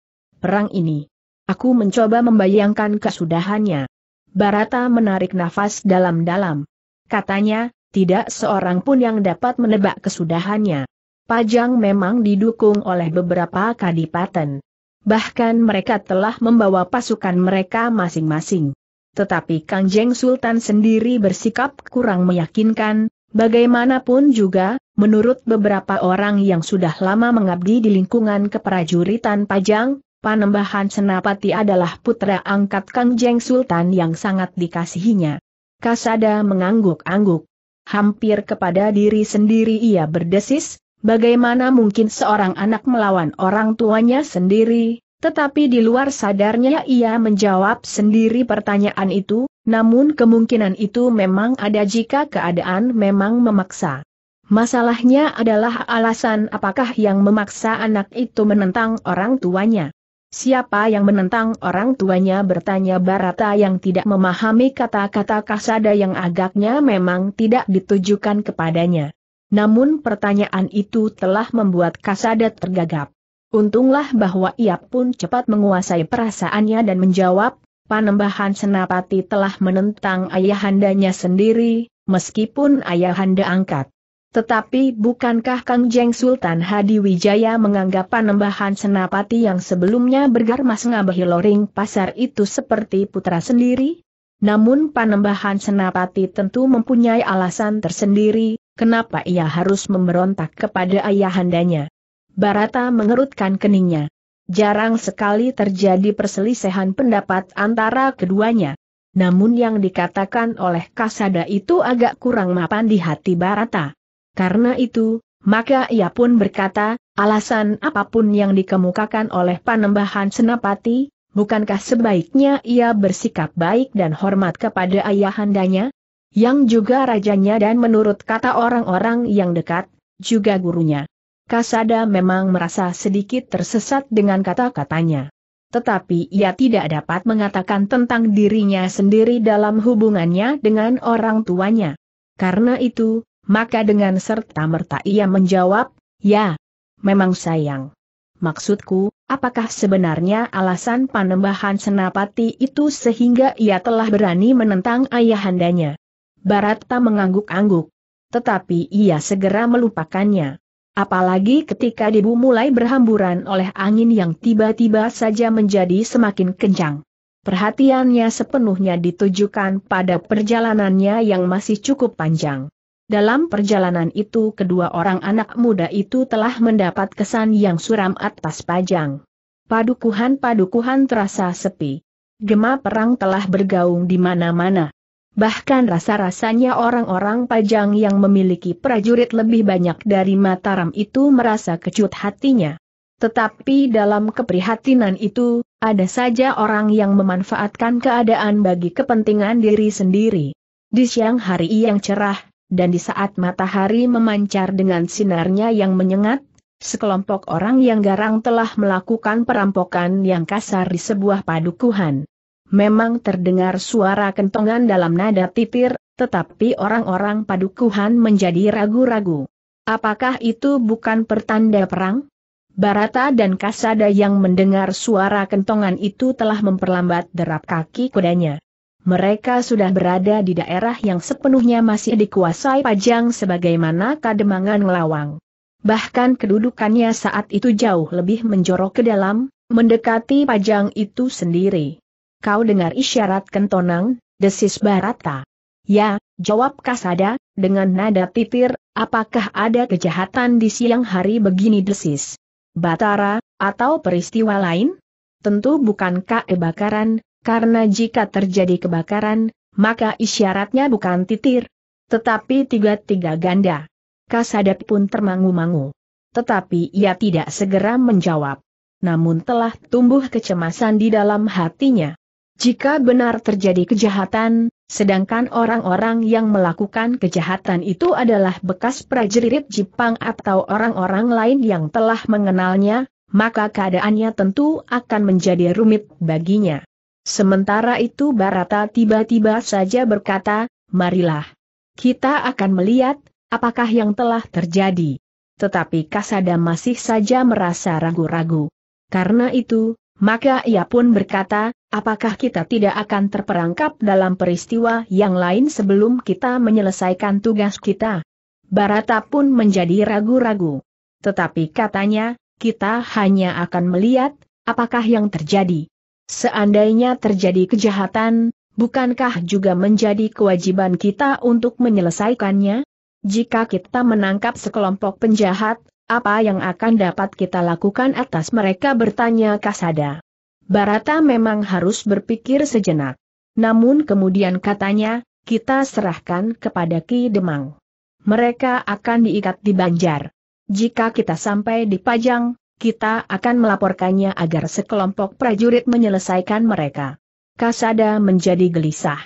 perang ini. Aku mencoba membayangkan kesudahannya." Bharata menarik nafas dalam-dalam. Katanya, "Tidak seorang pun yang dapat menebak kesudahannya. Pajang memang didukung oleh beberapa kadipaten. Bahkan mereka telah membawa pasukan mereka masing-masing. Tetapi Kangjeng Sultan sendiri bersikap kurang meyakinkan, bagaimanapun juga, menurut beberapa orang yang sudah lama mengabdi di lingkungan keprajuritan Pajang, Panembahan Senapati adalah putra angkat Kangjeng Sultan yang sangat dikasihinya." Kasada mengangguk-angguk. Hampir kepada diri sendiri ia berdesis, bagaimana mungkin seorang anak melawan orang tuanya sendiri? Tetapi di luar sadarnya ia menjawab sendiri pertanyaan itu, namun kemungkinan itu memang ada jika keadaan memang memaksa. Masalahnya adalah alasan apakah yang memaksa anak itu menentang orang tuanya. "Siapa yang menentang orang tuanya?" bertanya Bharata yang tidak memahami kata-kata Kasada yang agaknya memang tidak ditujukan kepadanya. Namun pertanyaan itu telah membuat Kasada tergagap. Untunglah bahwa ia pun cepat menguasai perasaannya dan menjawab, "Panembahan Senapati telah menentang ayahandanya sendiri, meskipun ayahanda angkat. Tetapi bukankah Kangjeng Sultan Hadiwijaya menganggap Panembahan Senapati yang sebelumnya bergarmas ngabahi loring pasar itu seperti putra sendiri? Namun Panembahan Senapati tentu mempunyai alasan tersendiri, kenapa ia harus memberontak kepada ayahandanya." Bharata mengerutkan keningnya. Jarang sekali terjadi perselisihan pendapat antara keduanya. Namun yang dikatakan oleh Kasada itu agak kurang mapan di hati Bharata. Karena itu, maka ia pun berkata, "Alasan apapun yang dikemukakan oleh Panembahan Senapati, bukankah sebaiknya ia bersikap baik dan hormat kepada ayahandanya, yang juga rajanya dan menurut kata orang-orang yang dekat, juga gurunya?" Kasada memang merasa sedikit tersesat dengan kata-katanya. Tetapi ia tidak dapat mengatakan tentang dirinya sendiri dalam hubungannya dengan orang tuanya. Karena itu, maka dengan serta-merta ia menjawab, "Ya, memang sayang. Maksudku, apakah sebenarnya alasan Panembahan Senapati itu sehingga ia telah berani menentang ayahandanya?" Bharata mengangguk-angguk. Tetapi ia segera melupakannya. Apalagi ketika debu mulai berhamburan oleh angin yang tiba-tiba saja menjadi semakin kencang. Perhatiannya sepenuhnya ditujukan pada perjalanannya yang masih cukup panjang. Dalam perjalanan itu kedua orang anak muda itu telah mendapat kesan yang suram atas Pajang. Padukuhan-padukuhan terasa sepi. Gema perang telah bergaung di mana-mana. Bahkan rasa-rasanya orang-orang Pajang yang memiliki prajurit lebih banyak dari Mataram itu merasa kecut hatinya. Tetapi dalam keprihatinan itu, ada saja orang yang memanfaatkan keadaan bagi kepentingan diri sendiri. Di siang hari yang cerah, dan di saat matahari memancar dengan sinarnya yang menyengat, sekelompok orang yang garang telah melakukan perampokan yang kasar di sebuah padukuhan. Memang terdengar suara kentongan dalam nada tipir, tetapi orang-orang padukuhan menjadi ragu-ragu. Apakah itu bukan pertanda perang? Bharata dan Kasada yang mendengar suara kentongan itu telah memperlambat derap kaki kudanya. Mereka sudah berada di daerah yang sepenuhnya masih dikuasai Pajang sebagaimana Kademangan Nglawang. Bahkan kedudukannya saat itu jauh lebih menjorok ke dalam, mendekati Pajang itu sendiri. Kau dengar isyarat kentonang, desis Bharata. Ya, jawab Kasada, dengan nada tipir, apakah ada kejahatan di siang hari begini desis? Batara, atau peristiwa lain? Tentu bukan kebakaran, karena jika terjadi kebakaran, maka isyaratnya bukan titir, tetapi tiga-tiga ganda. Kasada pun termangu-mangu. Tetapi ia tidak segera menjawab. Namun telah tumbuh kecemasan di dalam hatinya. Jika benar terjadi kejahatan, sedangkan orang-orang yang melakukan kejahatan itu adalah bekas prajurit Jepang atau orang-orang lain yang telah mengenalnya, maka keadaannya tentu akan menjadi rumit baginya. Sementara itu Bharata tiba-tiba saja berkata, marilah. Kita akan melihat, apakah yang telah terjadi. Tetapi Kasada masih saja merasa ragu-ragu. Karena itu, maka ia pun berkata, apakah kita tidak akan terperangkap dalam peristiwa yang lain sebelum kita menyelesaikan tugas kita? Bharata pun menjadi ragu-ragu. Tetapi katanya, kita hanya akan melihat, apakah yang terjadi. Seandainya terjadi kejahatan, bukankah juga menjadi kewajiban kita untuk menyelesaikannya? Jika kita menangkap sekelompok penjahat, apa yang akan dapat kita lakukan atas mereka bertanya Kasada. Bharata memang harus berpikir sejenak. Namun kemudian katanya, kita serahkan kepada Ki Demang. Mereka akan diikat di Banjar. Jika kita sampai di Pajang, kita akan melaporkannya agar sekelompok prajurit menyelesaikan mereka. Kasada menjadi gelisah.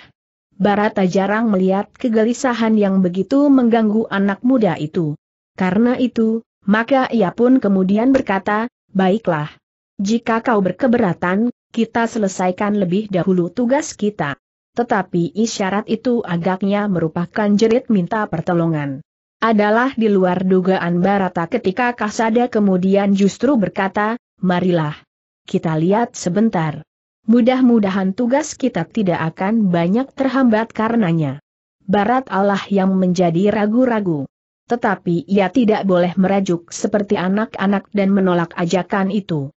Bharata jarang melihat kegelisahan yang begitu mengganggu anak muda itu. Karena itu, maka ia pun kemudian berkata, baiklah. Jika kau berkeberatan, kita selesaikan lebih dahulu tugas kita. Tetapi isyarat itu agaknya merupakan jerit minta pertolongan. Adalah di luar dugaan Bharata ketika Kasada kemudian justru berkata, marilah. Kita lihat sebentar. Mudah-mudahan tugas kita tidak akan banyak terhambat karenanya. Bharatalah yang menjadi ragu-ragu. Tetapi ia tidak boleh merajuk seperti anak-anak dan menolak ajakan itu.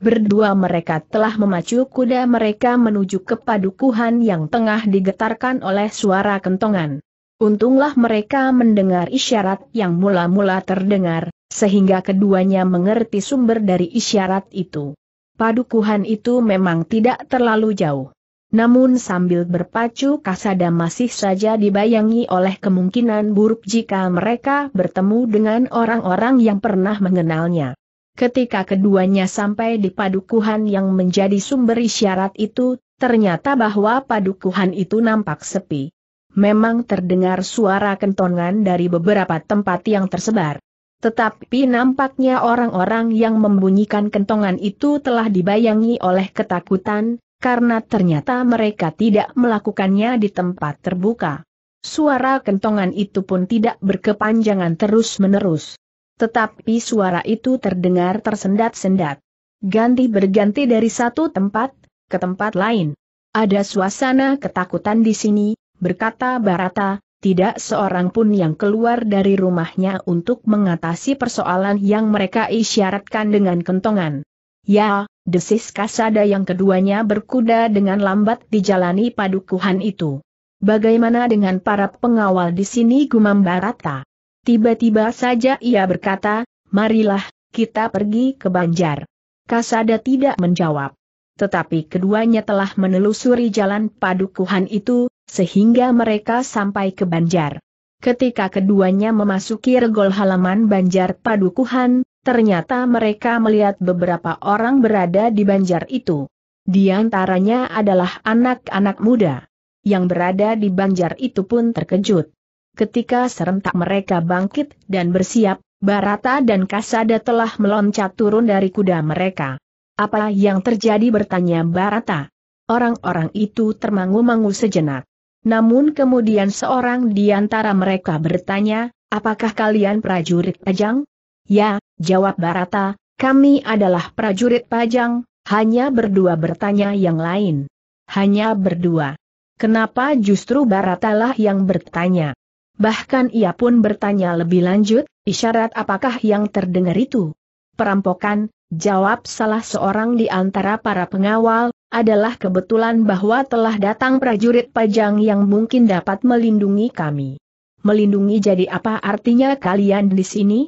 Berdua mereka telah memacu kuda mereka menuju ke padukuhan yang tengah digetarkan oleh suara kentongan. Untunglah mereka mendengar isyarat yang mula-mula terdengar, sehingga keduanya mengerti sumber dari isyarat itu. Padukuhan itu memang tidak terlalu jauh. Namun sambil berpacu Kasada masih saja dibayangi oleh kemungkinan buruk jika mereka bertemu dengan orang-orang yang pernah mengenalnya. Ketika keduanya sampai di padukuhan yang menjadi sumber isyarat itu, ternyata bahwa padukuhan itu nampak sepi. Memang terdengar suara kentongan dari beberapa tempat yang tersebar. Tetapi nampaknya orang-orang yang membunyikan kentongan itu telah dibayangi oleh ketakutan, karena ternyata mereka tidak melakukannya di tempat terbuka. Suara kentongan itu pun tidak berkepanjangan terus-menerus. Tetapi suara itu terdengar tersendat-sendat. Ganti-berganti dari satu tempat ke tempat lain. Ada suasana ketakutan di sini, berkata Bharata, tidak seorang pun yang keluar dari rumahnya untuk mengatasi persoalan yang mereka isyaratkan dengan kentongan. Ya, desis Kasada yang keduanya berkuda dengan lambat dijalani padukuhan itu. Bagaimana dengan para pengawal di sini? Gumam Bharata. Tiba-tiba saja ia berkata, marilah, kita pergi ke Banjar. Kasada tidak menjawab. Tetapi keduanya telah menelusuri jalan padukuhan itu, sehingga mereka sampai ke Banjar. Ketika keduanya memasuki regol halaman Banjar padukuhan, Ternyata mereka melihat beberapa orang berada di banjar itu. Di antaranya adalah anak-anak muda. Yang berada di banjar itu pun terkejut. Ketika serentak mereka bangkit dan bersiap, Bharata dan Kasada telah meloncat turun dari kuda mereka. "Apa yang terjadi?" bertanya Bharata. Orang-orang itu termangu-mangu sejenak. Namun kemudian seorang di antara mereka bertanya, "Apakah kalian prajurit Pajang?" "Ya," jawab Bharata, "kami adalah prajurit Pajang." "Hanya berdua?" bertanya yang lain. "Hanya berdua. Kenapa justru Bharata lah yang bertanya?" Bahkan ia pun bertanya lebih lanjut, "Isyarat apakah yang terdengar itu?" "Perampokan," jawab salah seorang di antara para pengawal, "adalah kebetulan bahwa telah datang prajurit Pajang yang mungkin dapat melindungi kami." "Melindungi? Jadi apa artinya kalian di sini?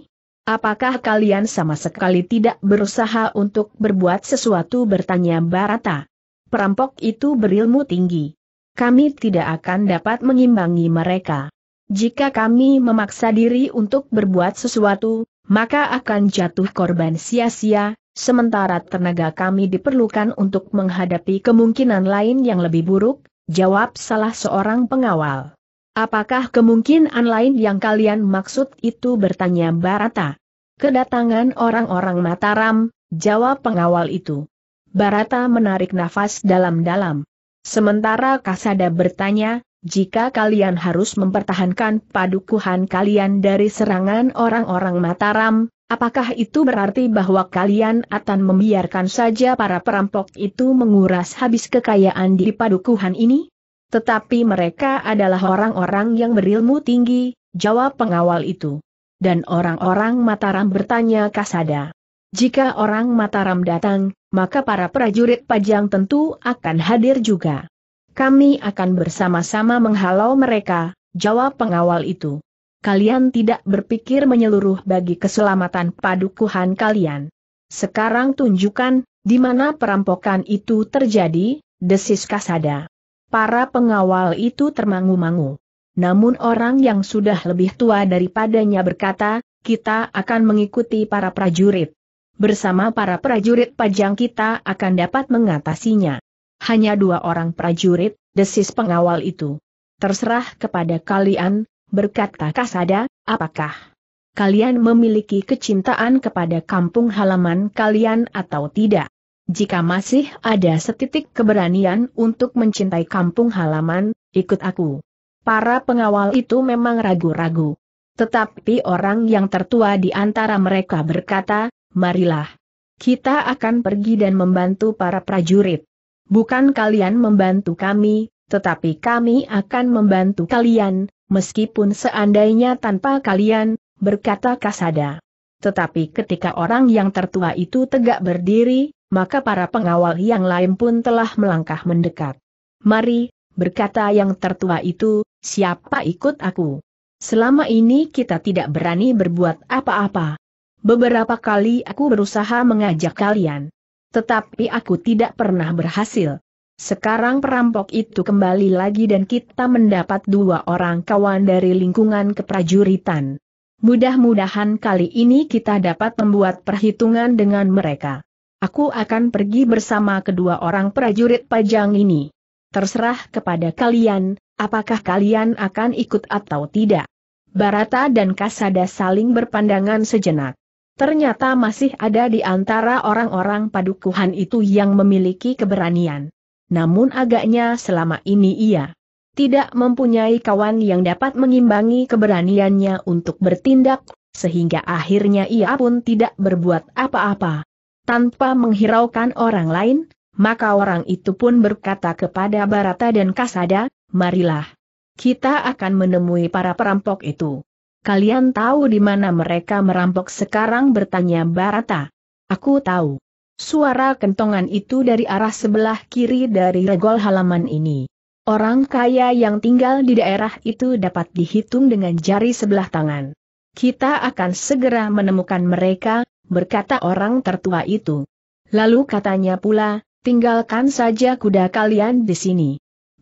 Apakah kalian sama sekali tidak berusaha untuk berbuat sesuatu?" bertanya Bharata. "Perampok itu berilmu tinggi. Kami tidak akan dapat mengimbangi mereka. Jika kami memaksa diri untuk berbuat sesuatu, maka akan jatuh korban sia-sia, sementara tenaga kami diperlukan untuk menghadapi kemungkinan lain yang lebih buruk," jawab salah seorang pengawal. "Apakah kemungkinan lain yang kalian maksud itu?" bertanya Bharata. "Kedatangan orang-orang Mataram," jawab pengawal itu. Bharata menarik nafas dalam-dalam. Sementara Kasada bertanya, "Jika kalian harus mempertahankan padukuhan kalian dari serangan orang-orang Mataram, apakah itu berarti bahwa kalian akan membiarkan saja para perampok itu menguras habis kekayaan di padukuhan ini?" "Tetapi mereka adalah orang-orang yang berilmu tinggi," jawab pengawal itu. "Dan orang-orang Mataram?" bertanya Kasada. "Jika orang Mataram datang, maka para prajurit Pajang tentu akan hadir juga. Kami akan bersama-sama menghalau mereka," jawab pengawal itu. "Kalian tidak berpikir menyeluruh bagi keselamatan padukuhan kalian. Sekarang tunjukkan di mana perampokan itu terjadi," desis Kasada. Para pengawal itu termangu-mangu. Namun orang yang sudah lebih tua daripadanya berkata, "Kita akan mengikuti para prajurit. Bersama para prajurit Pajang kita akan dapat mengatasinya." "Hanya dua orang prajurit," desis pengawal itu. "Terserah kepada kalian," berkata Kasada, "apakah kalian memiliki kecintaan kepada kampung halaman kalian atau tidak? Jika masih ada setitik keberanian untuk mencintai kampung halaman, ikut aku." Para pengawal itu memang ragu-ragu. Tetapi orang yang tertua di antara mereka berkata, "Marilah. Kita akan pergi dan membantu para prajurit. Bukan kalian membantu kami, tetapi kami akan membantu kalian, meskipun seandainya tanpa kalian," berkata Kasada. Tetapi ketika orang yang tertua itu tegak berdiri, maka para pengawal yang lain pun telah melangkah mendekat. "Mari," berkata yang tertua itu, "siapa ikut aku? Selama ini kita tidak berani berbuat apa-apa. Beberapa kali aku berusaha mengajak kalian. Tetapi aku tidak pernah berhasil. Sekarang perampok itu kembali lagi dan kita mendapat dua orang kawan dari lingkungan keprajuritan. Mudah-mudahan kali ini kita dapat membuat perhitungan dengan mereka. Aku akan pergi bersama kedua orang prajurit Pajang ini. Terserah kepada kalian, apakah kalian akan ikut atau tidak." Bharata dan Kasada saling berpandangan sejenak. Ternyata masih ada di antara orang-orang padukuhan itu yang memiliki keberanian. Namun agaknya selama ini ia tidak mempunyai kawan yang dapat mengimbangi keberaniannya untuk bertindak, sehingga akhirnya ia pun tidak berbuat apa-apa. Tanpa menghiraukan orang lain, maka orang itu pun berkata kepada Bharata dan Kasada, "Marilah. Kita akan menemui para perampok itu. Kalian tahu di mana mereka merampok sekarang?" bertanya Bharata. "Aku tahu." Suara kentongan itu dari arah sebelah kiri dari regol halaman ini. Orang kaya yang tinggal di daerah itu dapat dihitung dengan jari sebelah tangan. "Kita akan segera menemukan mereka," berkata orang tertua itu. Lalu katanya pula, "Tinggalkan saja kuda kalian di sini."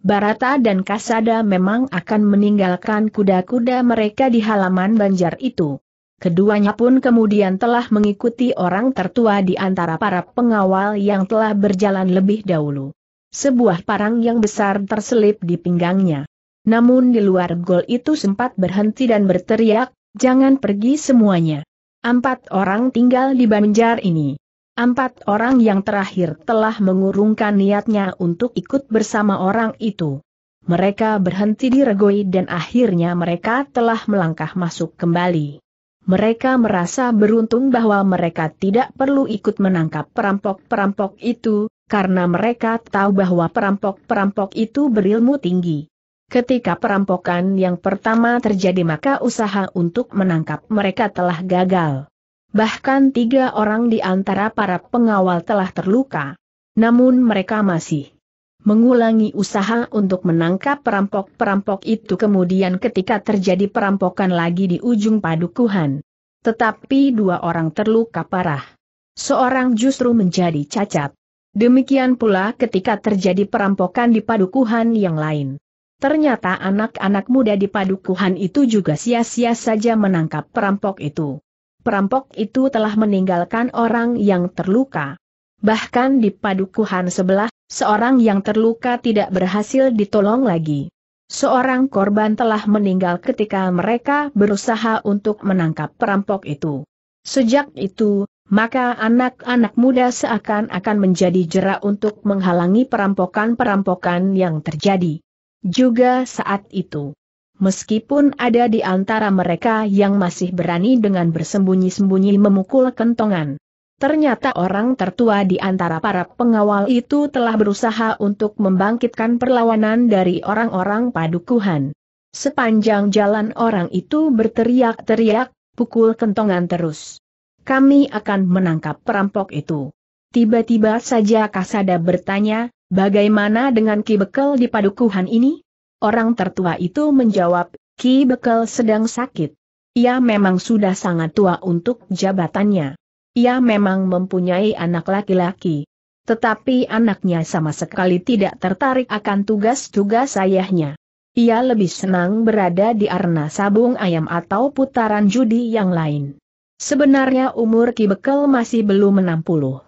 Bharata dan Kasada memang akan meninggalkan kuda-kuda mereka di halaman banjar itu. Keduanya pun kemudian telah mengikuti orang tertua di antara para pengawal yang telah berjalan lebih dahulu. Sebuah parang yang besar terselip di pinggangnya. Namun di luar gol itu sempat berhenti dan berteriak, "Jangan pergi semuanya. Empat orang tinggal di Banjar ini." Empat orang yang terakhir telah mengurungkan niatnya untuk ikut bersama orang itu. Mereka berhenti di regoi dan akhirnya mereka telah melangkah masuk kembali. Mereka merasa beruntung bahwa mereka tidak perlu ikut menangkap perampok-perampok itu, karena mereka tahu bahwa perampok-perampok itu berilmu tinggi. Ketika perampokan yang pertama terjadi maka usaha untuk menangkap mereka telah gagal. Bahkan tiga orang di antara para pengawal telah terluka. Namun mereka masih mengulangi usaha untuk menangkap perampok-perampok itu. Kemudian ketika terjadi perampokan lagi di ujung padukuhan, tetapi dua orang terluka parah. Seorang justru menjadi cacat. Demikian pula ketika terjadi perampokan di padukuhan yang lain. Ternyata anak-anak muda di padukuhan itu juga sia-sia saja menangkap perampok itu. Perampok itu telah meninggalkan orang yang terluka. Bahkan di padukuhan sebelah, seorang yang terluka tidak berhasil ditolong lagi. Seorang korban telah meninggal ketika mereka berusaha untuk menangkap perampok itu. Sejak itu, maka anak-anak muda seakan-akan menjadi jera untuk menghalangi perampokan-perampokan yang terjadi. Juga saat itu, meskipun ada di antara mereka yang masih berani dengan bersembunyi-sembunyi memukul kentongan. Ternyata orang tertua di antara para pengawal itu telah berusaha untuk membangkitkan perlawanan dari orang-orang padukuhan. Sepanjang jalan orang itu berteriak-teriak, "Pukul kentongan terus. Kami akan menangkap perampok itu." Tiba-tiba saja Kasada bertanya, "Bagaimana dengan Ki Bekel di padukuhan ini?" Orang tertua itu menjawab, "Ki Bekel sedang sakit. Ia memang sudah sangat tua untuk jabatannya. Ia memang mempunyai anak laki-laki. Tetapi anaknya sama sekali tidak tertarik akan tugas-tugas ayahnya. Ia lebih senang berada di arena sabung ayam atau putaran judi yang lain." Sebenarnya umur Ki Bekel masih belum 60.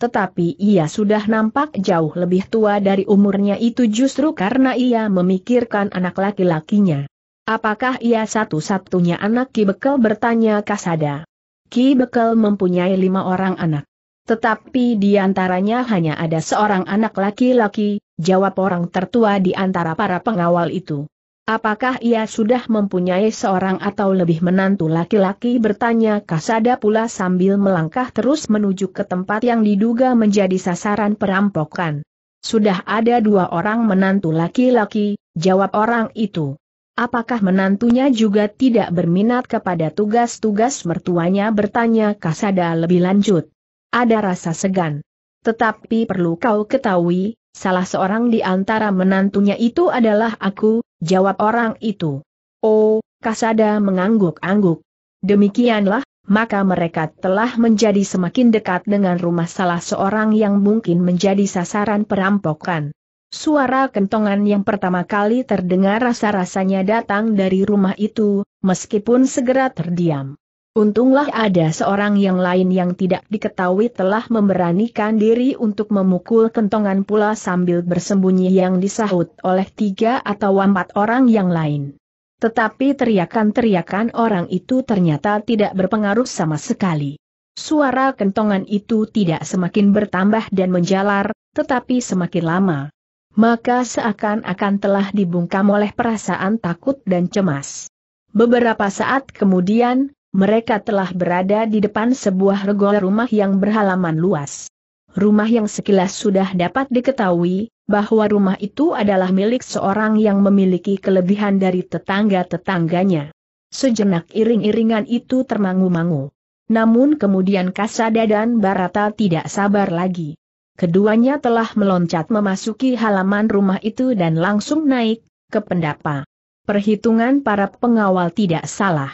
Tetapi ia sudah nampak jauh lebih tua dari umurnya itu justru karena ia memikirkan anak laki-lakinya. "Apakah ia satu-satunya anak Ki Bekel?" bertanya Kasada. "Ki Bekel mempunyai 5 orang anak. Tetapi di antaranya hanya ada seorang anak laki-laki," jawab orang tertua di antara para pengawal itu. "Apakah ia sudah mempunyai seorang atau lebih menantu laki-laki?" bertanya Kasada pula sambil melangkah terus menuju ke tempat yang diduga menjadi sasaran perampokan. "Sudah ada 2 orang menantu laki-laki," jawab orang itu. "Apakah menantunya juga tidak berminat kepada tugas-tugas mertuanya?" bertanya Kasada lebih lanjut. "Ada rasa segan. Tetapi perlu kau ketahui, salah seorang di antara menantunya itu adalah aku," jawab orang itu. "Oh," Kasada mengangguk-angguk. Demikianlah, maka mereka telah menjadi semakin dekat dengan rumah salah seorang yang mungkin menjadi sasaran perampokan. Suara kentongan yang pertama kali terdengar rasa-rasanya datang dari rumah itu, meskipun segera terdiam. Untunglah ada seorang yang lain yang tidak diketahui telah memberanikan diri untuk memukul kentongan pula sambil bersembunyi yang disahut oleh 3 atau 4 orang yang lain. Tetapi teriakan-teriakan orang itu ternyata tidak berpengaruh sama sekali. Suara kentongan itu tidak semakin bertambah dan menjalar, tetapi semakin lama. Maka seakan-akan telah dibungkam oleh perasaan takut dan cemas. Beberapa saat kemudian, mereka telah berada di depan sebuah regol rumah yang berhalaman luas. Rumah yang sekilas sudah dapat diketahui, bahwa rumah itu adalah milik seorang yang memiliki kelebihan dari tetangga-tetangganya. Sejenak iring-iringan itu termangu-mangu. Namun kemudian Kasada dan Bharata tidak sabar lagi. Keduanya telah meloncat memasuki halaman rumah itu dan langsung naik ke pendapa. Perhitungan para pengawal tidak salah.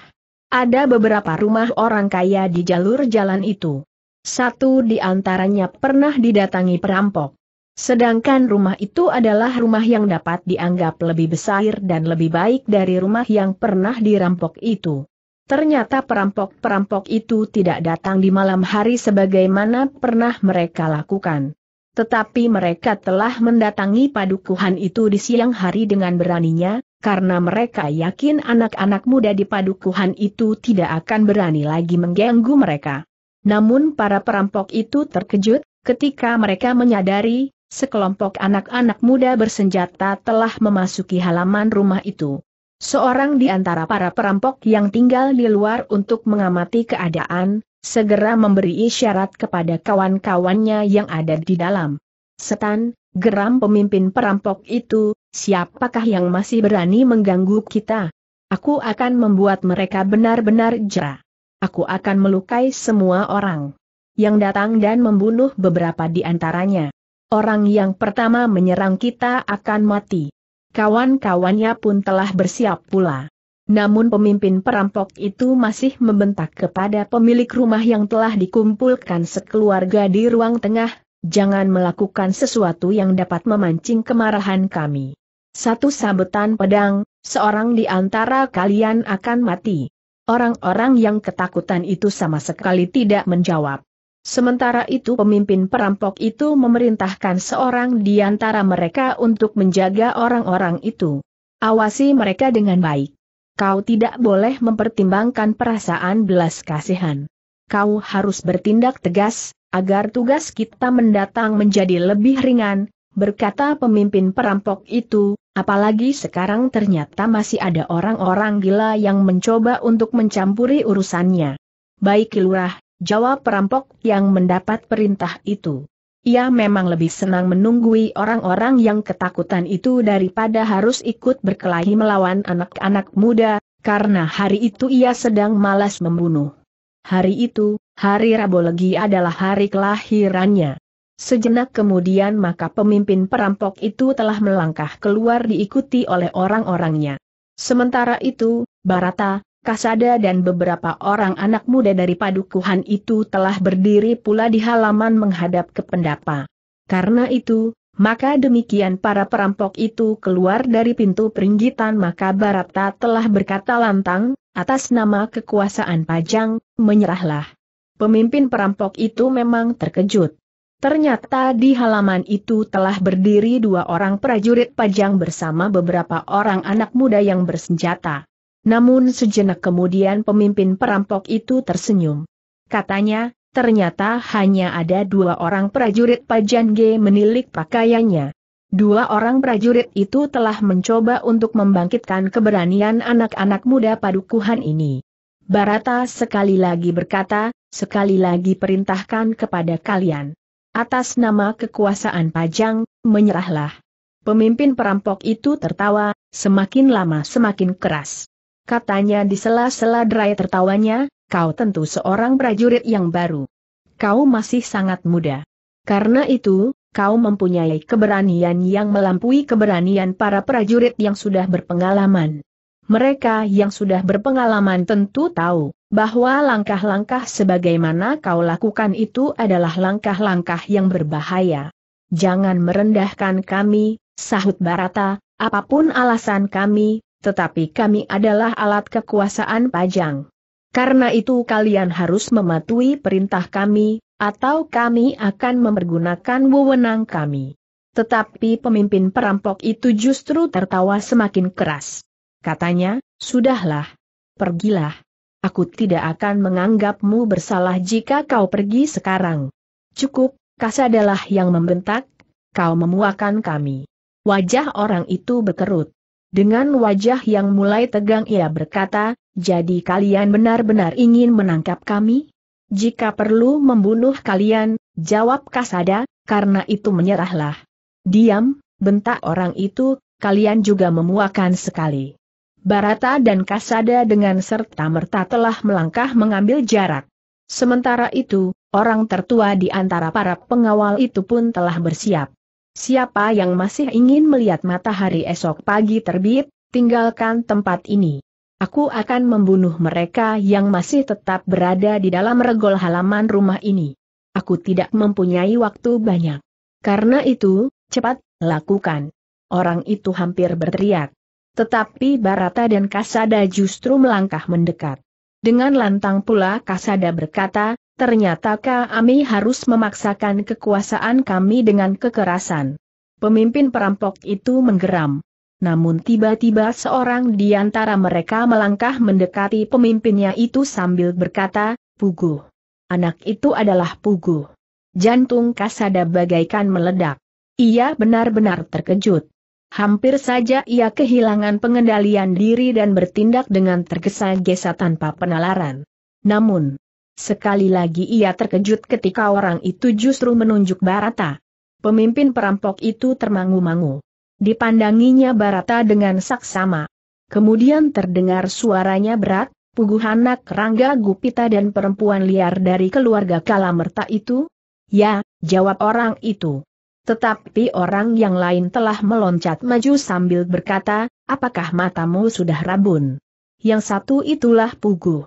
Ada beberapa rumah orang kaya di jalur jalan itu. 1 di antaranya pernah didatangi perampok. Sedangkan rumah itu adalah rumah yang dapat dianggap lebih besar dan lebih baik dari rumah yang pernah dirampok itu. Ternyata perampok-perampok itu tidak datang di malam hari sebagaimana pernah mereka lakukan. Tetapi mereka telah mendatangi padukuhan itu di siang hari dengan beraninya, karena mereka yakin anak-anak muda di padukuhan itu tidak akan berani lagi mengganggu mereka. Namun para perampok itu terkejut, ketika mereka menyadari, sekelompok anak-anak muda bersenjata telah memasuki halaman rumah itu. Seorang di antara para perampok yang tinggal di luar untuk mengamati keadaan, segera memberi isyarat kepada kawan-kawannya yang ada di dalam. "Setan," geram pemimpin perampok itu, "siapakah yang masih berani mengganggu kita? Aku akan membuat mereka benar-benar jera. Aku akan melukai semua orang yang datang dan membunuh beberapa di antaranya. Orang yang pertama menyerang kita akan mati." Kawan-kawannya pun telah bersiap pula. Namun pemimpin perampok itu masih membentak kepada pemilik rumah yang telah dikumpulkan sekeluarga di ruang tengah, "Jangan melakukan sesuatu yang dapat memancing kemarahan kami. Satu sabetan pedang, seorang di antara kalian akan mati." Orang-orang yang ketakutan itu sama sekali tidak menjawab. Sementara itu pemimpin perampok itu memerintahkan seorang di antara mereka untuk menjaga orang-orang itu. "Awasi mereka dengan baik. Kau tidak boleh mempertimbangkan perasaan belas kasihan. Kau harus bertindak tegas, agar tugas kita mendatang menjadi lebih ringan," berkata pemimpin perampok itu, "apalagi sekarang ternyata masih ada orang-orang gila yang mencoba untuk mencampuri urusannya." "Baik Ki Lurah," jawab perampok yang mendapat perintah itu. Ia memang lebih senang menunggui orang-orang yang ketakutan itu daripada harus ikut berkelahi melawan anak-anak muda, karena hari itu ia sedang malas membunuh. Hari itu, hari Rabu Legi, adalah hari kelahirannya. Sejenak kemudian maka pemimpin perampok itu telah melangkah keluar diikuti oleh orang-orangnya. Sementara itu, Bharata, Kasada dan beberapa orang anak muda dari padukuhan itu telah berdiri pula di halaman menghadap ke pendapa. Karena itu, maka demikian para perampok itu keluar dari pintu peringgitan, maka Bharata telah berkata lantang, "Atas nama kekuasaan Pajang, menyerahlah." Pemimpin perampok itu memang terkejut. Ternyata di halaman itu telah berdiri dua orang prajurit Pajang bersama beberapa orang anak muda yang bersenjata. Namun sejenak kemudian pemimpin perampok itu tersenyum. Katanya, ternyata hanya ada dua orang prajurit Pajang menilik pakaiannya. Dua orang prajurit itu telah mencoba untuk membangkitkan keberanian anak-anak muda padukuhan ini. Bharata sekali lagi berkata, "Sekali lagi perintahkan kepada kalian. Atas nama kekuasaan Pajang, menyerahlah." Pemimpin perampok itu tertawa, semakin lama semakin keras. Katanya di sela-sela derai tertawanya, "Kau tentu seorang prajurit yang baru. Kau masih sangat muda. Karena itu, kau mempunyai keberanian yang melampaui keberanian para prajurit yang sudah berpengalaman. Mereka yang sudah berpengalaman tentu tahu bahwa langkah-langkah sebagaimana kau lakukan itu adalah langkah-langkah yang berbahaya." "Jangan merendahkan kami," sahut Bharata, "apapun alasan kami, tetapi kami adalah alat kekuasaan Pajang. Karena itu kalian harus mematuhi perintah kami, atau kami akan mempergunakan wewenang kami." Tetapi pemimpin perampok itu justru tertawa semakin keras. Katanya, "Sudahlah. Pergilah. Aku tidak akan menganggapmu bersalah jika kau pergi sekarang." "Cukup," Kasadalah yang membentak, "kau memuakan kami." Wajah orang itu berkerut. Dengan wajah yang mulai tegang ia berkata, "Jadi kalian benar-benar ingin menangkap kami? Jika perlu membunuh kalian," jawab Kasada, "karena itu menyerahlah." "Diam," bentak orang itu, "kalian juga memuakan sekali." Bharata dan Kasada dengan serta-merta telah melangkah mengambil jarak. Sementara itu, orang tertua di antara para pengawal itu pun telah bersiap. "Siapa yang masih ingin melihat matahari esok pagi terbit, tinggalkan tempat ini. Aku akan membunuh mereka yang masih tetap berada di dalam regol halaman rumah ini. Aku tidak mempunyai waktu banyak. Karena itu, cepat, lakukan." Orang itu hampir berteriak. Tetapi Bharata dan Kasada justru melangkah mendekat. Dengan lantang pula Kasada berkata, ternyata kami harus memaksakan kekuasaan kami dengan kekerasan. Pemimpin perampok itu menggeram. Namun tiba-tiba seorang di antara mereka melangkah mendekati pemimpinnya itu sambil berkata, Puguh. Anak itu adalah Puguh. Jantung Kasada bagaikan meledak. Ia benar-benar terkejut. Hampir saja ia kehilangan pengendalian diri dan bertindak dengan tergesa-gesa tanpa penalaran. Namun, sekali lagi ia terkejut ketika orang itu justru menunjuk Bharata. Pemimpin perampok itu termangu-mangu. Dipandanginya Bharata dengan saksama. Kemudian terdengar suaranya berat, Puguh anak Rangga Gupita dan perempuan liar dari keluarga Kalamerta itu? Ya, jawab orang itu. Tetapi orang yang lain telah meloncat maju sambil berkata, apakah matamu sudah rabun? Yang satu itulah Puguh.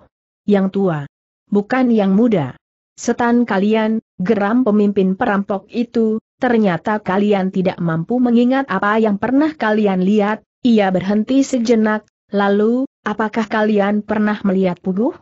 Yang tua. Bukan yang muda. Setan kalian, geram pemimpin perampok itu. Ternyata kalian tidak mampu mengingat apa yang pernah kalian lihat. Ia berhenti sejenak, lalu, apakah kalian pernah melihat Puguh?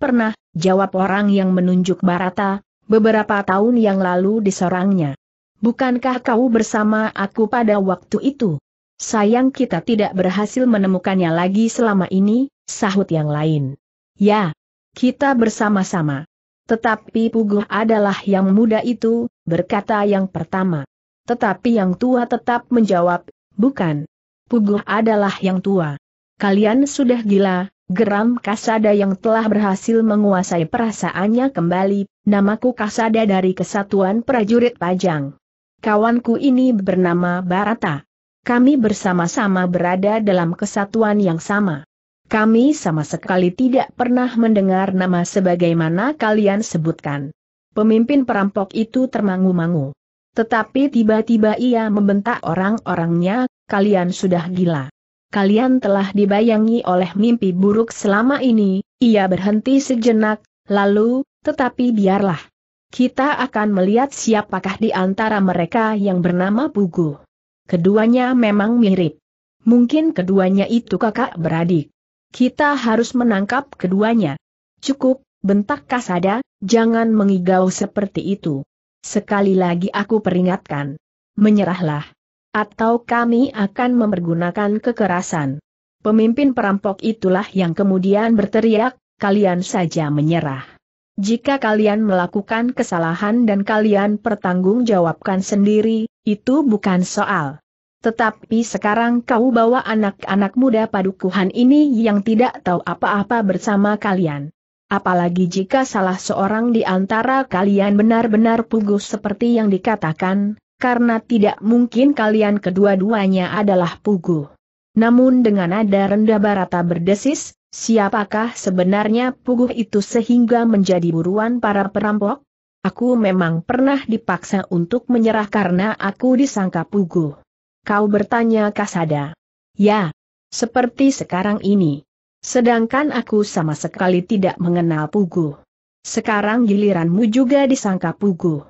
Pernah, jawab orang yang menunjuk Bharata, beberapa tahun yang lalu diserangnya. Bukankah kau bersama aku pada waktu itu? Sayang kita tidak berhasil menemukannya lagi selama ini, sahut yang lain. Ya, kita bersama-sama. Tetapi Puguh adalah yang muda itu, berkata yang pertama. Tetapi yang tua tetap menjawab, bukan. Puguh adalah yang tua. Kalian sudah gila, geram Kasada yang telah berhasil menguasai perasaannya kembali. Namaku Kasada dari Kesatuan Prajurit Pajang. Kawanku ini bernama Bharata. Kami bersama-sama berada dalam kesatuan yang sama. Kami sama sekali tidak pernah mendengar nama sebagaimana kalian sebutkan. Pemimpin perampok itu termangu-mangu. Tetapi tiba-tiba ia membentak orang-orangnya, kalian sudah gila. Kalian telah dibayangi oleh mimpi buruk selama ini. Ia berhenti sejenak, lalu, tetapi biarlah. Kita akan melihat siapakah di antara mereka yang bernama Puguh. Keduanya memang mirip. Mungkin keduanya itu kakak beradik. Kita harus menangkap keduanya. Cukup, bentak Kasada, jangan mengigau seperti itu. Sekali lagi aku peringatkan. Menyerahlah. Atau kami akan mempergunakan kekerasan. Pemimpin perampok itulah yang kemudian berteriak, kalian saja menyerah. Jika kalian melakukan kesalahan dan kalian pertanggungjawabkan sendiri, itu bukan soal. Tetapi sekarang kau bawa anak-anak muda padukuhan ini yang tidak tahu apa-apa bersama kalian. Apalagi jika salah seorang di antara kalian benar-benar Puguh seperti yang dikatakan, karena tidak mungkin kalian kedua-duanya adalah Puguh. Namun dengan nada rendah Bharata berdesis, siapakah sebenarnya Puguh itu sehingga menjadi buruan para perampok? Aku memang pernah dipaksa untuk menyerah karena aku disangka Puguh. Kau bertanya Kasada. Ya, seperti sekarang ini. Sedangkan aku sama sekali tidak mengenal Puguh. Sekarang giliranmu juga disangka Puguh.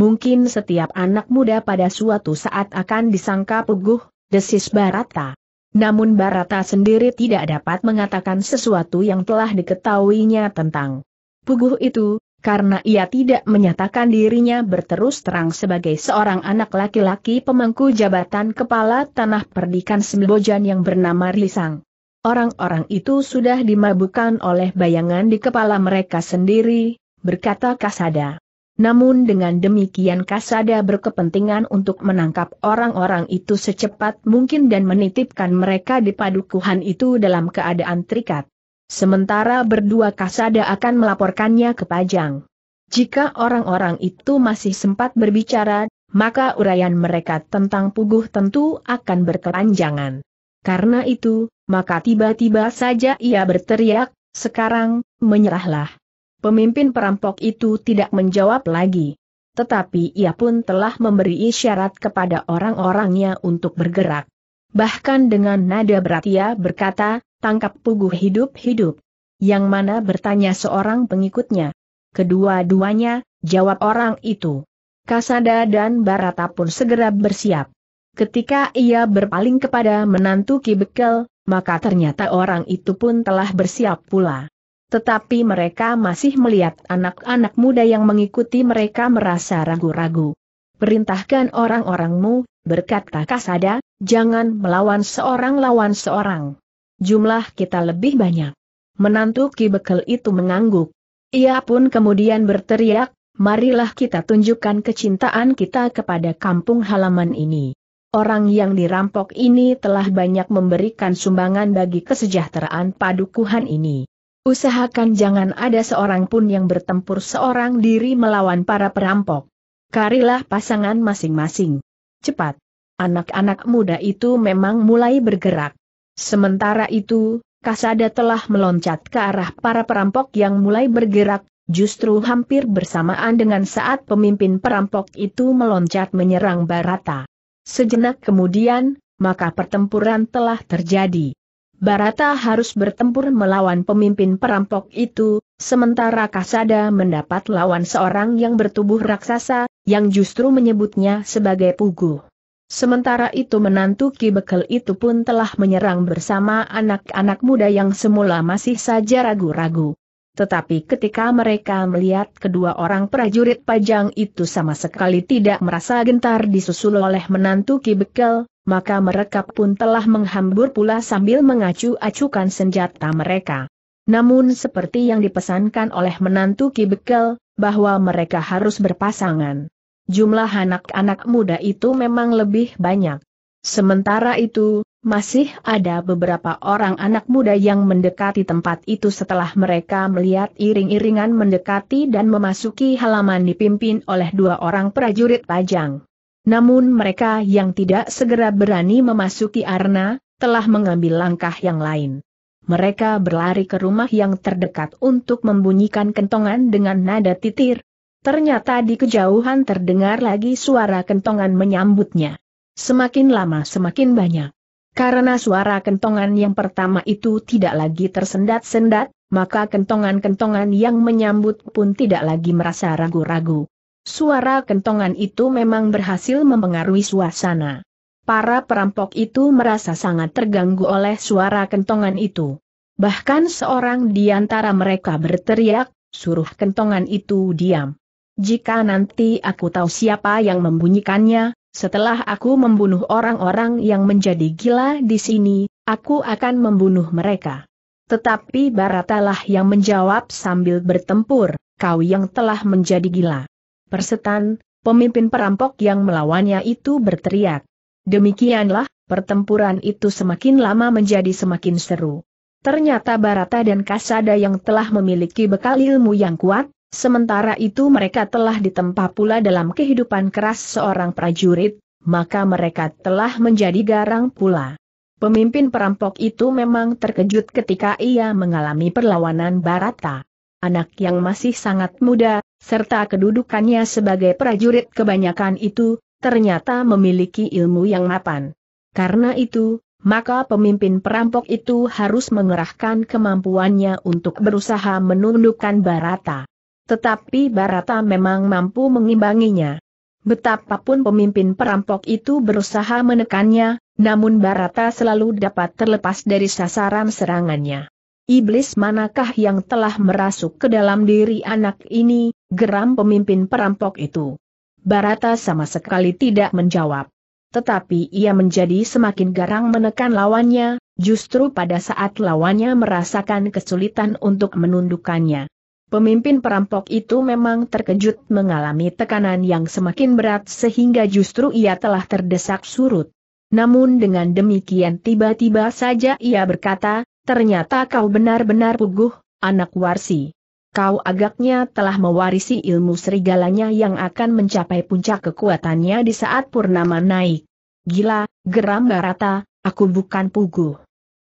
Mungkin setiap anak muda pada suatu saat akan disangka Puguh, desis Bharata. Namun Bharata sendiri tidak dapat mengatakan sesuatu yang telah diketahuinya tentang Puguh itu, karena ia tidak menyatakan dirinya berterus terang sebagai seorang anak laki-laki pemangku jabatan kepala tanah Perdikan Sembojan yang bernama Risang. Orang-orang itu sudah dimabukkan oleh bayangan di kepala mereka sendiri, berkata Kasada. Namun dengan demikian Kasada berkepentingan untuk menangkap orang-orang itu secepat mungkin dan menitipkan mereka di padukuhan itu dalam keadaan terikat. Sementara berdua Kasada akan melaporkannya ke Pajang. Jika orang-orang itu masih sempat berbicara, maka uraian mereka tentang Puguh tentu akan berkepanjangan. Karena itu, maka tiba-tiba saja ia berteriak, sekarang, menyerahlah. Pemimpin perampok itu tidak menjawab lagi. Tetapi ia pun telah memberi isyarat kepada orang-orangnya untuk bergerak. Bahkan dengan nada berat ia berkata, tangkap Puguh hidup-hidup. Yang mana bertanya seorang pengikutnya. Kedua-duanya, jawab orang itu. Kasada dan Bharata pun segera bersiap. Ketika ia berpaling kepada menantu Ki Bekel, maka ternyata orang itu pun telah bersiap pula. Tetapi mereka masih melihat anak-anak muda yang mengikuti mereka merasa ragu-ragu. "Perintahkan orang-orangmu," berkata Kasada, "jangan melawan seorang lawan seorang. Jumlah kita lebih banyak." Menantu Ki Bekel itu mengangguk. Ia pun kemudian berteriak, "Marilah kita tunjukkan kecintaan kita kepada kampung halaman ini. Orang yang dirampok ini telah banyak memberikan sumbangan bagi kesejahteraan padukuhan ini. Usahakan jangan ada seorang pun yang bertempur seorang diri melawan para perampok. Carilah pasangan masing-masing. Cepat." Anak-anak muda itu memang mulai bergerak. Sementara itu, Kasada telah meloncat ke arah para perampok yang mulai bergerak, justru hampir bersamaan dengan saat pemimpin perampok itu meloncat menyerang Bharata. Sejenak kemudian, maka pertempuran telah terjadi. Bharata harus bertempur melawan pemimpin perampok itu, sementara Kasada mendapat lawan seorang yang bertubuh raksasa, yang justru menyebutnya sebagai Puguh. Sementara itu menantu Ki Bekel itu pun telah menyerang bersama anak-anak muda yang semula masih saja ragu-ragu. Tetapi ketika mereka melihat kedua orang prajurit Pajang itu sama sekali tidak merasa gentar disusul oleh menantu Ki Bekel, maka mereka pun telah menghambur pula sambil mengacu-acukan senjata mereka. Namun seperti yang dipesankan oleh menantu Ki Bekel, bahwa mereka harus berpasangan. Jumlah anak-anak muda itu memang lebih banyak. Sementara itu, masih ada beberapa orang anak muda yang mendekati tempat itu setelah mereka melihat iring-iringan mendekati dan memasuki halaman dipimpin oleh dua orang prajurit Pajang. Namun mereka yang tidak segera berani memasuki arena, telah mengambil langkah yang lain. Mereka berlari ke rumah yang terdekat untuk membunyikan kentongan dengan nada titir. Ternyata di kejauhan terdengar lagi suara kentongan menyambutnya. Semakin lama semakin banyak. Karena suara kentongan yang pertama itu tidak lagi tersendat-sendat, maka kentongan-kentongan yang menyambut pun tidak lagi merasa ragu-ragu. Suara kentongan itu memang berhasil mempengaruhi suasana. Para perampok itu merasa sangat terganggu oleh suara kentongan itu. Bahkan seorang di antara mereka berteriak, "Suruh kentongan itu diam. Jika nanti aku tahu siapa yang membunyikannya, setelah aku membunuh orang-orang yang menjadi gila di sini, aku akan membunuh mereka." Tetapi Bharata lah yang menjawab sambil bertempur, "Kau yang telah menjadi gila." Persetan, pemimpin perampok yang melawannya itu berteriak. Demikianlah, pertempuran itu semakin lama menjadi semakin seru. Ternyata Bharata dan Kasada yang telah memiliki bekal ilmu yang kuat, sementara itu mereka telah ditempa pula dalam kehidupan keras seorang prajurit, maka mereka telah menjadi garang pula. Pemimpin perampok itu memang terkejut ketika ia mengalami perlawanan Bharata. Anak yang masih sangat muda, serta kedudukannya sebagai prajurit kebanyakan itu, ternyata memiliki ilmu yang mapan. Karena itu, maka pemimpin perampok itu harus mengerahkan kemampuannya untuk berusaha menundukkan Bharata. Tetapi Bharata memang mampu mengimbanginya. Betapapun pemimpin perampok itu berusaha menekannya, namun Bharata selalu dapat terlepas dari sasaran serangannya. "Iblis manakah yang telah merasuk ke dalam diri anak ini?" geram pemimpin perampok itu. Bharata sama sekali tidak menjawab. Tetapi ia menjadi semakin garang menekan lawannya, justru pada saat lawannya merasakan kesulitan untuk menundukkannya. Pemimpin perampok itu memang terkejut mengalami tekanan yang semakin berat sehingga justru ia telah terdesak surut. Namun dengan demikian tiba-tiba saja ia berkata, "Ternyata kau benar-benar Puguh, anak Warsi. Kau agaknya telah mewarisi ilmu serigalanya yang akan mencapai puncak kekuatannya di saat purnama naik." "Gila," geram Bharata, "aku bukan Puguh."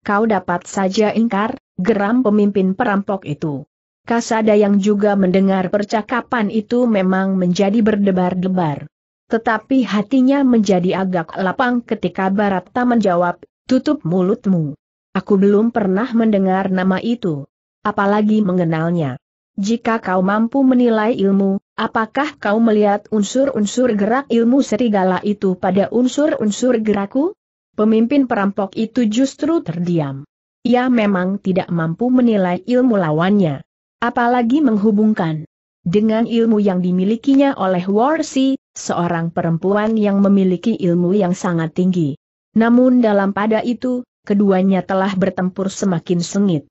"Kau dapat saja ingkar," geram pemimpin perampok itu. Kasada yang juga mendengar percakapan itu memang menjadi berdebar-debar. Tetapi hatinya menjadi agak lapang ketika Bharata menjawab, "Tutup mulutmu. Aku belum pernah mendengar nama itu, apalagi mengenalnya. Jika kau mampu menilai ilmu, apakah kau melihat unsur-unsur gerak ilmu serigala itu pada unsur-unsur gerakku?" Pemimpin perampok itu justru terdiam. Ia memang tidak mampu menilai ilmu lawannya. Apalagi menghubungkan dengan ilmu yang dimilikinya oleh Warsi, seorang perempuan yang memiliki ilmu yang sangat tinggi. Namun dalam pada itu, keduanya telah bertempur semakin sengit.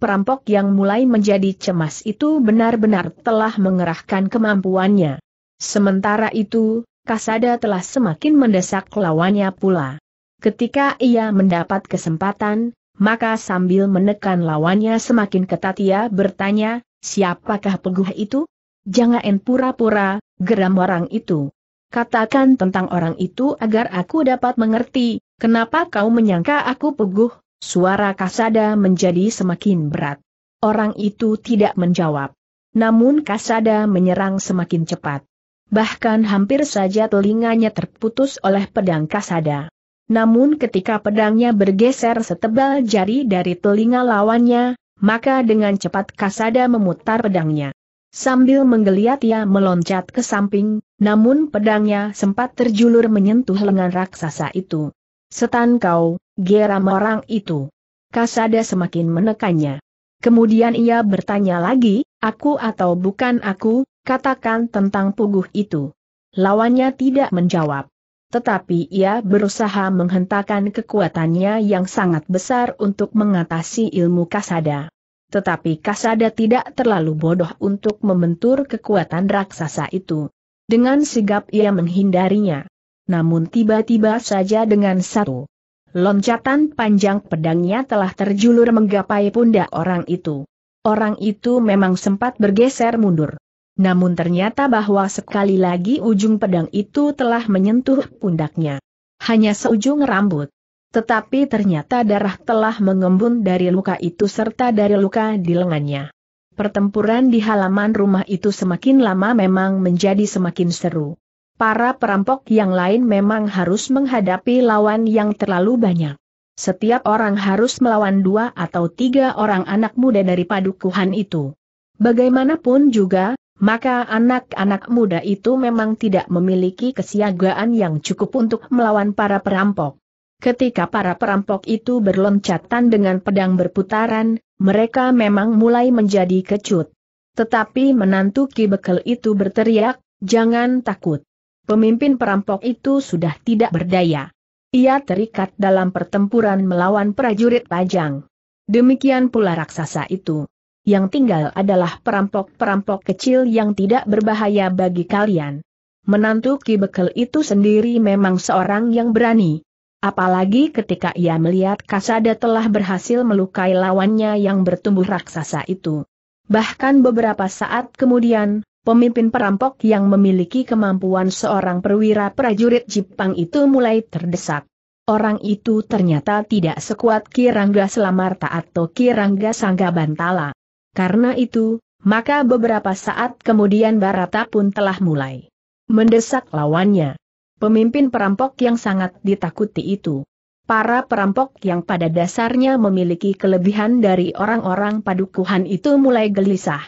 Perampok yang mulai menjadi cemas itu benar-benar telah mengerahkan kemampuannya. Sementara itu, Kasada telah semakin mendesak lawannya pula. Ketika ia mendapat kesempatan, maka sambil menekan lawannya semakin ketat ia bertanya, "Siapakah Puguh itu? Jangan pura-pura," geram orang itu. "Katakan tentang orang itu agar aku dapat mengerti, kenapa kau menyangka aku Puguh?" Suara Kasada menjadi semakin berat. Orang itu tidak menjawab. Namun Kasada menyerang semakin cepat. Bahkan hampir saja telinganya terputus oleh pedang Kasada. Namun ketika pedangnya bergeser setebal jari dari telinga lawannya, maka dengan cepat Kasada memutar pedangnya. Sambil menggeliat ia meloncat ke samping, namun pedangnya sempat terjulur menyentuh lengan raksasa itu. "Setan kau!" geram orang itu. Kasada semakin menekannya. Kemudian ia bertanya lagi, "Aku atau bukan aku, katakan tentang Puguh itu." Lawannya tidak menjawab. Tetapi ia berusaha menghentakkan kekuatannya yang sangat besar untuk mengatasi ilmu Kasada. Tetapi Kasada tidak terlalu bodoh untuk membentur kekuatan raksasa itu. Dengan sigap ia menghindarinya. Namun tiba-tiba saja dengan satu loncatan panjang pedangnya telah terjulur menggapai pundak orang itu. Orang itu memang sempat bergeser mundur. Namun ternyata bahwa sekali lagi ujung pedang itu telah menyentuh pundaknya. Hanya seujung rambut. Tetapi ternyata darah telah mengembun dari luka itu serta dari luka di lengannya. Pertempuran di halaman rumah itu semakin lama memang menjadi semakin seru. Para perampok yang lain memang harus menghadapi lawan yang terlalu banyak. Setiap orang harus melawan 2 atau 3 orang anak muda dari padukuhan itu. Bagaimanapun juga, maka anak-anak muda itu memang tidak memiliki kesiagaan yang cukup untuk melawan para perampok. Ketika para perampok itu berloncatan dengan pedang berputaran, mereka memang mulai menjadi kecut. Tetapi menantu Ki Bekel itu berteriak, "Jangan takut. Pemimpin perampok itu sudah tidak berdaya. Ia terikat dalam pertempuran melawan prajurit Pajang." Demikian pula raksasa itu. Yang tinggal adalah perampok-perampok kecil yang tidak berbahaya bagi kalian. Menantu Ki Bekel itu sendiri memang seorang yang berani. Apalagi ketika ia melihat Kasada telah berhasil melukai lawannya yang bertumbuh raksasa itu. Bahkan beberapa saat kemudian, pemimpin perampok yang memiliki kemampuan seorang perwira prajurit Jepang itu mulai terdesak. Orang itu ternyata tidak sekuat Ki Rangga Selamarta atau Ki Rangga Sangga Bantala. Karena itu, maka beberapa saat kemudian Bharata pun telah mulai mendesak lawannya. Pemimpin perampok yang sangat ditakuti itu. Para perampok yang pada dasarnya memiliki kelebihan dari orang-orang padukuhan itu mulai gelisah.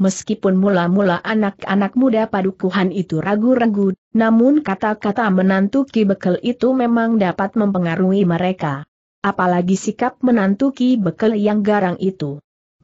Meskipun mula-mula anak-anak muda padukuhan itu ragu-ragu, namun kata-kata menantu Ki Bekel itu memang dapat mempengaruhi mereka. Apalagi sikap menantu Ki Bekel yang garang itu.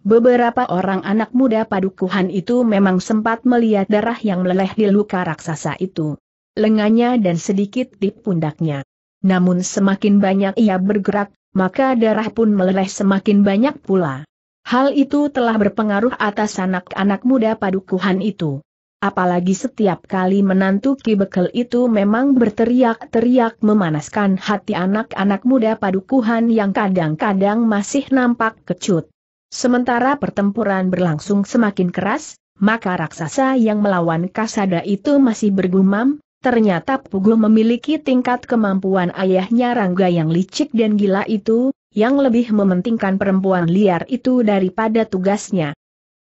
Beberapa orang anak muda padukuhan itu memang sempat melihat darah yang meleleh di luka raksasa itu, lengannya dan sedikit di pundaknya. Namun semakin banyak ia bergerak, maka darah pun meleleh semakin banyak pula. Hal itu telah berpengaruh atas anak-anak muda padukuhan itu. Apalagi setiap kali menantu Ki Bekel itu memang berteriak-teriak memanaskan hati anak-anak muda padukuhan yang kadang-kadang masih nampak kecut. Sementara pertempuran berlangsung semakin keras, maka raksasa yang melawan Kasada itu masih bergumam, ternyata Puguh memiliki tingkat kemampuan ayahnya Rangga yang licik dan gila itu, yang lebih mementingkan perempuan liar itu daripada tugasnya.